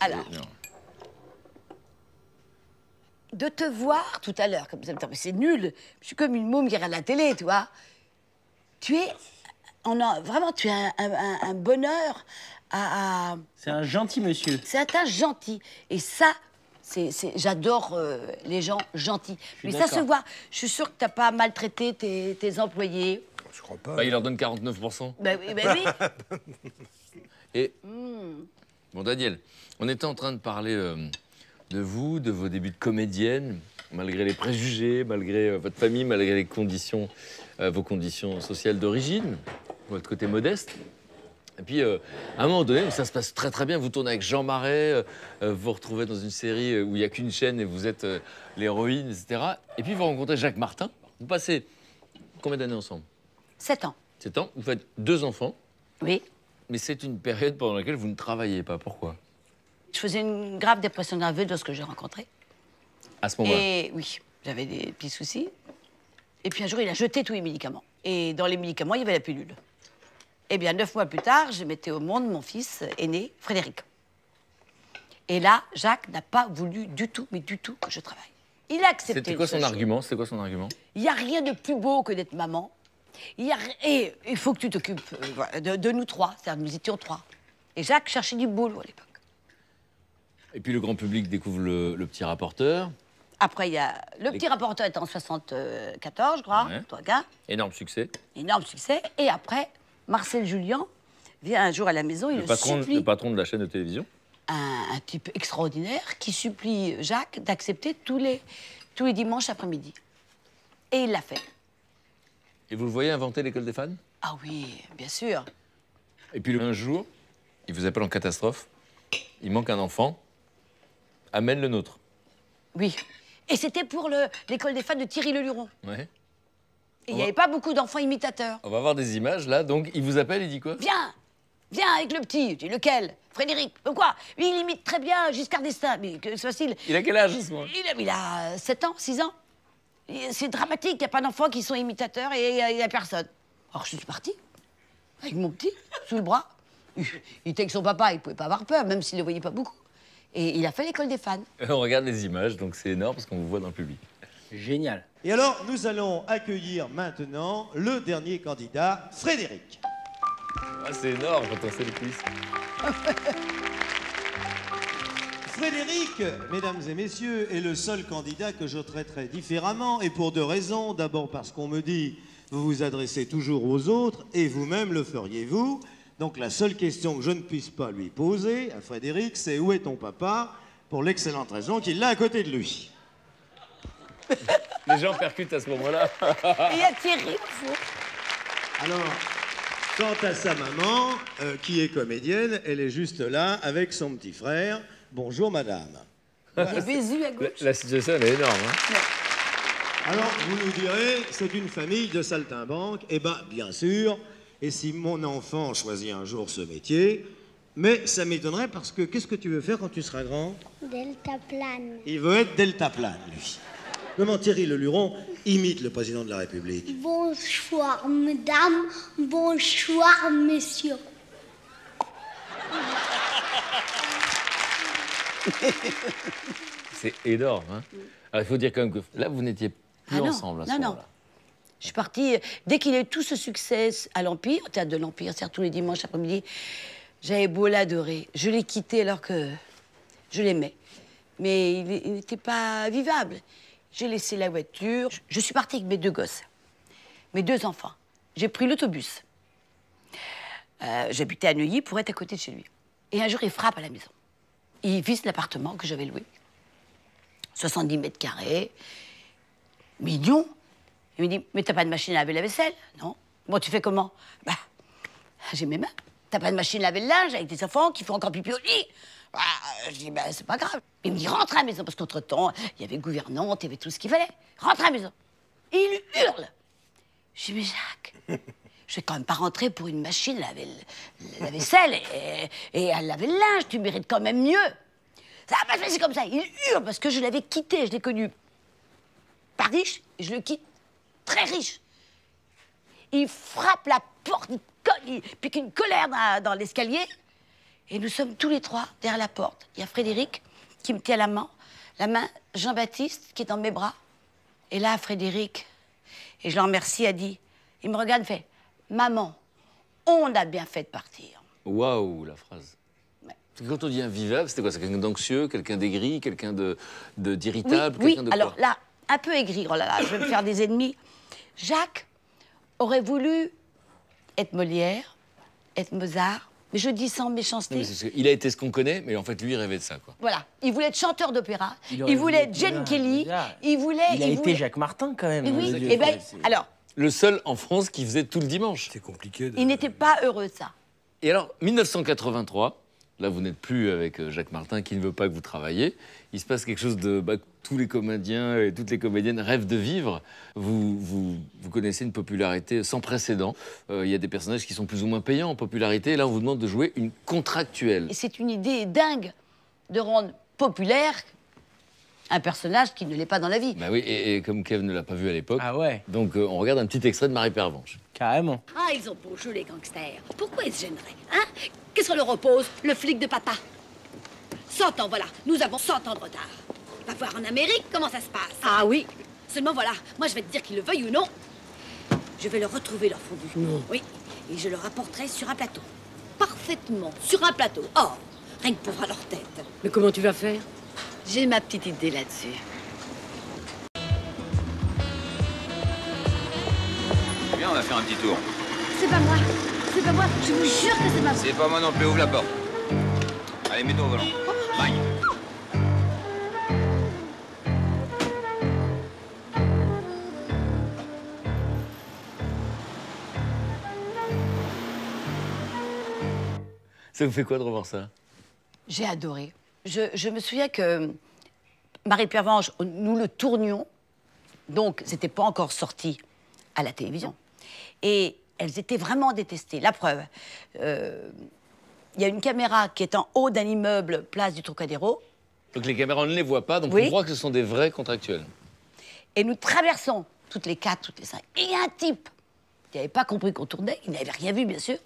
Alors. Non. De te voir tout à l'heure, comme ça, mais c'est nul. Je suis comme une môme qui regarde la télé, tu vois. Tu es... On a, vraiment, tu es un, un, un bonheur à... à... C'est un gentil monsieur. C'est un gentil. Et ça, j'adore euh, les gens gentils. Mais ça se voit. Je suis sûre que tu n'as pas maltraité tes, tes employés. Je crois pas. Bah, il leur donne quarante-neuf pour cent. Bah, bah oui. Et... Mmh. Bon, Daniel, on était en train de parler... Euh... de vous, de vos débuts de comédienne, malgré les préjugés, malgré euh, votre famille, malgré les conditions, euh, vos conditions sociales d'origine, votre côté modeste. Et puis, euh, à un moment donné, ça se passe très très bien, vous tournez avec Jean Marais, euh, vous vous retrouvez dans une série où il n'y a qu'une chaîne et vous êtes euh, l'héroïne, et cetera. Et puis, vous rencontrez Jacques Martin. Vous passez combien d'années ensemble? Sept ans. Sept ans, vous faites deux enfants. Oui. Mais c'est une période pendant laquelle vous ne travaillez pas. Pourquoi? Je faisais une grave dépression nerveuse lorsque j'ai rencontré. À ce moment-là? Et oui, j'avais des petits soucis. Et puis un jour, il a jeté tous les médicaments. Et dans les médicaments, il y avait la pilule. Eh bien, neuf mois plus tard, je mettais au monde mon fils aîné, Frédéric. Et là, Jacques n'a pas voulu du tout, mais du tout, que je travaille. Il a accepté. C'était quoi son argument? C'était quoi son argument? Il n'y a rien de plus beau que d'être maman. Il y a... Et il faut que tu t'occupes de, de nous trois. C'est-à-dire, nous étions trois. Et Jacques cherchait du boulot à l'époque. Et puis le grand public découvre le, le petit rapporteur. Après, il y a... Le petit Les... rapporteur est en soixante-quatorze, je crois. Ouais. Toi, gars. Énorme succès. Énorme succès. Et après, Marcel Julien vient un jour à la maison, il le, le patron, supplie. Le patron de la chaîne de télévision. Un, un type extraordinaire qui supplie Jacques d'accepter tous les, tous les dimanches après-midi. Et il l'a fait. Et vous le voyez inventer l'école des fans? Ah oui, bien sûr. Et puis le... un jour, il vous appelle en catastrophe. Il manque un enfant. Amène le nôtre. Oui. Et c'était pour l'école des fans de Thierry Le Luron. Ouais. Et il n'y va... avait pas beaucoup d'enfants imitateurs. On va voir des images, là. Donc, il vous appelle, il dit quoi? Viens, viens avec le petit. Dis lequel? Frédéric. Quoi? Lui, il imite très bien Giscard d'Estaing. Mais que soit il... il a quel âge, ce moment? Il a sept ans, six ans. C'est dramatique. Il n'y a pas d'enfants qui sont imitateurs et il n'y a personne. Alors, je suis partie, avec mon petit, sous le bras. Il était avec son papa, il ne pouvait pas avoir peur, même s'il ne le voyait pas beaucoup. Et il a fait l'école des fans. On regarde les images, donc c'est énorme parce qu'on vous voit dans le public. Génial. Et alors, nous allons accueillir maintenant le dernier candidat, Frédéric. Ah, c'est énorme quand on sait les coulisses. Frédéric, mesdames et messieurs, est le seul candidat que je traiterai différemment, et pour deux raisons. D'abord parce qu'on me dit, vous vous adressez toujours aux autres, et vous-même le feriez-vous. Donc la seule question que je ne puisse pas lui poser à Frédéric, c'est où est ton papa, pour l'excellente raison qu'il l'a à côté de lui. Les gens percutent à ce moment-là. Il y a Thierry. Alors, quant à sa maman, euh, qui est comédienne, elle est juste là avec son petit frère. Bonjour madame. Voilà. Des à gauche. La, la situation elle est énorme. Hein. Ouais. Alors, vous nous direz, c'est une famille de saltimbanques. Eh bien, bien sûr. Et si mon enfant choisit un jour ce métier, mais ça m'étonnerait parce que qu'est-ce que tu veux faire quand tu seras grand? Deltaplane. Il veut être deltaplane, lui. Comment Thierry Le Luron imite le président de la République? Bonsoir, mesdames. Bonsoir, messieurs. C'est énorme, hein? Alors, il faut dire quand même que là, vous n'étiez plus ah ensemble à ce moment-là. Je suis partie, dès qu'il a eu tout ce succès à l'Empire, au théâtre de l'Empire, c'est-à-dire tous les dimanches après-midi, j'avais beau l'adorer. Je l'ai quitté alors que je l'aimais. Mais il n'était pas vivable. J'ai laissé la voiture. Je suis partie avec mes deux gosses, mes deux enfants. J'ai pris l'autobus. Euh, J'habitais à Neuilly pour être à côté de chez lui. Et un jour, il frappe à la maison. Il vise l'appartement que j'avais loué. soixante-dix mètres carrés. Mignon. Il me dit, mais t'as pas de machine à laver la vaisselle, non? Bon, tu fais comment? Bah, j'ai mes mains. T'as pas de machine à laver le linge avec des enfants qui font encore pipi au lit? Bah, je dis, bah, c'est pas grave. Il me dit, rentre à la maison, parce qu'entre-temps, il y avait gouvernante, il y avait tout ce qu'il fallait. Rentre à la maison. Et il hurle. Je dis, mais Jacques, je vais quand même pas rentrer pour une machine à laver le, la vaisselle et, et à laver le linge. Tu mérites quand même mieux. Ça va pas se passer comme ça. Il hurle, parce que je l'avais quitté, je l'ai connu. Pas riche, je le quitte. Très riche. Il frappe la porte, il colle, il pique une colère dans, dans l'escalier. Et nous sommes tous les trois derrière la porte. Il y a Frédéric qui me tient la main, la main Jean-Baptiste qui est dans mes bras. Et là, Frédéric, et je l'en remercie, a dit, il me regarde, fait, maman, on a bien fait de partir. Waouh, la phrase. Quand on dit invivable, c'était quoi? C'est quelqu'un d'anxieux, quelqu'un d'aigri, quelqu'un de, de, d'irritable, oui, quelqu'un oui. de quoi? Alors là, un peu aigri, oh là là, je vais me faire des ennemis. Jacques aurait voulu être Molière, être Mozart, mais je dis sans méchanceté. Non, mais il a été ce qu'on connaît, mais en fait, lui, il rêvait de ça, quoi. Voilà. Il voulait être chanteur d'opéra, il, il voulait être Gene Kelly, il voulait... Il a il été voulait... Jacques Martin, quand même. Et oui, et ben, alors... Le seul en France qui faisait tout le dimanche. C'est compliqué. De... Il n'était pas heureux de ça. Et alors, mille neuf cent quatre-vingt-trois, là, vous n'êtes plus avec Jacques Martin, qui ne veut pas que vous travailliez. Il se passe quelque chose de... Bah, tous les comédiens et toutes les comédiennes rêvent de vivre. Vous, vous, vous connaissez une popularité sans précédent. Il euh, y a des personnages qui sont plus ou moins payants en popularité. Et là, on vous demande de jouer une contractuelle. Et c'est une idée dingue de rendre populaire un personnage qui ne l'est pas dans la vie. Bah oui, et, et comme Kev ne l'a pas vu à l'époque, ah ouais. donc euh, on regarde un petit extrait de Marie Pervenche. Carrément. Ah, ils ont beau jeu, les gangsters. Pourquoi ils se gêneraient, hein? Qu'est-ce qu'on leur repose? Le flic de papa. cent ans, voilà. Nous avons cent ans de retard. Va voir en Amérique comment ça se passe. Ah oui. Seulement voilà, moi je vais te dire qu'ils le veuillent ou non. Je vais leur retrouver leur fondu. Non. Oui. Et je leur apporterai sur un plateau. Parfaitement. Sur un plateau. Or, rien que pour voir leur tête. Mais comment tu vas faire? J'ai ma petite idée là-dessus. Viens, on va faire un petit tour. C'est pas moi, c'est pas moi, je vous jure que c'est pas moi. C'est pas moi non plus, ouvre la porte. Allez, mets-toi au volant. Bye. Ça vous fait quoi de revoir ça? J'ai adoré. Je, je me souviens que Marie-Pierre-Vange, nous le tournions, donc c'était pas encore sorti à la télévision. Et elles étaient vraiment détestées. La preuve, il euh, y a une caméra qui est en haut d'un immeuble, place du Trocadéro. Donc les caméras, on ne les voit pas, donc oui. On croit que ce sont des vrais contractuels. Et nous traversons toutes les quatre, toutes les cinq. Et il y a un type qui n'avait pas compris qu'on tournait, il n'avait rien vu, bien sûr.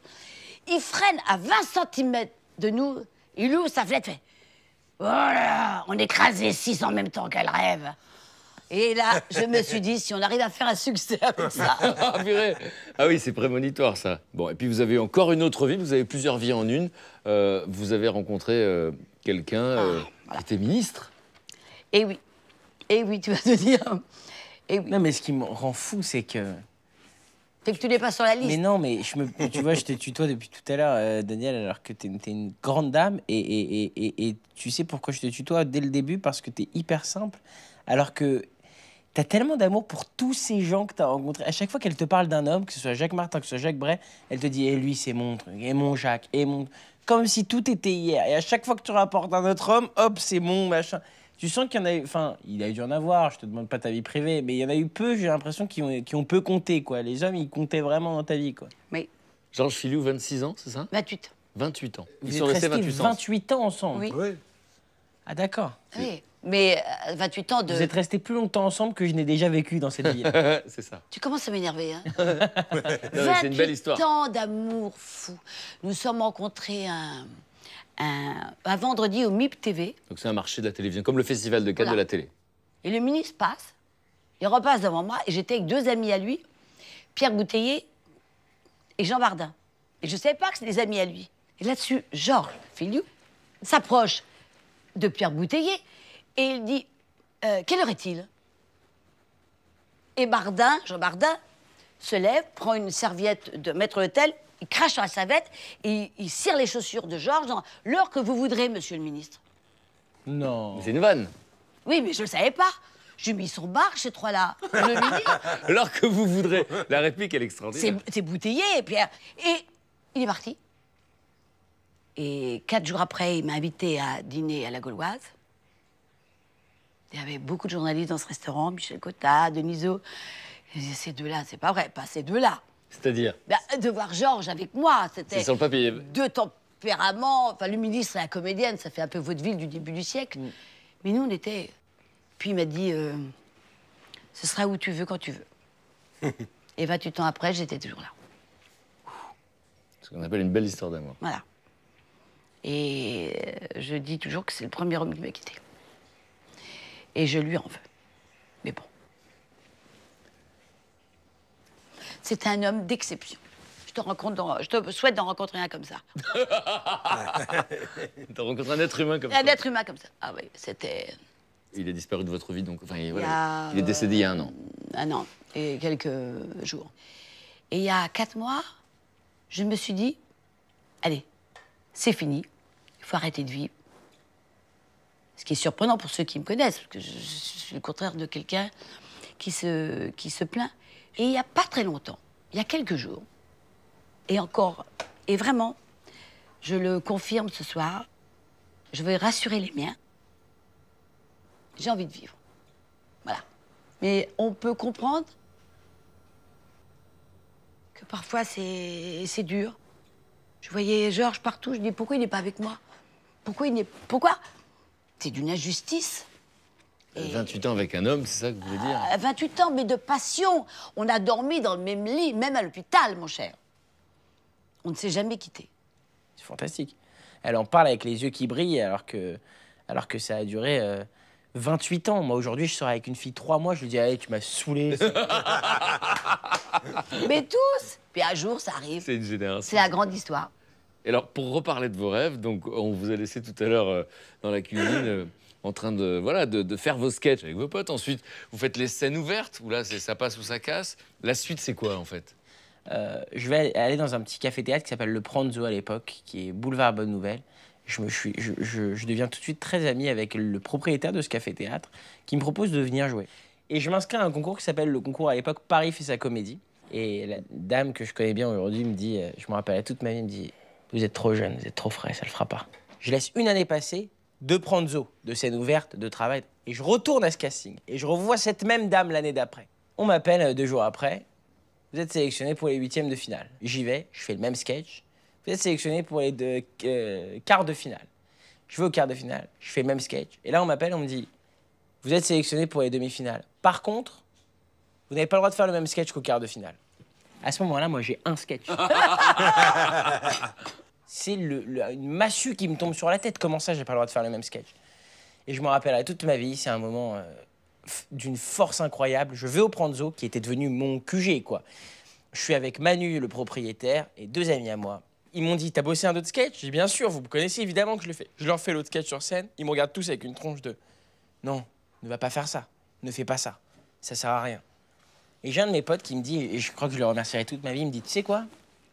Il freine à vingt centimètres de nous, il ouvre sa fenêtre, fait « Oh là là, on écrase les six en même temps qu'elle rêve !» Et là, je me suis dit, si on arrive à faire un succès avec ça... Ah, purée. Ah oui, c'est prémonitoire, ça. Bon, et puis vous avez encore une autre vie, vous avez plusieurs vies en une. Euh, vous avez rencontré euh, quelqu'un euh, ah, voilà. qui était ministre. Eh oui, eh oui, tu vas te dire. Eh oui. Non, mais ce qui me rend fou, c'est que... Fait que tu n'es pas sur la liste. Mais non, mais je me, tu vois, je t'ai tutoie depuis tout à l'heure, euh, Danièle, alors que t'es une, une grande dame. Et, et, et, et, et tu sais pourquoi je te tutoie dès le début? Parce que t'es hyper simple. Alors que t'as tellement d'amour pour tous ces gens que t'as rencontrés. À chaque fois qu'elle te parle d'un homme, que ce soit Jacques Martin, que ce soit Jacques Brel, elle te dit « Et eh, lui, c'est mon truc. Et eh, mon Jacques. Et eh, mon... » Comme si tout était hier. Et à chaque fois que tu rapportes un autre homme, hop, c'est mon machin. Tu sens qu'il y en a eu... Enfin, il a dû en avoir, je te demande pas ta vie privée, mais il y en a eu peu, j'ai l'impression, qui ont, qui ont peu compté, quoi. Les hommes, ils comptaient vraiment dans ta vie, quoi. Oui. Georges Fillioud, vingt-six ans, c'est ça? vingt-huit. vingt-huit ans. Vous ils sont restés vingt-huit ans. vingt-huit ans ensemble? Oui. Oui. Ah, d'accord. Oui. Mais euh, vingt-huit ans de... Vous êtes restés plus longtemps ensemble que je n'ai déjà vécu dans cette vie. C'est ça. Tu commences à m'énerver, hein. C'est une belle histoire. vingt-huit ans d'amour fou. Nous sommes rencontrés un... Un, un vendredi au M I P T V. Donc c'est un marché de la télévision, comme le festival de Cannes voilà. de la télé. Et le ministre passe, il repasse devant moi, et j'étais avec deux amis à lui, Pierre Bouteillet et Jean Bardin. Et je ne savais pas que c'était des amis à lui. Et là-dessus, Georges Fillioud s'approche de Pierre Bouteillet et il dit euh, « Quelle heure est-il » Et Bardin, Jean Bardin, se lève, prend une serviette de maître d'hôtel. Il crache sur la savette et il cire les chaussures de Georges dans l'heure que vous voudrez, monsieur le ministre. Non. C'est une vanne. Oui, mais je le savais pas. J'ai mis son bar, ces trois-là. Le ministre. L'heure que vous voudrez. La réplique, elle est extraordinaire. C'est Bouteillé, Pierre. Et il est parti. Et quatre jours après, il m'a invité à dîner à la Gauloise. Il y avait beaucoup de journalistes dans ce restaurant, Michel Cotta, Denisot. Je disais, ces deux-là, c'est pas vrai, pas ces deux-là. C'est-à-dire bah, de voir Georges avec moi, c'était deux tempéraments. Enfin, le ministre et la comédienne, ça fait un peu vaudeville du début du siècle. Mm. Mais nous, on était... Puis il m'a dit, euh, ce sera où tu veux, quand tu veux. Et vingt-huit ans après, j'étais toujours là. Ce qu'on appelle une belle histoire d'amour. Voilà. Et je dis toujours que c'est le premier homme qui m'a quitté. Et je lui en veux. Mais bon. C'est un homme d'exception. Je te, rencontre dans, je te souhaite d'en rencontrer un comme ça. D'en rencontrer un être humain comme un ça. Un être humain comme ça. Ah oui, c'était... Il a disparu de votre vie, donc... Enfin, il, voilà, il est décédé euh... il y a un an. Un an et quelques jours. Et il y a quatre mois, je me suis dit, allez, c'est fini, il faut arrêter de vivre. Ce qui est surprenant pour ceux qui me connaissent, parce que je, je suis le contraire de quelqu'un qui se, qui se plaint. Et il n'y a pas très longtemps, il y a quelques jours, et encore, et vraiment, je le confirme ce soir, je vais rassurer les miens, j'ai envie de vivre. Voilà. Mais on peut comprendre que parfois c'est dur. Je voyais Georges partout, je dis pourquoi il n'est pas avec moi? Pourquoi il n'est... Pourquoi? C'est d'une injustice. Et... vingt-huit ans avec un homme, c'est ça que vous voulez dire? euh, vingt-huit ans, mais de passion. On a dormi dans le même lit, même à l'hôpital, mon cher. On ne s'est jamais quitté. C'est fantastique. Elle en parle avec les yeux qui brillent, alors que, alors que ça a duré euh, vingt-huit ans. Moi, aujourd'hui, je sors avec une fille trois mois, je lui dis « Allez, tu m'as saoulé. » Mais tous. Puis un jour, ça arrive. C'est une génération. C'est la grande histoire. Et alors, pour reparler de vos rêves, donc on vous a laissé tout à l'heure euh, dans la cuisine euh, en train de, voilà, de, de faire vos sketchs avec vos potes. Ensuite, vous faites les scènes ouvertes, où là, ça passe ou ça casse. La suite, c'est quoi, en fait? euh, Je vais aller dans un petit café-théâtre qui s'appelle Le Pranzo à l'époque, qui est boulevard Bonne Nouvelle. Je, me suis, je, je, je deviens tout de suite très ami avec le propriétaire de ce café-théâtre qui me propose de venir jouer. Et je m'inscris à un concours qui s'appelle le concours à l'époque Paris fait sa comédie. Et la dame que je connais bien aujourd'hui me dit, je me rappelle toute ma vie, me dit: vous êtes trop jeune, vous êtes trop frais, ça le fera pas. Je laisse une année passer, de pranzo, de scène ouverte, de travail, et je retourne à ce casting. Et je revois cette même dame l'année d'après. On m'appelle deux jours après, vous êtes sélectionné pour les huitièmes de finale. J'y vais, je fais le même sketch. Vous êtes sélectionné pour les deux, euh, quarts de finale. Je vais au quart de finale, je fais le même sketch. Et là, on m'appelle, on me dit, vous êtes sélectionné pour les demi-finales. Par contre, vous n'avez pas le droit de faire le même sketch qu'au quart de finale. À ce moment-là, moi, j'ai un sketch. C'est le, le, une massue qui me tombe sur la tête. Comment ça, j'ai pas le droit de faire le même sketch? Et je m'en rappellerai toute ma vie. C'est un moment euh, d'une force incroyable. Je vais au Pranzo, qui était devenu mon Q G, quoi. Je suis avec Manu, le propriétaire, et deux amis à moi. Ils m'ont dit, t'as bossé un autre sketch? J'ai dit, bien sûr, vous me connaissez, évidemment que je le fais. Je leur fais l'autre sketch sur scène, ils me regardent tous avec une tronche de non, ne va pas faire ça, ne fais pas ça, ça sert à rien. Et j'ai un de mes potes qui me dit, et je crois que je le remercierai toute ma vie, il me dit, tu sais quoi?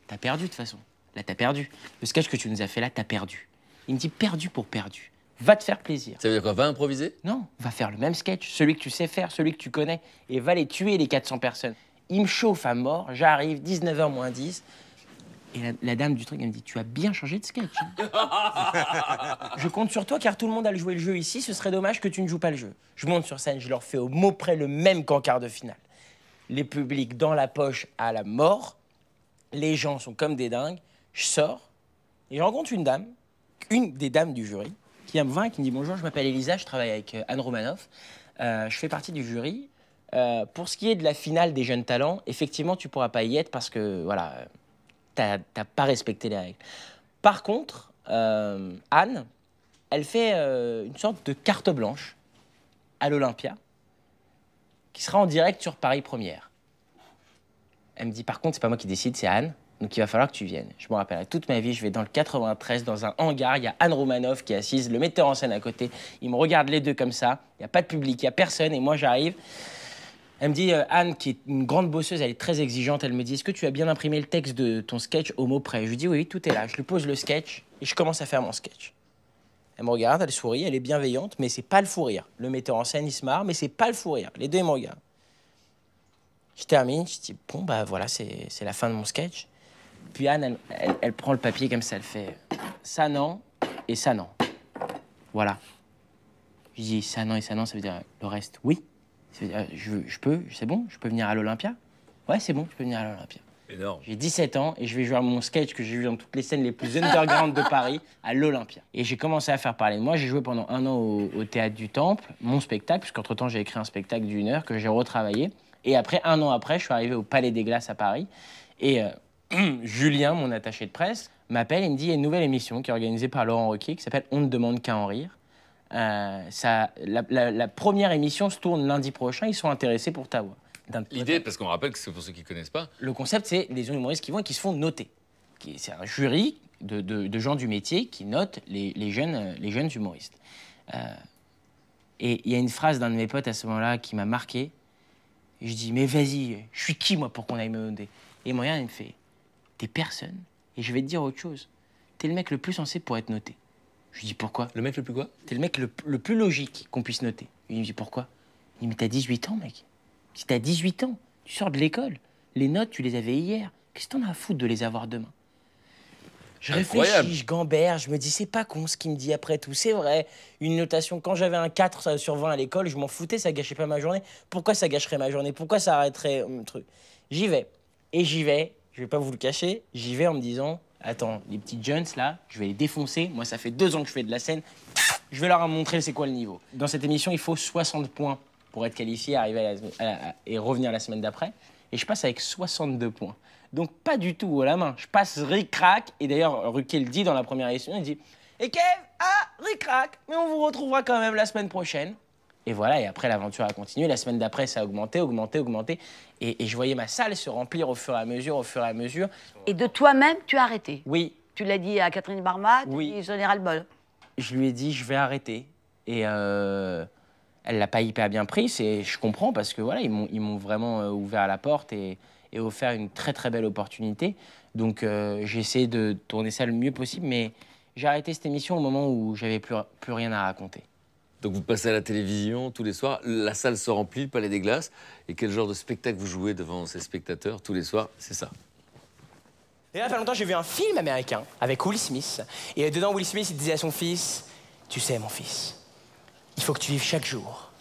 T'as perdu de toute façon. Là, t'as perdu. Le sketch que tu nous as fait là, t'as perdu. Il me dit, perdu pour perdu. Va te faire plaisir. Ça veut dire quoi? Va improviser? Non, va faire le même sketch, celui que tu sais faire, celui que tu connais, et va les tuer, les quatre cents personnes. Il me chauffe à mort, j'arrive, dix-neuf heures moins dix. Et la, la dame du truc, elle me dit, tu as bien changé de sketch. Hein. Je compte sur toi car tout le monde a joué le jeu ici, ce serait dommage que tu ne joues pas le jeu. Je monte sur scène, je leur fais au mot près le même qu'en quart de finale. Les publics dans la poche à la mort, les gens sont comme des dingues. Je sors et je rencontre une dame, une des dames du jury, qui vient me voir et qui me dit, bonjour, je m'appelle Elisa, je travaille avec Anne Romanoff, euh, je fais partie du jury. Euh, pour ce qui est de la finale des jeunes talents, effectivement, tu pourras pas y être parce que, voilà... t'as pas respecté les règles. Par contre, euh, Anne, elle fait euh, une sorte de carte blanche à l'Olympia qui sera en direct sur Paris Première. Elle me dit, par contre, c'est pas moi qui décide, c'est Anne, donc il va falloir que tu viennes. Je m'en rappellerai toute ma vie, je vais dans le quatre-vingt-treize, dans un hangar, il y a Anne Romanoff qui est assise, le metteur en scène à côté, ils me regardent les deux comme ça, il n'y a pas de public, il n'y a personne, et moi j'arrive. Elle me dit, euh, Anne, qui est une grande bosseuse, elle est très exigeante, elle me dit, est-ce que tu as bien imprimé le texte de ton sketch au mot près? Je lui dis, oui, tout est là. Je lui pose le sketch et je commence à faire mon sketch. Elle me regarde, elle sourit, elle est bienveillante, mais c'est pas le fou rire. Le metteur en scène, il se marre, mais c'est pas le fou rire. Les deux, ils me regardent. Je termine, je dis, bon, bah voilà, c'est la fin de mon sketch. Puis Anne, elle, elle, elle prend le papier comme ça, elle fait ça non et ça non. Voilà. Je dis, ça non et ça non, ça veut dire le reste, oui. Je, je peux, c'est bon, je peux venir à l'Olympia? Ouais, c'est bon, je peux venir à l'Olympia. Énorme. J'ai dix-sept ans et je vais jouer mon sketch que j'ai vu dans toutes les scènes les plus underground de Paris à l'Olympia. Et j'ai commencé à faire parler de moi. J'ai joué pendant un an au, au Théâtre du Temple, mon spectacle, puisqu'entre-temps, j'ai écrit un spectacle d'une heure que j'ai retravaillé. Et après, un an après, je suis arrivé au Palais des Glaces à Paris. Et euh, Julien, mon attaché de presse, m'appelle et me dit, il y a une nouvelle émission qui est organisée par Laurent Ruquier qui s'appelle « On ne demande qu'à en rire ». Euh, ça, la, la, la première émission se tourne lundi prochain, ils sont intéressés pour ta voix. L'idée, parce qu'on rappelle que c'est pour ceux qui ne connaissent pas... Le concept, c'est les humoristes qui vont et qui se font noter. C'est un jury de, de, de gens du métier qui notent les, les, jeunes, les jeunes humoristes. Euh, et il y a une phrase d'un de mes potes à ce moment-là qui m'a marqué. Je dis, mais vas-y, je suis qui, moi, pour qu'on aille me noter? Et mon gars, il me fait, t'es personne, et je vais te dire autre chose. T'es le mec le plus censé pour être noté. Je lui dis, pourquoi? Le mec le plus quoi? T'es le mec le, le plus logique qu'on puisse noter. Il me dit, pourquoi? Il me dit, mais t'as dix-huit ans, mec. Si t'as dix-huit ans, tu sors de l'école. Les notes, tu les avais hier. Qu'est-ce que t'en as à foutre de les avoir demain? Je Incroyable. réfléchis, je gambère, je me dis, c'est pas con ce qu'il me dit après tout. C'est vrai, une notation, quand j'avais un quatre sur vingt à l'école, je m'en foutais, ça gâchait pas ma journée. Pourquoi ça gâcherait ma journée? Pourquoi ça arrêterait mon truc? J'y vais. Et j'y vais, je vais pas vous le cacher, j'y vais en me disant... Attends, les petits jeunes, là, je vais les défoncer. Moi, ça fait deux ans que je fais de la scène. Je vais leur montrer c'est quoi le niveau. Dans cette émission, il faut soixante points pour être qualifié, arriver à la, à la, et revenir la semaine d'après. Et je passe avec soixante-deux points. Donc, pas du tout à la main. Je passe ric-rac. Et d'ailleurs, Ruquier le dit dans la première émission, il dit « Et Kev, ah, ric-rac, mais on vous retrouvera quand même la semaine prochaine. » Et voilà, et après, l'aventure a continué. La semaine d'après, ça a augmenté, augmenté, augmenté. Et, et je voyais ma salle se remplir au fur et à mesure, au fur et à mesure. Et de toi-même, tu as arrêté? Oui. Tu l'as dit à Catherine Barma, oui. Tu sonneras le bol. Je lui ai dit, je vais arrêter. Et euh, elle ne l'a pas hyper bien prise. Et je comprends parce que voilà, ils m'ont vraiment ouvert la porte et, et offert une très très belle opportunité. Donc euh, j'ai essayé de tourner ça le mieux possible. Mais j'ai arrêté cette émission au moment où j'avais plus, plus rien à raconter. Donc vous passez à la télévision tous les soirs, la salle se remplit, le Palais des Glaces. Et quel genre de spectacle vous jouez devant ces spectateurs tous les soirs? C'est ça. Il y a pas longtemps, j'ai vu un film américain avec Will Smith. Et dedans, Will Smith, il disait à son fils, « Tu sais, mon fils, il faut que tu vives chaque jour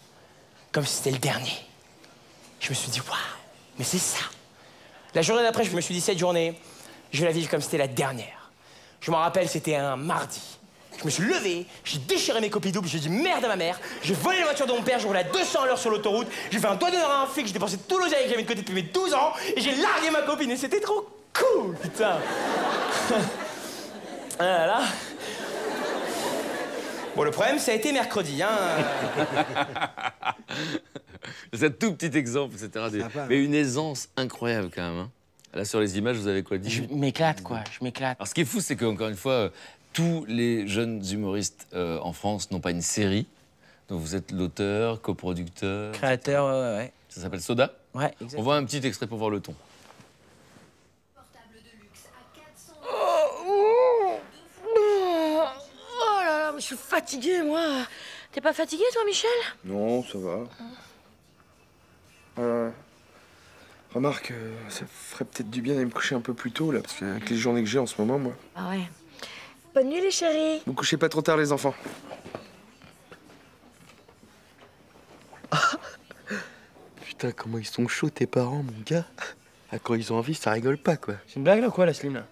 comme si c'était le dernier. » Je me suis dit, « Waouh, mais c'est ça !» La journée d'après, je me suis dit, « Cette journée, je vais la vivre comme si c'était la dernière. » Je m'en rappelle, c'était un mardi. Je me suis levé, j'ai déchiré mes copies doubles, j'ai dit merde à ma mère, j'ai volé la voiture de mon père, j'ai roulé à deux cents à l'heure sur l'autoroute, j'ai fait un doigt d'honneur à un flic, j'ai dépensé tout l'oseille que j'avais de côté depuis mes douze ans, et j'ai largué ma copine, et c'était trop cool, putain. Ah là là. Bon, le problème, ça a été mercredi, hein. C'est un tout petit exemple, et cetera. Sympa, mais hein. Une aisance incroyable, quand même. Hein. Là, sur les images, vous avez quoi dit? Je m'éclate, quoi, je m'éclate. Alors, ce qui est fou, c'est qu'encore une fois... Euh, tous les jeunes humoristes euh, en France n'ont pas une série. Donc vous êtes l'auteur, coproducteur... Créateur, ouais, ouais. Ça s'appelle Soda. Ouais, exactement. On voit un petit extrait pour voir le ton. Portable de luxe à quatre cents... Oh, oh, oh là là, je suis fatiguée, moi. T'es pas fatiguée, toi, Michel? Non, ça va. Ah. Euh, remarque, euh, ça ferait peut-être du bien d'aller me coucher un peu plus tôt, là, parce qu'avec les journées que j'ai en ce moment, moi... Ah ouais. Bonne nuit, les chéris. Vous couchez pas trop tard, les enfants. Putain, comment ils sont chauds, tes parents, mon gars. Ah, quand ils ont envie, ça rigole pas, quoi. C'est une blague, là, quoi, la Slim, là?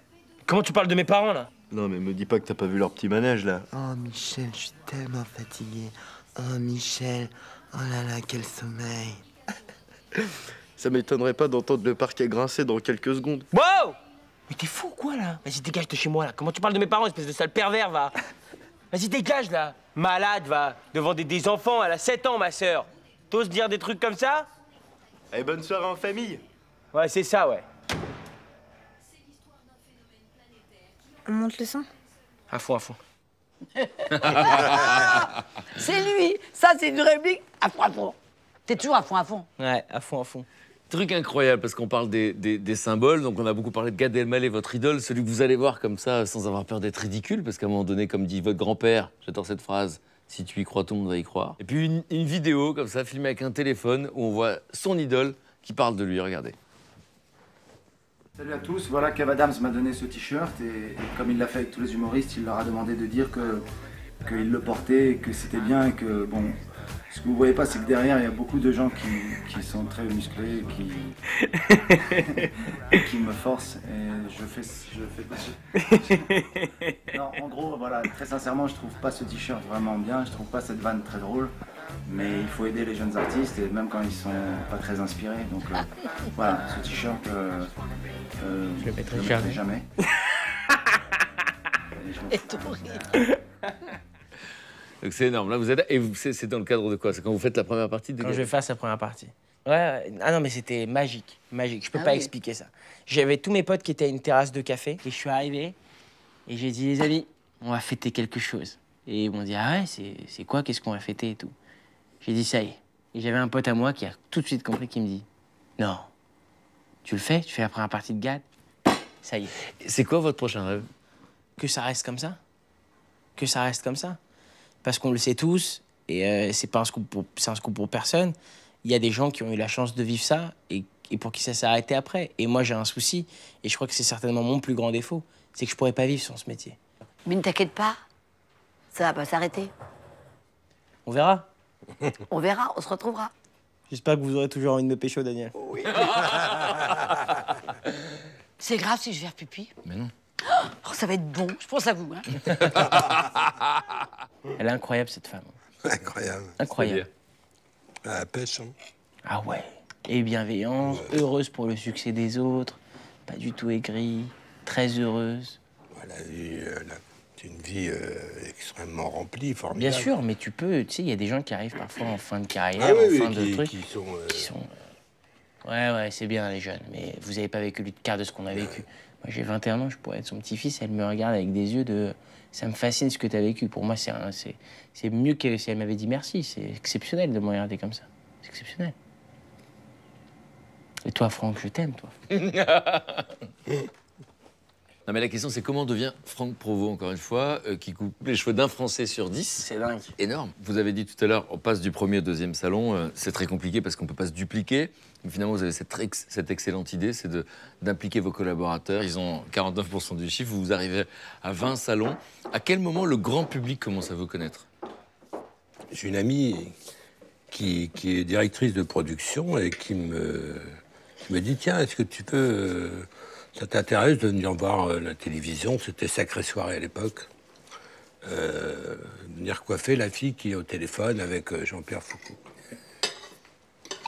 Comment tu parles de mes parents, là? Non, mais me dis pas que t'as pas vu leur petit manège, là. Oh, Michel, je suis tellement fatigué. Oh, Michel. Oh là là, quel sommeil. Ça m'étonnerait pas d'entendre le parquet grincer dans quelques secondes. Wow! Mais t'es fou, quoi, là? Vas-y, dégage de chez moi, là. Comment tu parles de mes parents, espèce de sale pervers, va? Vas-y, dégage, là. Malade, va. Devant des, des enfants, elle a sept ans, ma sœur. T'oses dire des trucs comme ça? Eh, bonne soirée en famille. Ouais, c'est ça, ouais. On monte le son? À fond, à fond. C'est lui. Ça, c'est une réplique à fond, à fond. T'es toujours à fond, à fond. Ouais, à fond, à fond. Truc incroyable, parce qu'on parle des, des, des symboles, donc on a beaucoup parlé de Gad Elmaleh, votre idole, celui que vous allez voir comme ça, sans avoir peur d'être ridicule, parce qu'à un moment donné, comme dit votre grand-père, j'adore cette phrase, « Si tu y crois, tout le monde va y croire ». Et puis une, une vidéo, comme ça, filmée avec un téléphone, où on voit son idole qui parle de lui, regardez. Salut à tous, voilà, Kev Adams m'a donné ce t-shirt, et, et comme il l'a fait avec tous les humoristes, il leur a demandé de dire que qu'il le portait, que c'était bien, et que, bon... Ce que vous voyez pas, c'est que derrière, il y a beaucoup de gens qui, qui sont très musclés, qui, qui me forcent, et je fais... Je fais je... Non, en gros, voilà, très sincèrement, je trouve pas ce t-shirt vraiment bien, je trouve pas cette vanne très drôle, mais il faut aider les jeunes artistes, et même quand ils sont pas très inspirés, donc euh, voilà, ce t-shirt, euh, euh, je le mettrai, je le mettrai jamais. Et tout rire. Donc c'est énorme. Là, vous êtes là. Et c'est dans le cadre de quoi? C'est quand vous faites la première partie de... Quand je fasse la première partie. Ouais. Ah non, mais c'était magique. Magique. Je peux ah pas oui. expliquer ça. J'avais tous mes potes qui étaient à une terrasse de café. Et je suis arrivé et j'ai dit, les amis, on va fêter quelque chose. Et ils m'ont dit, ah ouais, c'est quoi? Qu'est-ce qu'on va fêter et tout? J'ai dit, ça y est. Et j'avais un pote à moi qui a tout de suite compris, qui me dit, non, tu le fais? Tu fais la première partie de Gad? Ça y est. C'est quoi votre prochain rêve? Que ça reste comme ça. Que ça reste comme ça. Parce qu'on le sait tous, et euh, c'est pas un scoop, pour, un scoop pour personne, il y a des gens qui ont eu la chance de vivre ça, et, et pour qui ça s'est arrêté après. Et moi, j'ai un souci, et je crois que c'est certainement mon plus grand défaut, c'est que je pourrais pas vivre sans ce métier. Mais ne t'inquiète pas, ça va pas s'arrêter. On verra. On verra, on se retrouvera. J'espère que vous aurez toujours envie de me pécho, Daniel. Oui. C'est grave si je vais faire pipi. Mais non. Oh, ça va être bon, je pense à vous. Hein. Elle est incroyable, cette femme. Incroyable. Incroyable. À la pêche, hein. Ah ouais. Et bienveillante, ouais. Heureuse pour le succès des autres, pas du tout aigrie, très heureuse. Elle a eu une vie euh, extrêmement remplie, formidable. Bien sûr, mais tu peux, tu sais, il y a des gens qui arrivent parfois en fin de carrière, ah, oui, en oui, fin oui, de qui, truc, qui sont... Euh... Qui sont Ouais, ouais, c'est bien, les jeunes. Mais vous n'avez pas vécu le quart de ce qu'on a vécu. Moi, j'ai vingt et un ans, je pourrais être son petit-fils. Elle me regarde avec des yeux de... Ça me fascine ce que tu as vécu. Pour moi, c'est mieux que si elle m'avait dit merci. C'est exceptionnel de me regarder comme ça. C'est exceptionnel. Et toi, Franck, je t'aime, toi. Non, mais la question, c'est comment devient Franck Provost, encore une fois, euh, qui coupe les cheveux d'un Français sur dix. C'est dingue. Énorme. Vous avez dit tout à l'heure, on passe du premier au deuxième salon. Euh, c'est très compliqué parce qu'on ne peut pas se dupliquer. Mais finalement, vous avez cette, ex cette excellente idée, c'est d'impliquer vos collaborateurs. Ils ont quarante-neuf pour cent du chiffre. Vous arrivez à vingt salons. À quel moment le grand public commence à vous connaître? J'ai une amie qui, qui est directrice de production et qui me, qui me dit, tiens, est-ce que tu peux... Ça t'intéresse de venir voir euh, la télévision? C'était Sacrée Soirée à l'époque. Euh, venir coiffer la fille qui est au téléphone avec euh, Jean-Pierre Foucault.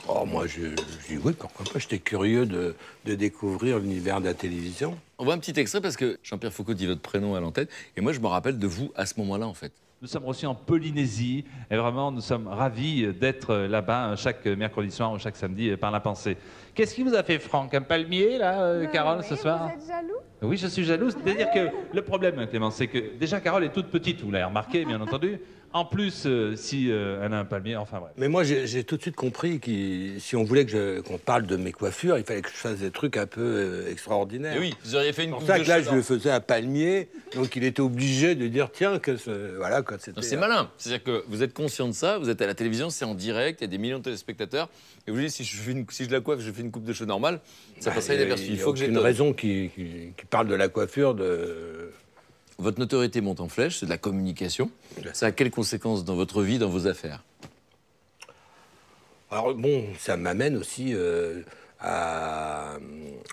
Oh, moi, je, je dis oui, pourquoi pas. J'étais curieux de, de découvrir l'univers de la télévision. On voit un petit extrait parce que Jean-Pierre Foucault dit votre prénom à l'antenne. Et moi, je me rappelle de vous à ce moment-là, en fait. Nous sommes reçus en Polynésie. Et vraiment, nous sommes ravis d'être là-bas chaque mercredi soir ou chaque samedi par la pensée. Qu'est-ce qui vous a fait, Franck? Un palmier, là, euh, Carole, oui, ce soir? Vous êtes jaloux? Oui, je suis jaloux. C'est-à-dire que le problème, Clément, c'est que déjà, Carole est toute petite, vous l'avez remarqué, bien entendu. En plus, euh, si euh, elle a un palmier, enfin bref. Mais moi, j'ai tout de suite compris que si on voulait qu'on parle de mes coiffures, il fallait que je fasse des trucs un peu euh, extraordinaires. Et oui, vous auriez fait une coupe de cheveux. C'est pour ça que là, je le faisais un palmier, donc il était obligé de dire, tiens, que ce... voilà, quand c'était... C'est malin. C'est-à-dire que vous êtes conscient de ça, vous êtes à la télévision, c'est en direct, il y a des millions de téléspectateurs, et vous dites, si je, fais une... si je la coiffe, je fais une coupe de cheveux normale, ça bah, passerait inaperçu. Il, il faut que j'ai une raison qui, qui, qui parle de la coiffure de... Votre notoriété monte en flèche, c'est de la communication. Ça a quelles conséquences dans votre vie, dans vos affaires? Alors bon, ça m'amène aussi euh, à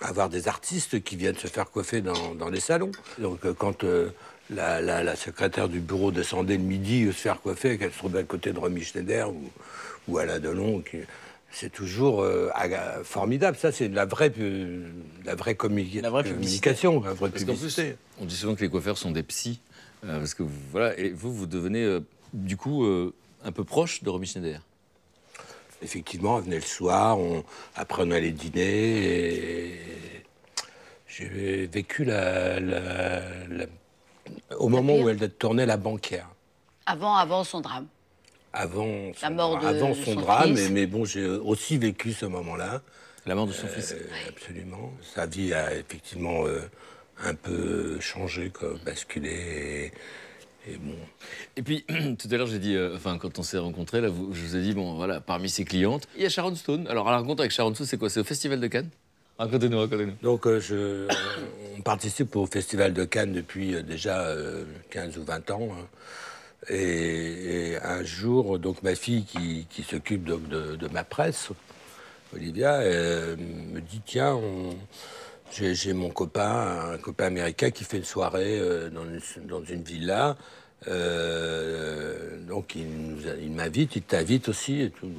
avoir des artistes qui viennent se faire coiffer dans, dans les salons. Donc euh, quand euh, la, la, la secrétaire du bureau descendait le midi euh, se faire coiffer, qu'elle se trouvait à côté de Romy Schneider ou, ou Alain Delon, qui... c'est toujours euh, formidable. Ça, c'est de la vraie, euh, la vraie, communi la vraie communication, la vraie parce publicité. Plus, on dit souvent que les coiffeurs sont des psys. Euh, parce que vous, voilà, et vous, vous devenez, euh, du coup, euh, un peu proche de Romy Schneider. Effectivement, on venait le soir, on, après on allait dîner. J'ai vécu la, la, la, au moment où elle tournait La Banquière. Avant, avant son drame. Avant son, la mort de, avant son, son drame, mais, mais bon, j'ai aussi vécu ce moment-là. La mort de son euh, fils. Absolument. Sa vie a effectivement euh, un peu changé, quoi, basculé. Et, et bon. Et puis, tout à l'heure, j'ai dit, euh, enfin, quand on s'est rencontrés, là, vous, je vous ai dit, bon, voilà, parmi ses clientes, il y a Sharon Stone. Alors, à la rencontre avec Sharon Stone, c'est quoi? C'est au Festival de Cannes? Racontez-nous, racontez-nous. Donc, euh, je, on participe au Festival de Cannes depuis euh, déjà euh, quinze ou vingt ans. Hein. Et, et un jour, donc ma fille qui, qui s'occupe de, de, de ma presse, Olivia, elle me dit, tiens, j'ai mon copain, un copain américain qui fait une soirée euh, dans, une, dans une villa. Euh, donc il, il m'invite, il t'invite aussi et tout.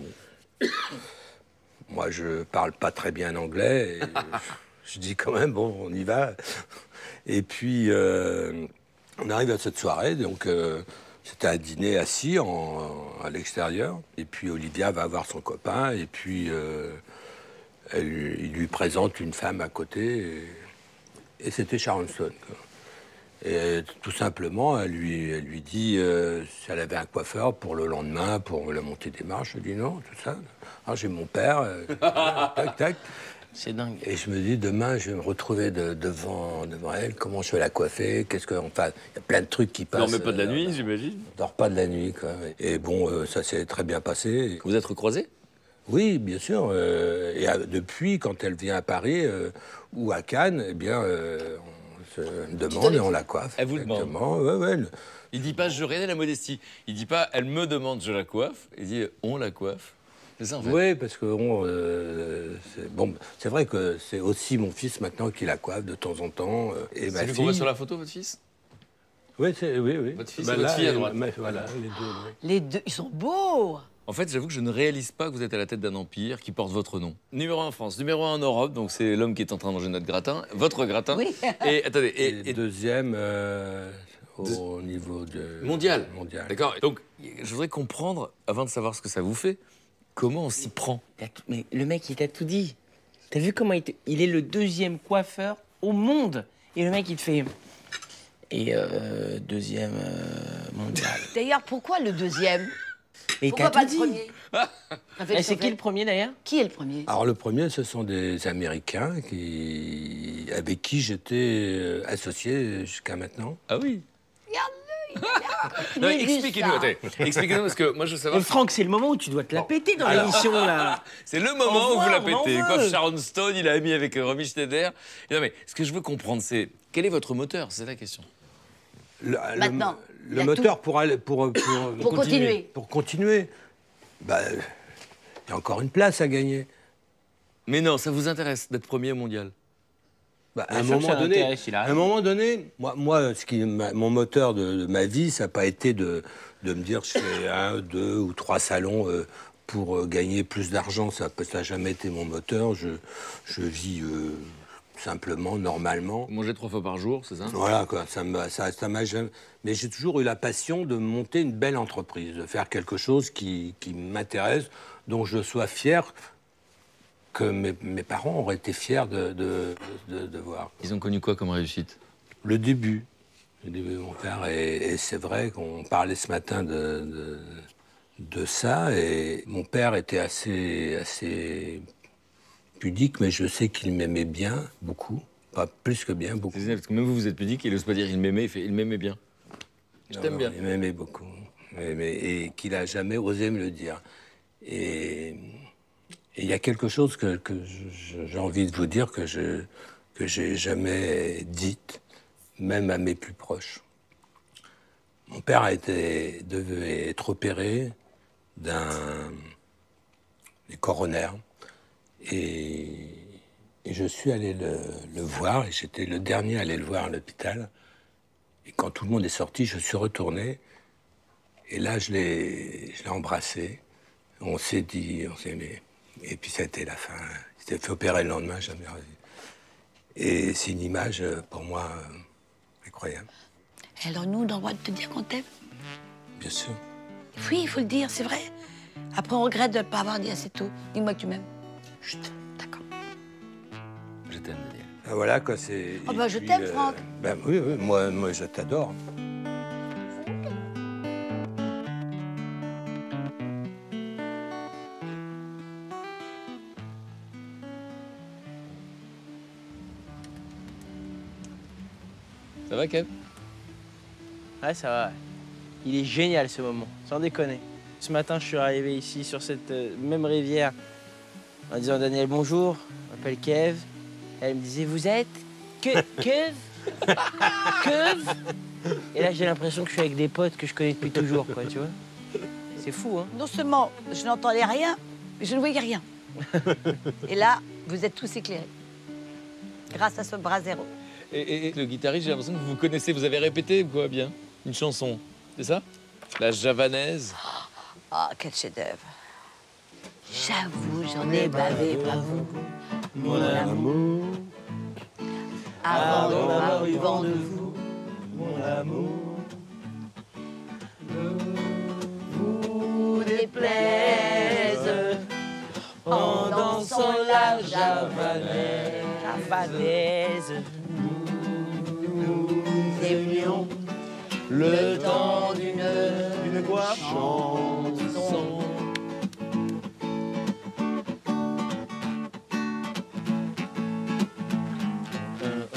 Moi, je parle pas très bien anglais. Et je, je dis quand même, bon, on y va. Et puis, euh, on arrive à cette soirée, donc... Euh, c'était un dîner assis en, en, à l'extérieur. Et puis Olivia va voir son copain et puis euh, elle, il lui présente une femme à côté. Et, et c'était Sharon Stone. Quoi. Et tout simplement, elle lui, elle lui dit euh, si elle avait un coiffeur pour le lendemain, pour la montée des marches. Je lui dis non, tout ça. Alors j'ai mon père, euh, tac, tac. C'est dingue. Et je me dis, demain, je vais me retrouver de, devant, devant elle. Comment je vais la coiffer? Qu'est-ce qu'on fait? Il y a plein de trucs qui passent. On ne dort pas de la euh, nuit, j'imagine. On ne dort pas de la nuit, quoi. Et bon, euh, ça s'est très bien passé. Vous êtes recroisés? Oui, bien sûr. Euh, et à, depuis, quand elle vient à Paris euh, ou à Cannes, eh bien, euh, on se demande et on la coiffe. Elle vous demande. Ouais, ouais, le... Il ne dit pas, je rêve la modestie. Il ne dit pas, elle me demande, je la coiffe. Il dit, on la coiffe. Ça, en fait. Oui, parce que bon, euh, c'est bon, vrai que c'est aussi mon fils maintenant qui la coiffe de temps en temps. Euh, et ma fille... Vous voyez sur la photo, votre fils? Oui, oui, oui. Votre fils bah et votre là, fille à droite. Ma... Voilà, les deux. Oh, oui. Les deux, ils sont beaux. En fait, j'avoue que je ne réalise pas que vous êtes à la tête d'un empire qui porte votre nom. Numéro un en France, numéro un en Europe, donc c'est l'homme qui est en train de manger notre gratin, votre gratin. Oui. Et attendez, et, et, et... deuxième. Euh... Au niveau de... Mondial. Mondial. D'accord. Donc, je voudrais comprendre, avant de savoir ce que ça vous fait, comment on s'y prend? Mais le mec, il t'a tout dit. T'as vu comment il, te... il est le deuxième coiffeur au monde. Et le mec, il te fait... Et euh, deuxième euh, mondial. D'ailleurs, pourquoi le deuxième? Mais pourquoi pas le premier? C'est qui le premier, d'ailleurs? Qui est le premier? Alors, le premier, ce sont des Américains qui... avec qui j'étais associé jusqu'à maintenant. Ah oui? Expliquez-nous, expliquez-nous, parce que moi je veux savoir... Franck, c'est le moment où tu dois te la péter dans l'émission, là. C'est le moment où vous la pétez. Comme Sharon Stone, il a mis avec Romy Schneider. Non, mais ce que je veux comprendre, c'est... Quel est votre moteur? C'est la question. Maintenant. Le moteur pour aller... Pour continuer. Pour continuer. Bah, il y a encore une place à gagner. Mais non, ça vous intéresse d'être premier au mondial? Bah, à, un moment donné, à un moment donné, moi, moi ce qui, ma, mon moteur de, de ma vie, ça n'a pas été de, de me dire je fais un, deux ou trois salons euh, pour euh, gagner plus d'argent. Ça n'a jamais été mon moteur. Je, je vis euh, simplement, normalement. Manger trois fois par jour, c'est ça? Voilà, quoi, ça m'a ça, ça m'a jamais... Mais j'ai toujours eu la passion de monter une belle entreprise, de faire quelque chose qui, qui m'intéresse, dont je sois fier. Que mes, mes parents auraient été fiers de, de, de, de voir. Ils ont connu quoi comme réussite? Le début. Le début de mon père. Et, et c'est vrai qu'on parlait ce matin de, de, de ça. Et mon père était assez, assez pudique, mais je sais qu'il m'aimait bien, beaucoup. Pas plus que bien, beaucoup. C'est parce que même vous, vous êtes pudique, il n'ose pas dire il m'aimait, il fait il m'aimait bien. Je t'aime bien. Il m'aimait beaucoup. Mais, mais, et qu'il n'a jamais osé me le dire. Et... Et il y a quelque chose que, que j'ai envie de vous dire que je que j'ai jamais dite, même à mes plus proches. Mon père a été, devait être opéré d'un des coronaires. Et, et je suis allé le, le voir, et j'étais le dernier à aller le voir à l'hôpital. Et quand tout le monde est sorti, je suis retourné. Et là, je l'ai embrassé. On s'est dit, on s'est aimé. Et puis ça a été la fin. Il s'était fait opérer le lendemain, jamais revu. Et c'est une image, pour moi, euh, incroyable. Alors nous, on a le droit de te dire qu'on t'aime? Bien sûr. Oui, il faut le dire, c'est vrai. Après, on regrette de ne pas avoir dit assez tôt. Dis-moi que tu m'aimes. Chut, d'accord. Je t'aime, Danièle. Ah, voilà, quoi, c'est... Oh, bah, je t'aime, euh... Franck. Ben oui, oui, moi, moi je t'adore. Ça va, Kev? Ouais, ça va. Il est génial, ce moment, sans déconner. Ce matin, je suis arrivé ici, sur cette euh, même rivière, en disant « Danièle, bonjour, je m'appelle Kev ». Elle me disait « Vous êtes que... Kev ?»« Kev ?» Et là, j'ai l'impression que je suis avec des potes que je connais depuis toujours, quoi, tu vois. C'est fou, hein? Non seulement je n'entendais rien, mais je ne voyais rien. Et là, vous êtes tous éclairés, grâce à ce brasero. Et, et, et le guitariste, j'ai l'impression que vous connaissez, vous avez répété quoi bien une chanson, c'est ça? La javanaise. Ah, oh, quel chef-d'œuvre. J'avoue, j'en ai bavé, pas vous, mon amour. Avant d'avoir eu vent de vous, mon amour. Vous déplaise en dansant la javanaise. Javanaise. Le temps d'une chanson.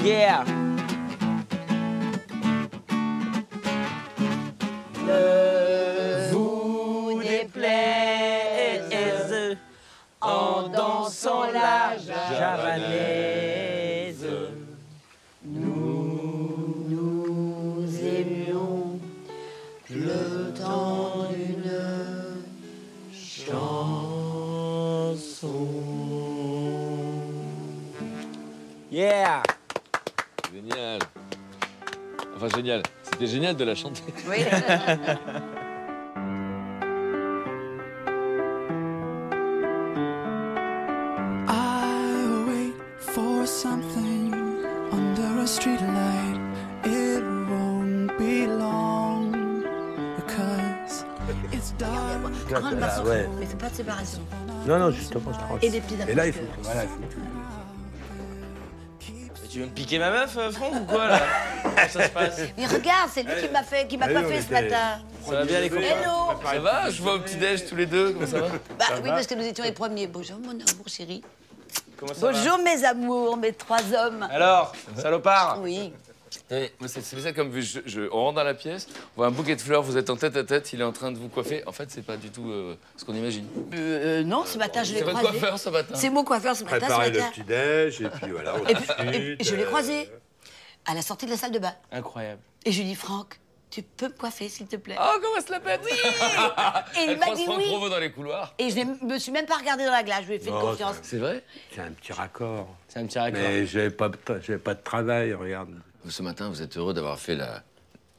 Yeah. Ne vous déplaise en dansant la javanaise. Yeah! Génial! Enfin, génial. C'était génial de la chanter. Oui. I wait for something under a street light. It won't be long because it's dark. Mais c'est pas de séparation. Non, non, justement, je... Et des pizzas. Et là, il faut que... Voilà, il faut que... Mais tu veux me piquer ma meuf, euh, Franck, ou quoi, là? Comment ça se passe? Mais regarde, c'est lui qui m'a fait, qui m'a pas fait ce matin. Ça va bien, les copains? Hello. Ça va? Je vois au petit-déj tous les deux, comment ça va? Bah oui, parce que nous étions les premiers. Bonjour, mon amour, chérie. Comment ça va? Bonjour, mes amours, mes trois hommes. Alors, salopard? Oui. C'est spécial comme vu, je, je, on rentre dans la pièce, on voit un bouquet de fleurs, vous êtes en tête à tête, il est en train de vous coiffer. En fait, c'est pas du tout euh, ce qu'on imagine. Euh, euh, non, ce matin, je l'ai croisé. C'est votre coiffeur ce matin. C'est mon coiffeur ce matin. Préparer le petit-déj, et puis voilà, on discute. Et puis, je l'ai croisé à la sortie de la salle de bain. Incroyable. Et je lui ai dit, Franck, tu peux me coiffer, s'il te plaît? Oh, comment se la pète? Oui. Et il m'a dit oui. Provost dans les couloirs. Et je me suis même pas regardée dans la glace, je lui ai fait une confiance. C'est vrai? C'est un petit raccord. C'est un petit raccord. Mais j'avais pas, pas de travail, regarde. Ce matin, vous êtes heureux d'avoir fait, la...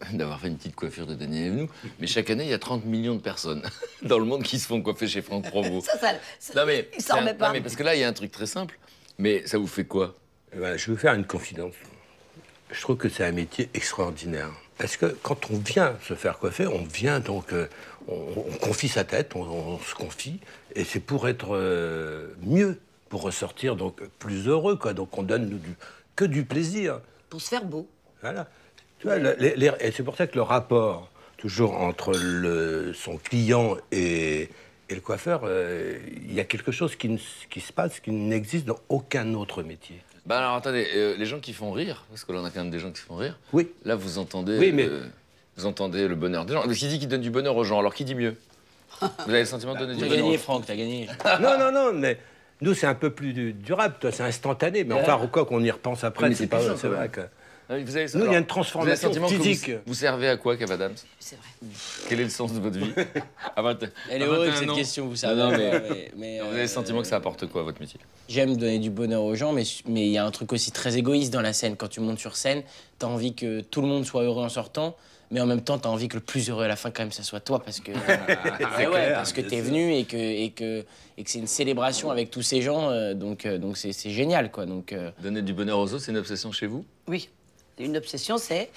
fait une petite coiffure de Danièle Evenou, mais chaque année, il y a trente millions de personnes dans le monde qui se font coiffer chez Franck Provost. ça, ça, ça, non, mais, il s'en remet pas. Non, mais parce que là, il y a un truc très simple, mais ça vous fait quoi? eh ben, Je vais vous faire une confidence. Je trouve que c'est un métier extraordinaire. Parce que quand on vient se faire coiffer, on vient donc... Euh, on, on confie sa tête, on, on se confie, et c'est pour être euh, mieux, pour ressortir donc plus heureux, quoi. Donc on donne du, que du plaisir. Pour se faire beau. Voilà. Tu vois, les, les, et c'est pour ça que le rapport, toujours entre le, son client et, et le coiffeur, il euh, y a quelque chose qui, ne, qui se passe, qui n'existe dans aucun autre métier. Ben alors, attendez, euh, les gens qui font rire, parce que là, on a quand même des gens qui font rire. Oui. Là, vous entendez, oui, mais... euh, vous entendez le bonheur des gens. Qui dit qu'il donne du bonheur aux gens, alors qui dit mieux? Vous avez le sentiment de donner bah, du bonheur? T'as gagné, Franck, t'as gagné. Non, non, non, mais... Nous, c'est un peu plus durable, c'est instantané, mais ouais. Enfin, au coq, on y repense après, oui, c'est pas vrai. vrai que... Vous avez... Nous, alors, il y a une transformation vous avez physique. Vous, vous servez à quoi, Kev Adams? C'est vrai. Quel est le sens de votre vie? Elle est horrible, cette question, vous savez. Non, non, mais, mais, mais, vous avez euh, le sentiment que ça apporte quoi à votre métier? J'aime donner du bonheur aux gens, mais il mais y a un truc aussi très égoïste dans la scène. Quand tu montes sur scène, t'as envie que tout le monde soit heureux en sortant, mais en même temps, t'as envie que le plus heureux à la fin, quand même, ça soit toi, parce que ah, ouais, parce que t'es venu et que et que et que c'est une célébration avec tous ces gens, euh, donc euh, donc c'est génial, quoi. Donc euh... donner du bonheur aux autres, c'est une obsession chez vous? Oui, une obsession, c'est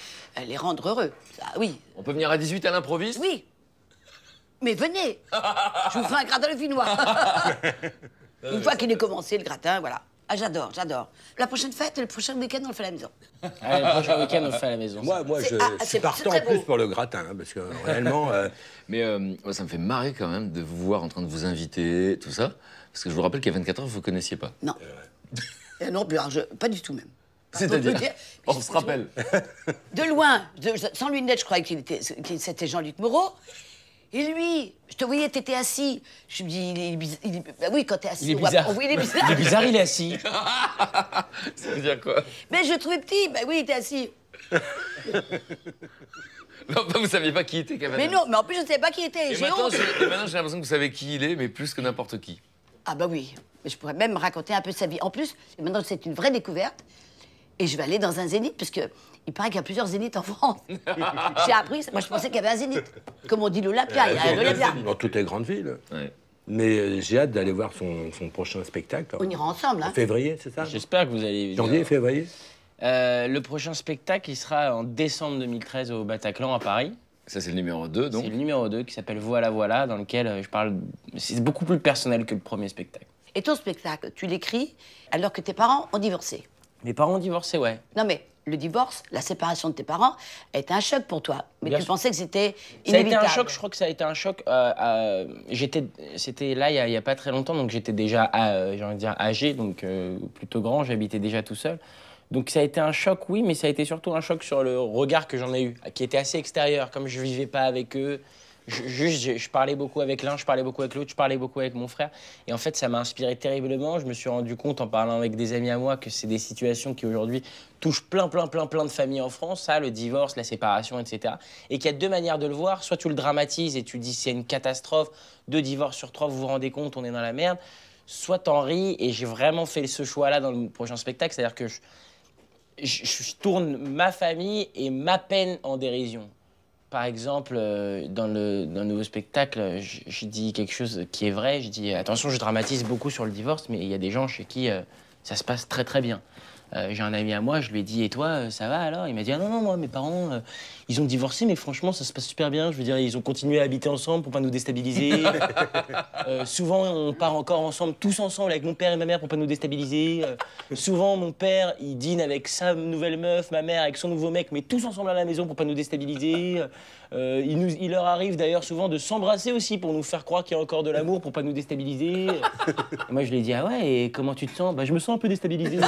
les rendre heureux. Ça, oui. On peut venir à dix-huit à l'improviste? Oui. Mais venez, je vous fais un gratin le vinois. Une fois qu'il est commencé le gratin, voilà. Ah, j'adore, j'adore. La prochaine fête, le prochain week-end, on le fait à la maison. Ah, le prochain week-end, on le fait à la maison. Moi, moi je, ah, je suis partant en plus pour le gratin, hein, parce que réellement... euh... Mais euh, ça me fait marrer quand même de vous voir en train de vous inviter, tout ça. Parce que je vous rappelle qu'il y a vingt-quatre heures, vous ne connaissiez pas. Non. Euh... non, je... pas du tout même. C'est-à-dire dire... On se rappelle. De loin, de... sans lunettes, je croyais qu'il était... Qu c'était Jean-Luc Moreau. Et lui, je te voyais, t'étais assis. Je me dis, il est bizarre. Il est... Bah oui, quand t'es assis, il est bizarre. Oui, il est bizarre. Il est bizarre, il est assis. Ça veut dire quoi? Mais je le trouvais petit. Bah oui, il était assis. Non, vous saviez pas qui était, Kev Adams. Mais non, mais en plus, je ne savais pas qui était. Et maintenant, j'ai l'impression que vous savez qui il est, mais plus que n'importe qui. Ah, bah oui. Mais je pourrais même raconter un peu sa vie. En plus, maintenant, c'est une vraie découverte. Et je vais aller dans un zénith, parce que il paraît qu'il y a plusieurs zéniths en France. J'ai appris, moi je pensais qu'il y avait un zénith. Comme on dit l'Olympia, il y a un Olympia. Dans toutes les grandes villes. Ouais. Mais euh, j'ai hâte d'aller voir son, son prochain spectacle. On ira ensemble, hein. En février, c'est ça? J'espère que vous allez... Janvier, février euh, Le prochain spectacle, il sera en décembre deux mille treize au Bataclan, à Paris. Ça, c'est le numéro deux, donc? C'est le numéro deux, qui s'appelle Voilà, Voilà, dans lequel je parle... C'est beaucoup plus personnel que le premier spectacle. Et ton spectacle, tu l'écris alors que tes parents ont divorcé? Mes parents ont divorcé, ouais. Non, mais le divorce, la séparation de tes parents, a été un choc pour toi. Mais bien tu sûr. pensais que c'était inévitable. Ça a été un choc, je crois que ça a été un choc. Euh, euh, c'était là, il n'y a, a pas très longtemps, donc j'étais déjà, euh, j'ai envie de dire, âgé, donc euh, plutôt grand, j'habitais déjà tout seul. Donc ça a été un choc, oui, mais ça a été surtout un choc sur le regard que j'en ai eu, qui était assez extérieur, comme je ne vivais pas avec eux. Je, juste, je, je parlais beaucoup avec l'un, je parlais beaucoup avec l'autre, je parlais beaucoup avec mon frère. Et en fait, ça m'a inspiré terriblement. Je me suis rendu compte, en parlant avec des amis à moi, que c'est des situations qui, aujourd'hui, touchent plein, plein, plein, plein de familles en France. Ça, le divorce, la séparation, et cetera. Et qu'il y a deux manières de le voir. Soit tu le dramatises et tu dis c'est une catastrophe. Deux divorces sur trois, vous vous rendez compte, on est dans la merde. Soit t'en ris. Et j'ai vraiment fait ce choix-là dans le prochain spectacle. C'est-à-dire que je, je, je tourne ma famille et ma peine en dérision. Par exemple, dans le, dans le nouveau spectacle, je, je dis quelque chose qui est vrai. Je dis, attention, je dramatise beaucoup sur le divorce, mais il y a des gens chez qui euh, ça se passe très, très bien. Euh, j'ai un ami à moi, je lui ai dit « Et toi, ça va alors ?» Il m'a dit « Ah non, non, moi, mes parents, euh, ils ont divorcé, mais franchement, ça se passe super bien. Je veux dire, ils ont continué à habiter ensemble pour pas nous déstabiliser. euh, souvent, on part encore ensemble, tous ensemble, avec mon père et ma mère pour pas nous déstabiliser. Euh, souvent, mon père, il dîne avec sa nouvelle meuf, ma mère avec son nouveau mec, mais tous ensemble à la maison pour pas nous déstabiliser. Euh, il, nous, il leur arrive d'ailleurs souvent de s'embrasser aussi pour nous faire croire qu'il y a encore de l'amour pour pas nous déstabiliser. » Et moi, je lui ai dit « Ah ouais, et comment tu te sens ?»« Bah, je me sens un peu déstabilisé. »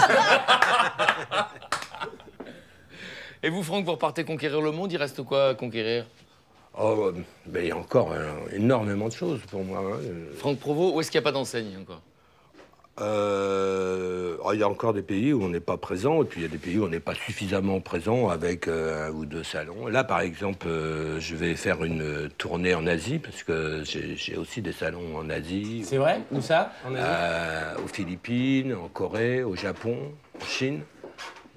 Et vous, Franck, vous repartez conquérir le monde, il reste quoi à conquérir? Oh, ben, il y a encore euh, énormément de choses pour moi. Hein. Franck Provost, où est-ce qu'il n'y a pas d'enseigne encore? euh, oh, Il y a encore des pays où on n'est pas présent, et puis il y a des pays où on n'est pas suffisamment présent avec euh, un ou deux salons. Là, par exemple, euh, je vais faire une tournée en Asie, parce que j'ai aussi des salons en Asie. C'est vrai? Où ça? En Asie? euh, Aux Philippines, en Corée, au Japon, en Chine.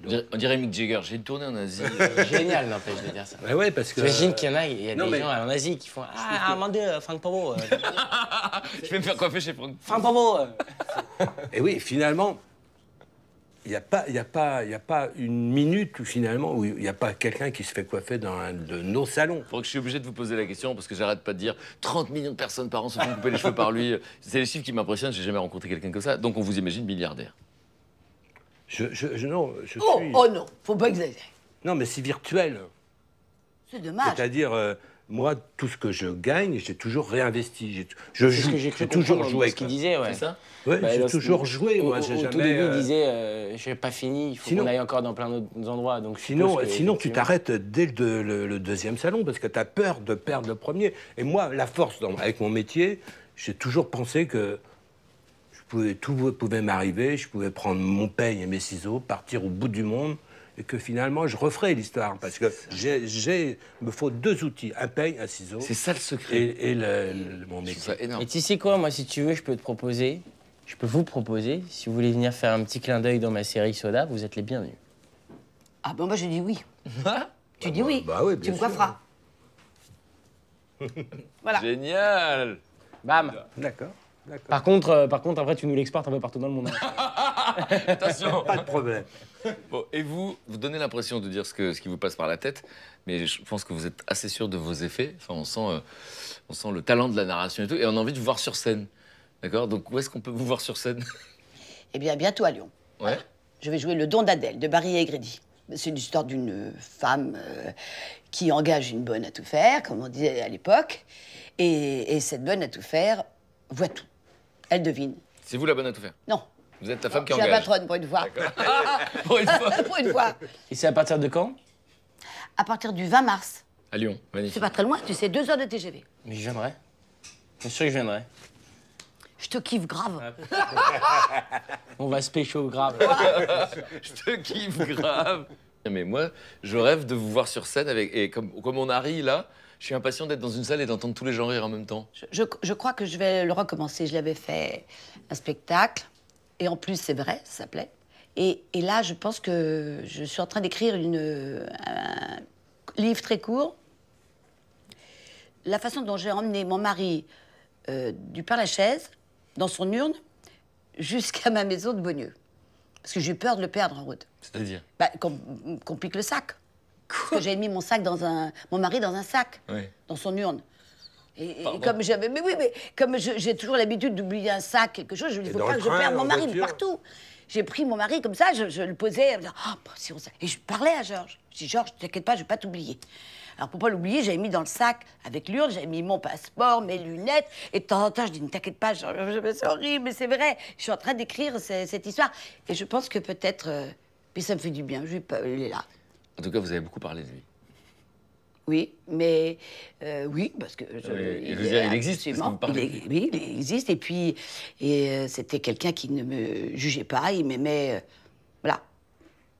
Donc. On dirait Mick Jagger, j'ai tourné en Asie. Génial, n'empêche de dire ça. Mais ouais, parce que. J'imagine qu'il y en a, il y a non, des mais... gens en Asie qui font Ah, Mandé, Franck Provost. Je vais me faire coiffer chez Franck. Franck Provost. Et oui, finalement, il n'y a, a, a pas une minute où finalement, où il n'y a pas quelqu'un qui se fait coiffer dans un de nos salons. Franck, je suis obligé de vous poser la question parce que j'arrête pas de dire trente millions de personnes par an se font couper les cheveux par lui. C'est les chiffres qui m'impressionnent, j'ai jamais rencontré quelqu'un comme ça. Donc on vous imagine milliardaire. Je, je, je, non, je oh, suis... oh non, faut pas exagérer. Non, mais c'est virtuel. C'est dommage. C'est-à-dire, euh, moi, tout ce que je gagne, j'ai toujours réinvesti. Je joue, j'ai toujours joué. C'est ce qu'il disait, ouais. C'est ça? Oui, bah, j'ai toujours joué, moi, j'ai jamais... Au tout début, il disait, euh, j'ai pas fini, il faut qu'on aille encore dans plein d'autres endroits. Donc sinon, que, sinon tu t'arrêtes dès le, de, le, le deuxième salon, parce que t'as peur de perdre le premier. Et moi, la force, dans, avec mon métier, j'ai toujours pensé que... tout pouvait m'arriver, je pouvais prendre mon peigne et mes ciseaux, partir au bout du monde, et que finalement je referais l'histoire. Parce que j'ai, me faut deux outils, un peigne, un ciseau. C'est ça le secret. Et, et le, le, mon métier. Et tu sais quoi, moi si tu veux, je peux te proposer, je peux vous proposer, si vous voulez venir faire un petit clin d'œil dans ma série Soda, vous êtes les bienvenus. Ah ben moi je dis oui. Tu bah dis bah, oui, bah oui tu me coifferas. Voilà. Génial. Bam. D'accord. Par contre, euh, par contre, après, tu nous l'exportes un peu partout dans le monde. Attention. Pas de problème. Bon, et vous, vous donnez l'impression de dire ce, que, ce qui vous passe par la tête, mais je pense que vous êtes assez sûr de vos effets. Enfin, on sent, euh, on sent le talent de la narration et tout, et on a envie de vous voir sur scène. D'accord? Donc, où est-ce qu'on peut vous voir sur scène? Eh bien, bientôt à Lyon. Ouais. Je vais jouer Le Don d'Adèle, de Barry et Grédy. C'est l'histoire d'une femme euh, qui engage une bonne à tout faire, comme on disait à l'époque, et, et cette bonne à tout faire voit tout. Elle devine. C'est vous la bonne à tout faire? Non. Vous êtes la femme non, qui engage. Je suis la patronne, pour une fois. Pour une fois. Pour une fois. Et c'est à partir de quand? À partir du vingt mars. À Lyon, magnifique. C'est pas très loin, tu sais, deux heures de T G V. Mais je viendrai. Bien sûr que je viendrai. Je te kiffe grave. On va se pécho grave. Je te kiffe grave. Mais moi, je rêve de vous voir sur scène avec... Et comme, comme on arrive là, je suis impatient d'être dans une salle et d'entendre tous les gens rire en même temps. Je, je, je crois que je vais le recommencer. Je l'avais fait un spectacle. Et en plus, c'est vrai, ça plaît. Et, et là, je pense que je suis en train d'écrire un livre très court. La façon dont j'ai emmené mon mari euh, du Père-Lachaise, dans son urne, jusqu'à ma maison de Beaulieu. Parce que j'ai eu peur de le perdre en route. C'est-à-dire? Bah, qu'on qu'on pique le sac. J'avais mis mon sac dans un, mon mari dans un sac, oui. Dans son urne. Et, et comme j'avais, mais oui, mais comme j'ai toujours l'habitude d'oublier un sac, quelque chose, je me dis, il faut pas que je perde mon mari partout. J'ai pris mon mari comme ça, je, je le posais, oh, bon, si on... et je parlais à Georges. Je dis, Georges, t'inquiète pas, je vais pas t'oublier. Alors pour pas l'oublier, j'avais mis dans le sac avec l'urne, j'avais mis mon passeport, mes lunettes, et de temps en temps, je dis, ne t'inquiète pas, Georges, je me sens horrible, mais c'est vrai, je suis en train d'écrire cette histoire. Et je pense que peut-être, euh... puis ça me fait du bien, je vais pas, il est là. En tout cas, vous avez beaucoup parlé de lui. Oui, mais... Euh, oui, parce que... Je, et, il, je veux dire, il existe, parce que vous parlez. Il est, oui, il existe, et puis... Et euh, c'était quelqu'un qui ne me jugeait pas, il m'aimait... Euh, voilà,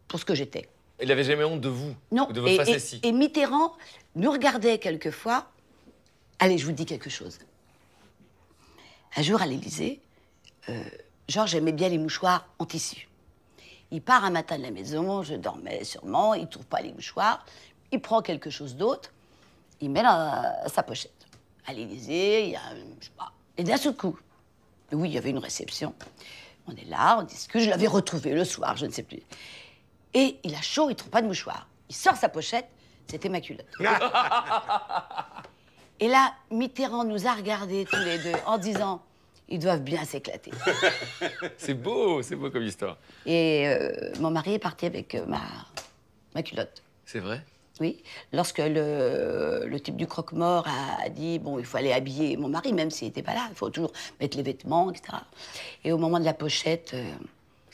pour ce que j'étais. Il n'avait jamais honte de vous? Non, ou de votre facétie. Et, et Mitterrand nous regardait quelquefois... Allez, je vous dis quelque chose. Un jour, à l'Élysée, euh, Georges aimait bien les mouchoirs en tissu. Il part un matin de la maison, je dormais sûrement, il ne trouve pas les mouchoirs, il prend quelque chose d'autre, il met dans sa pochette. À l'Élysée, il y a, je sais pas, et d'un seul coup, oui, il y avait une réception, On est là, on discute, je l'avais retrouvé le soir, je ne sais plus. Et il a chaud, il ne trouve pas de mouchoir. Il sort sa pochette, c'était ma culotte. Et là, Mitterrand nous a regardés tous les deux en disant, ils doivent bien s'éclater. C'est beau, c'est beau comme histoire. Et euh, mon mari est parti avec euh, ma, ma culotte. C'est vrai? Oui. Lorsque le, le type du croque-mort a, a dit, bon, il faut aller habiller mon mari, même s'il n'était pas là, il faut toujours mettre les vêtements, et cetera. Et au moment de la pochette, euh,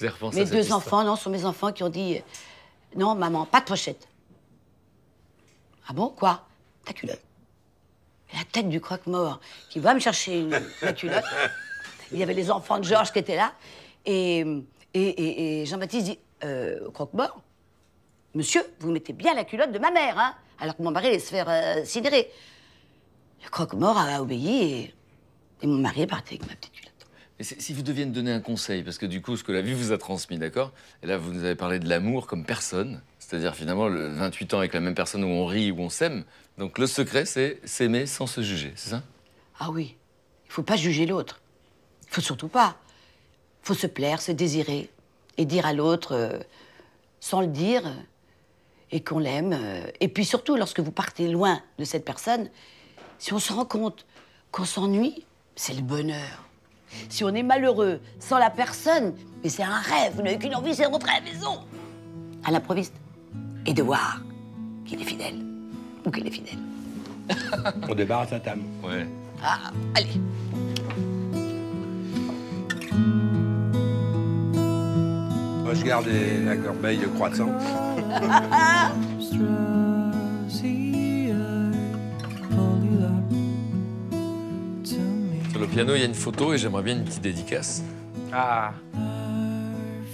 mes à cette deux histoire. enfants, non, sont mes enfants qui ont dit, non, maman, pas de pochette. Ah bon, quoi? Ta culotte. La tête du croque-mort qui va me chercher une, la culotte. Il y avait les enfants de Georges qui étaient là. Et, et, et, et Jean-Baptiste dit, euh, croque-mort, monsieur, vous mettez bien la culotte de ma mère, hein? Alors que mon mari allait se faire euh, sidérer. Le croque-mort a obéi et, et mon mari est parti avec ma petite culotte. Mais si vous deviez me donner un conseil, parce que du coup, ce que la vie vous a transmis, d'accord? Et là, vous nous avez parlé de l'amour comme personne. C'est-à-dire, finalement, le vingt-huit ans avec la même personne où on rit, où on s'aime. Donc, le secret, c'est s'aimer sans se juger, c'est ça? Ah oui. Il faut pas juger l'autre. Il faut surtout pas. Il faut se plaire, se désirer. Et dire à l'autre, euh, sans le dire, euh, et qu'on l'aime. Euh, et puis surtout, lorsque vous partez loin de cette personne, si on se rend compte qu'on s'ennuie, c'est le bonheur. Si on est malheureux sans la personne, mais c'est un rêve, vous n'avez qu'une envie, c'est de rentrer à la maison. À l'improviste. Et de voir qu'il est fidèle. Ou qu'elle est fidèle. On débarrasse la table. Ouais. Ah, allez. Moi, je garde les, la corbeille de croissant. Sur le piano, il y a une photo et j'aimerais bien une petite dédicace. Ah.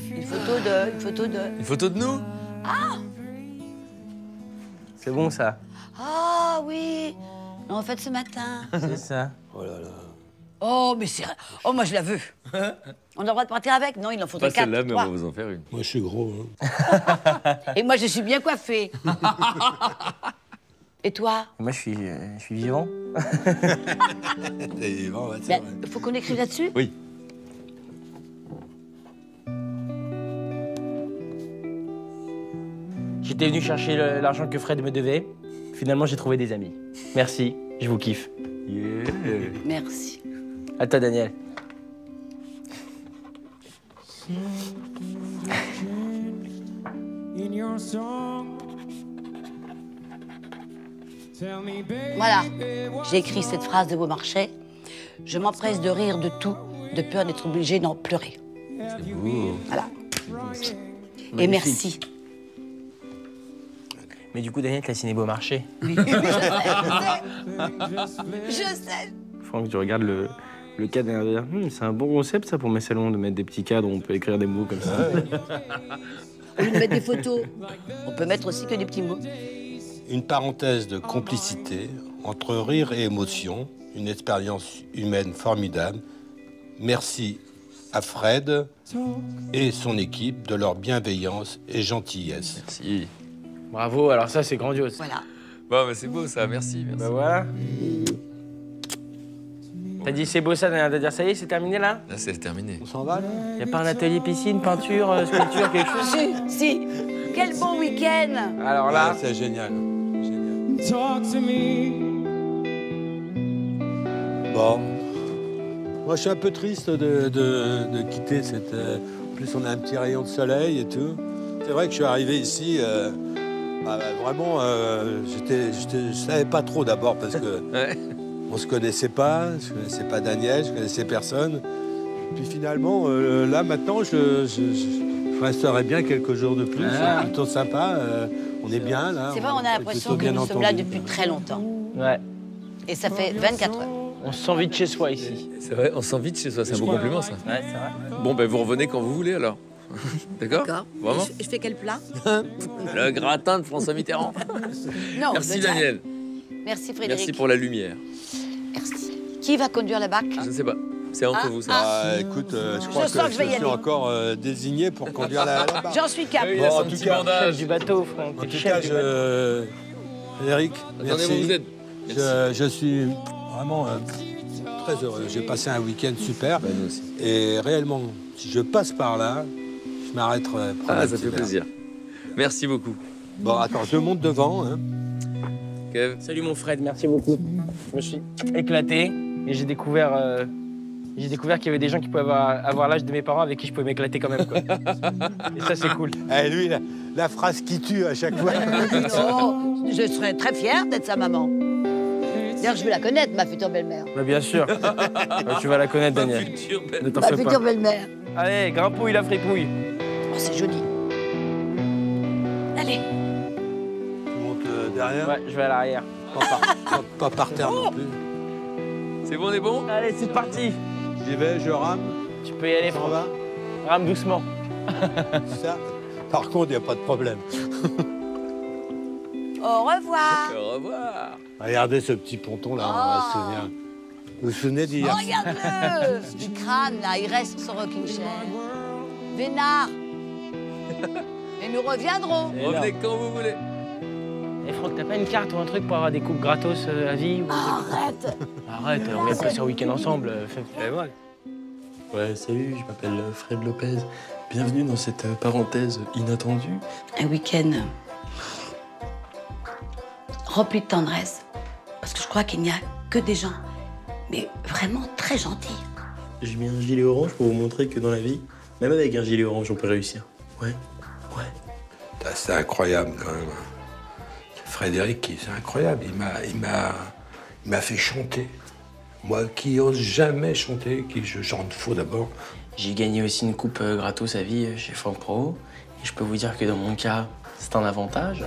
Une photo de... Une photo de... Une photo de nous? Ah. C'est bon, ça? Ah, oui. On en fait ce matin. C'est ça. Oh là là. Oh, mais c'est... Oh, moi, je la veux. On a le droit de partir avec? Non, il en faudrait quatre. Pas celle-là, mais on va vous en faire une. Moi, je suis gros. Hein. Et moi, je suis bien coiffée. Et toi? Moi, je suis, euh, je suis vivant. T'es vivant, bah, tiens, ben, ouais. Faut qu'on écrive là-dessus? Oui. J'étais venu chercher l'argent que Fred me devait. Finalement, j'ai trouvé des amis. Merci, je vous kiffe. Yeah. Merci. À toi, Daniel. Voilà, j'ai écrit cette phrase de Beaumarchais. Je m'empresse de rire de tout, de peur d'être obligé d'en pleurer. C'est beau. Voilà. Et merci. Mais du coup, Daniel, t'as signé Beaumarchais. Oui, je sais, je sais. Je sais. Franck, tu regardes le, le cadre et tu te dis, hm, c'est un bon concept, ça, pour mes salons, de mettre des petits cadres où on peut écrire des mots comme ça. Au lieu de mettre des photos, on peut mettre aussi que des petits mots. Une parenthèse de complicité entre rire et émotion, une expérience humaine formidable. Merci à Fred et son équipe de leur bienveillance et gentillesse. Merci. Bravo, alors ça, c'est grandiose. Voilà. Bon, mais c'est beau, ça, merci, merci. Bah voilà. T'as dit c'est beau, ça, t'as dit ça y est, c'est terminé, là? Là, c'est terminé. On s'en va, là? Y'a pas un atelier piscine, peinture, sculpture, quelque chose? Si, si. Quel bon week-end. Alors là... Ouais, c'est génial. Génial. Talk to me. Bon. Moi, je suis un peu triste de, de, de quitter cette... Euh... En plus, on a un petit rayon de soleil et tout. C'est vrai que je suis arrivé ici... Euh... Ah bah vraiment, euh, je ne savais pas trop d'abord parce que ouais. On se connaissait pas, je connaissais pas Daniel, je connaissais personne. Puis finalement, euh, là maintenant, je, je, je, je resterai bien quelques jours de plus. Ah. C'est plutôt sympa, euh, on est bien là. C'est vrai, on a l'impression que nous entendu. sommes là depuis très longtemps. Ouais. Et ça fait vingt-quatre heures. On se sent vite chez soi ici. C'est vrai, on se sent vite chez soi, c'est un beau compliment ça. Ouais, c'est vrai. Bon, ben bah, vous revenez quand vous voulez alors. D'accord. Vraiment. Je, je fais quel plat? Le gratin de François Mitterrand. Non, merci Daniel. Merci Frédéric. Merci pour la lumière. Merci. Qui va conduire la barque? Je ne sais pas. C'est entre ah, vous ça. Ah, ah écoute, euh, je crois je que, que je, je suis aller. encore euh, désigné pour conduire la, la barque. J'en suis capable. Bon, en tout cas, chef du bateau, Franck. En tout cas, je... Frédéric, merci. Attendez, vous vous êtes. Merci. Je, je suis vraiment euh, très heureux. J'ai passé un week-end super. Ben, nous aussi. Et réellement, si je passe par là, je m'arrêterai. Ah, ça fait plaisir. Merci beaucoup. Bon, attends, je monte devant. Hein. Kev. Salut mon Fred, merci beaucoup. Je me suis éclaté et j'ai découvert, euh, j'ai découvert qu'il y avait des gens qui pouvaient avoir, avoir l'âge de mes parents avec qui je pouvais m'éclater quand même. Quoi. Et ça, c'est cool. Eh, lui, la, la phrase qui tue à chaque fois. Non, je serais très fière d'être sa maman. D'ailleurs, je vais la connaître, ma future belle-mère. Bah, bien sûr. Bah, tu vas la connaître, Danièle. Ne t'en fais pas. Ma future belle-mère. Allez, grimpouille la fripouille. Oh, c'est joli. Allez. Tu montes euh, derrière? Ouais, je vais à l'arrière. Pas par, pas, pas par terre bon. Non plus. C'est bon, on est bon? Allez, c'est parti. J'y vais, je rame. Tu peux y aller, Franck. Rame doucement. Ça, par contre, il n'y a pas de problème. Au revoir. Au revoir. Regardez ce petit ponton là, oh. On va se souvenir. Vous vous souvenez d'hier? Oh, regarde-le. Du crâne là, il reste sur rocking chair. Vénard. Et nous reviendrons. Revenez quand vous voulez. Eh Franck, t'as pas une carte ou un truc pour avoir des coupes gratos à vie ou... Arrête. Arrête, on vient de passer un week-end ensemble. Ouais, salut, je m'appelle Fred Lopez. Bienvenue dans cette parenthèse inattendue. Un week-end rempli de tendresse. Parce que je crois qu'il n'y a que des gens, mais vraiment très gentils. J'ai mis un gilet orange pour vous montrer que dans la vie, même avec un gilet orange, on peut réussir. Ouais, ouais. C'est incroyable quand même. Frédéric, c'est incroyable. Il m'a, il m'a fait chanter. Moi qui n'ose jamais chanter, qui je chante faux d'abord. J'ai gagné aussi une coupe gratos à vie chez Franck Provost. Et je peux vous dire que dans mon cas, c'est un avantage.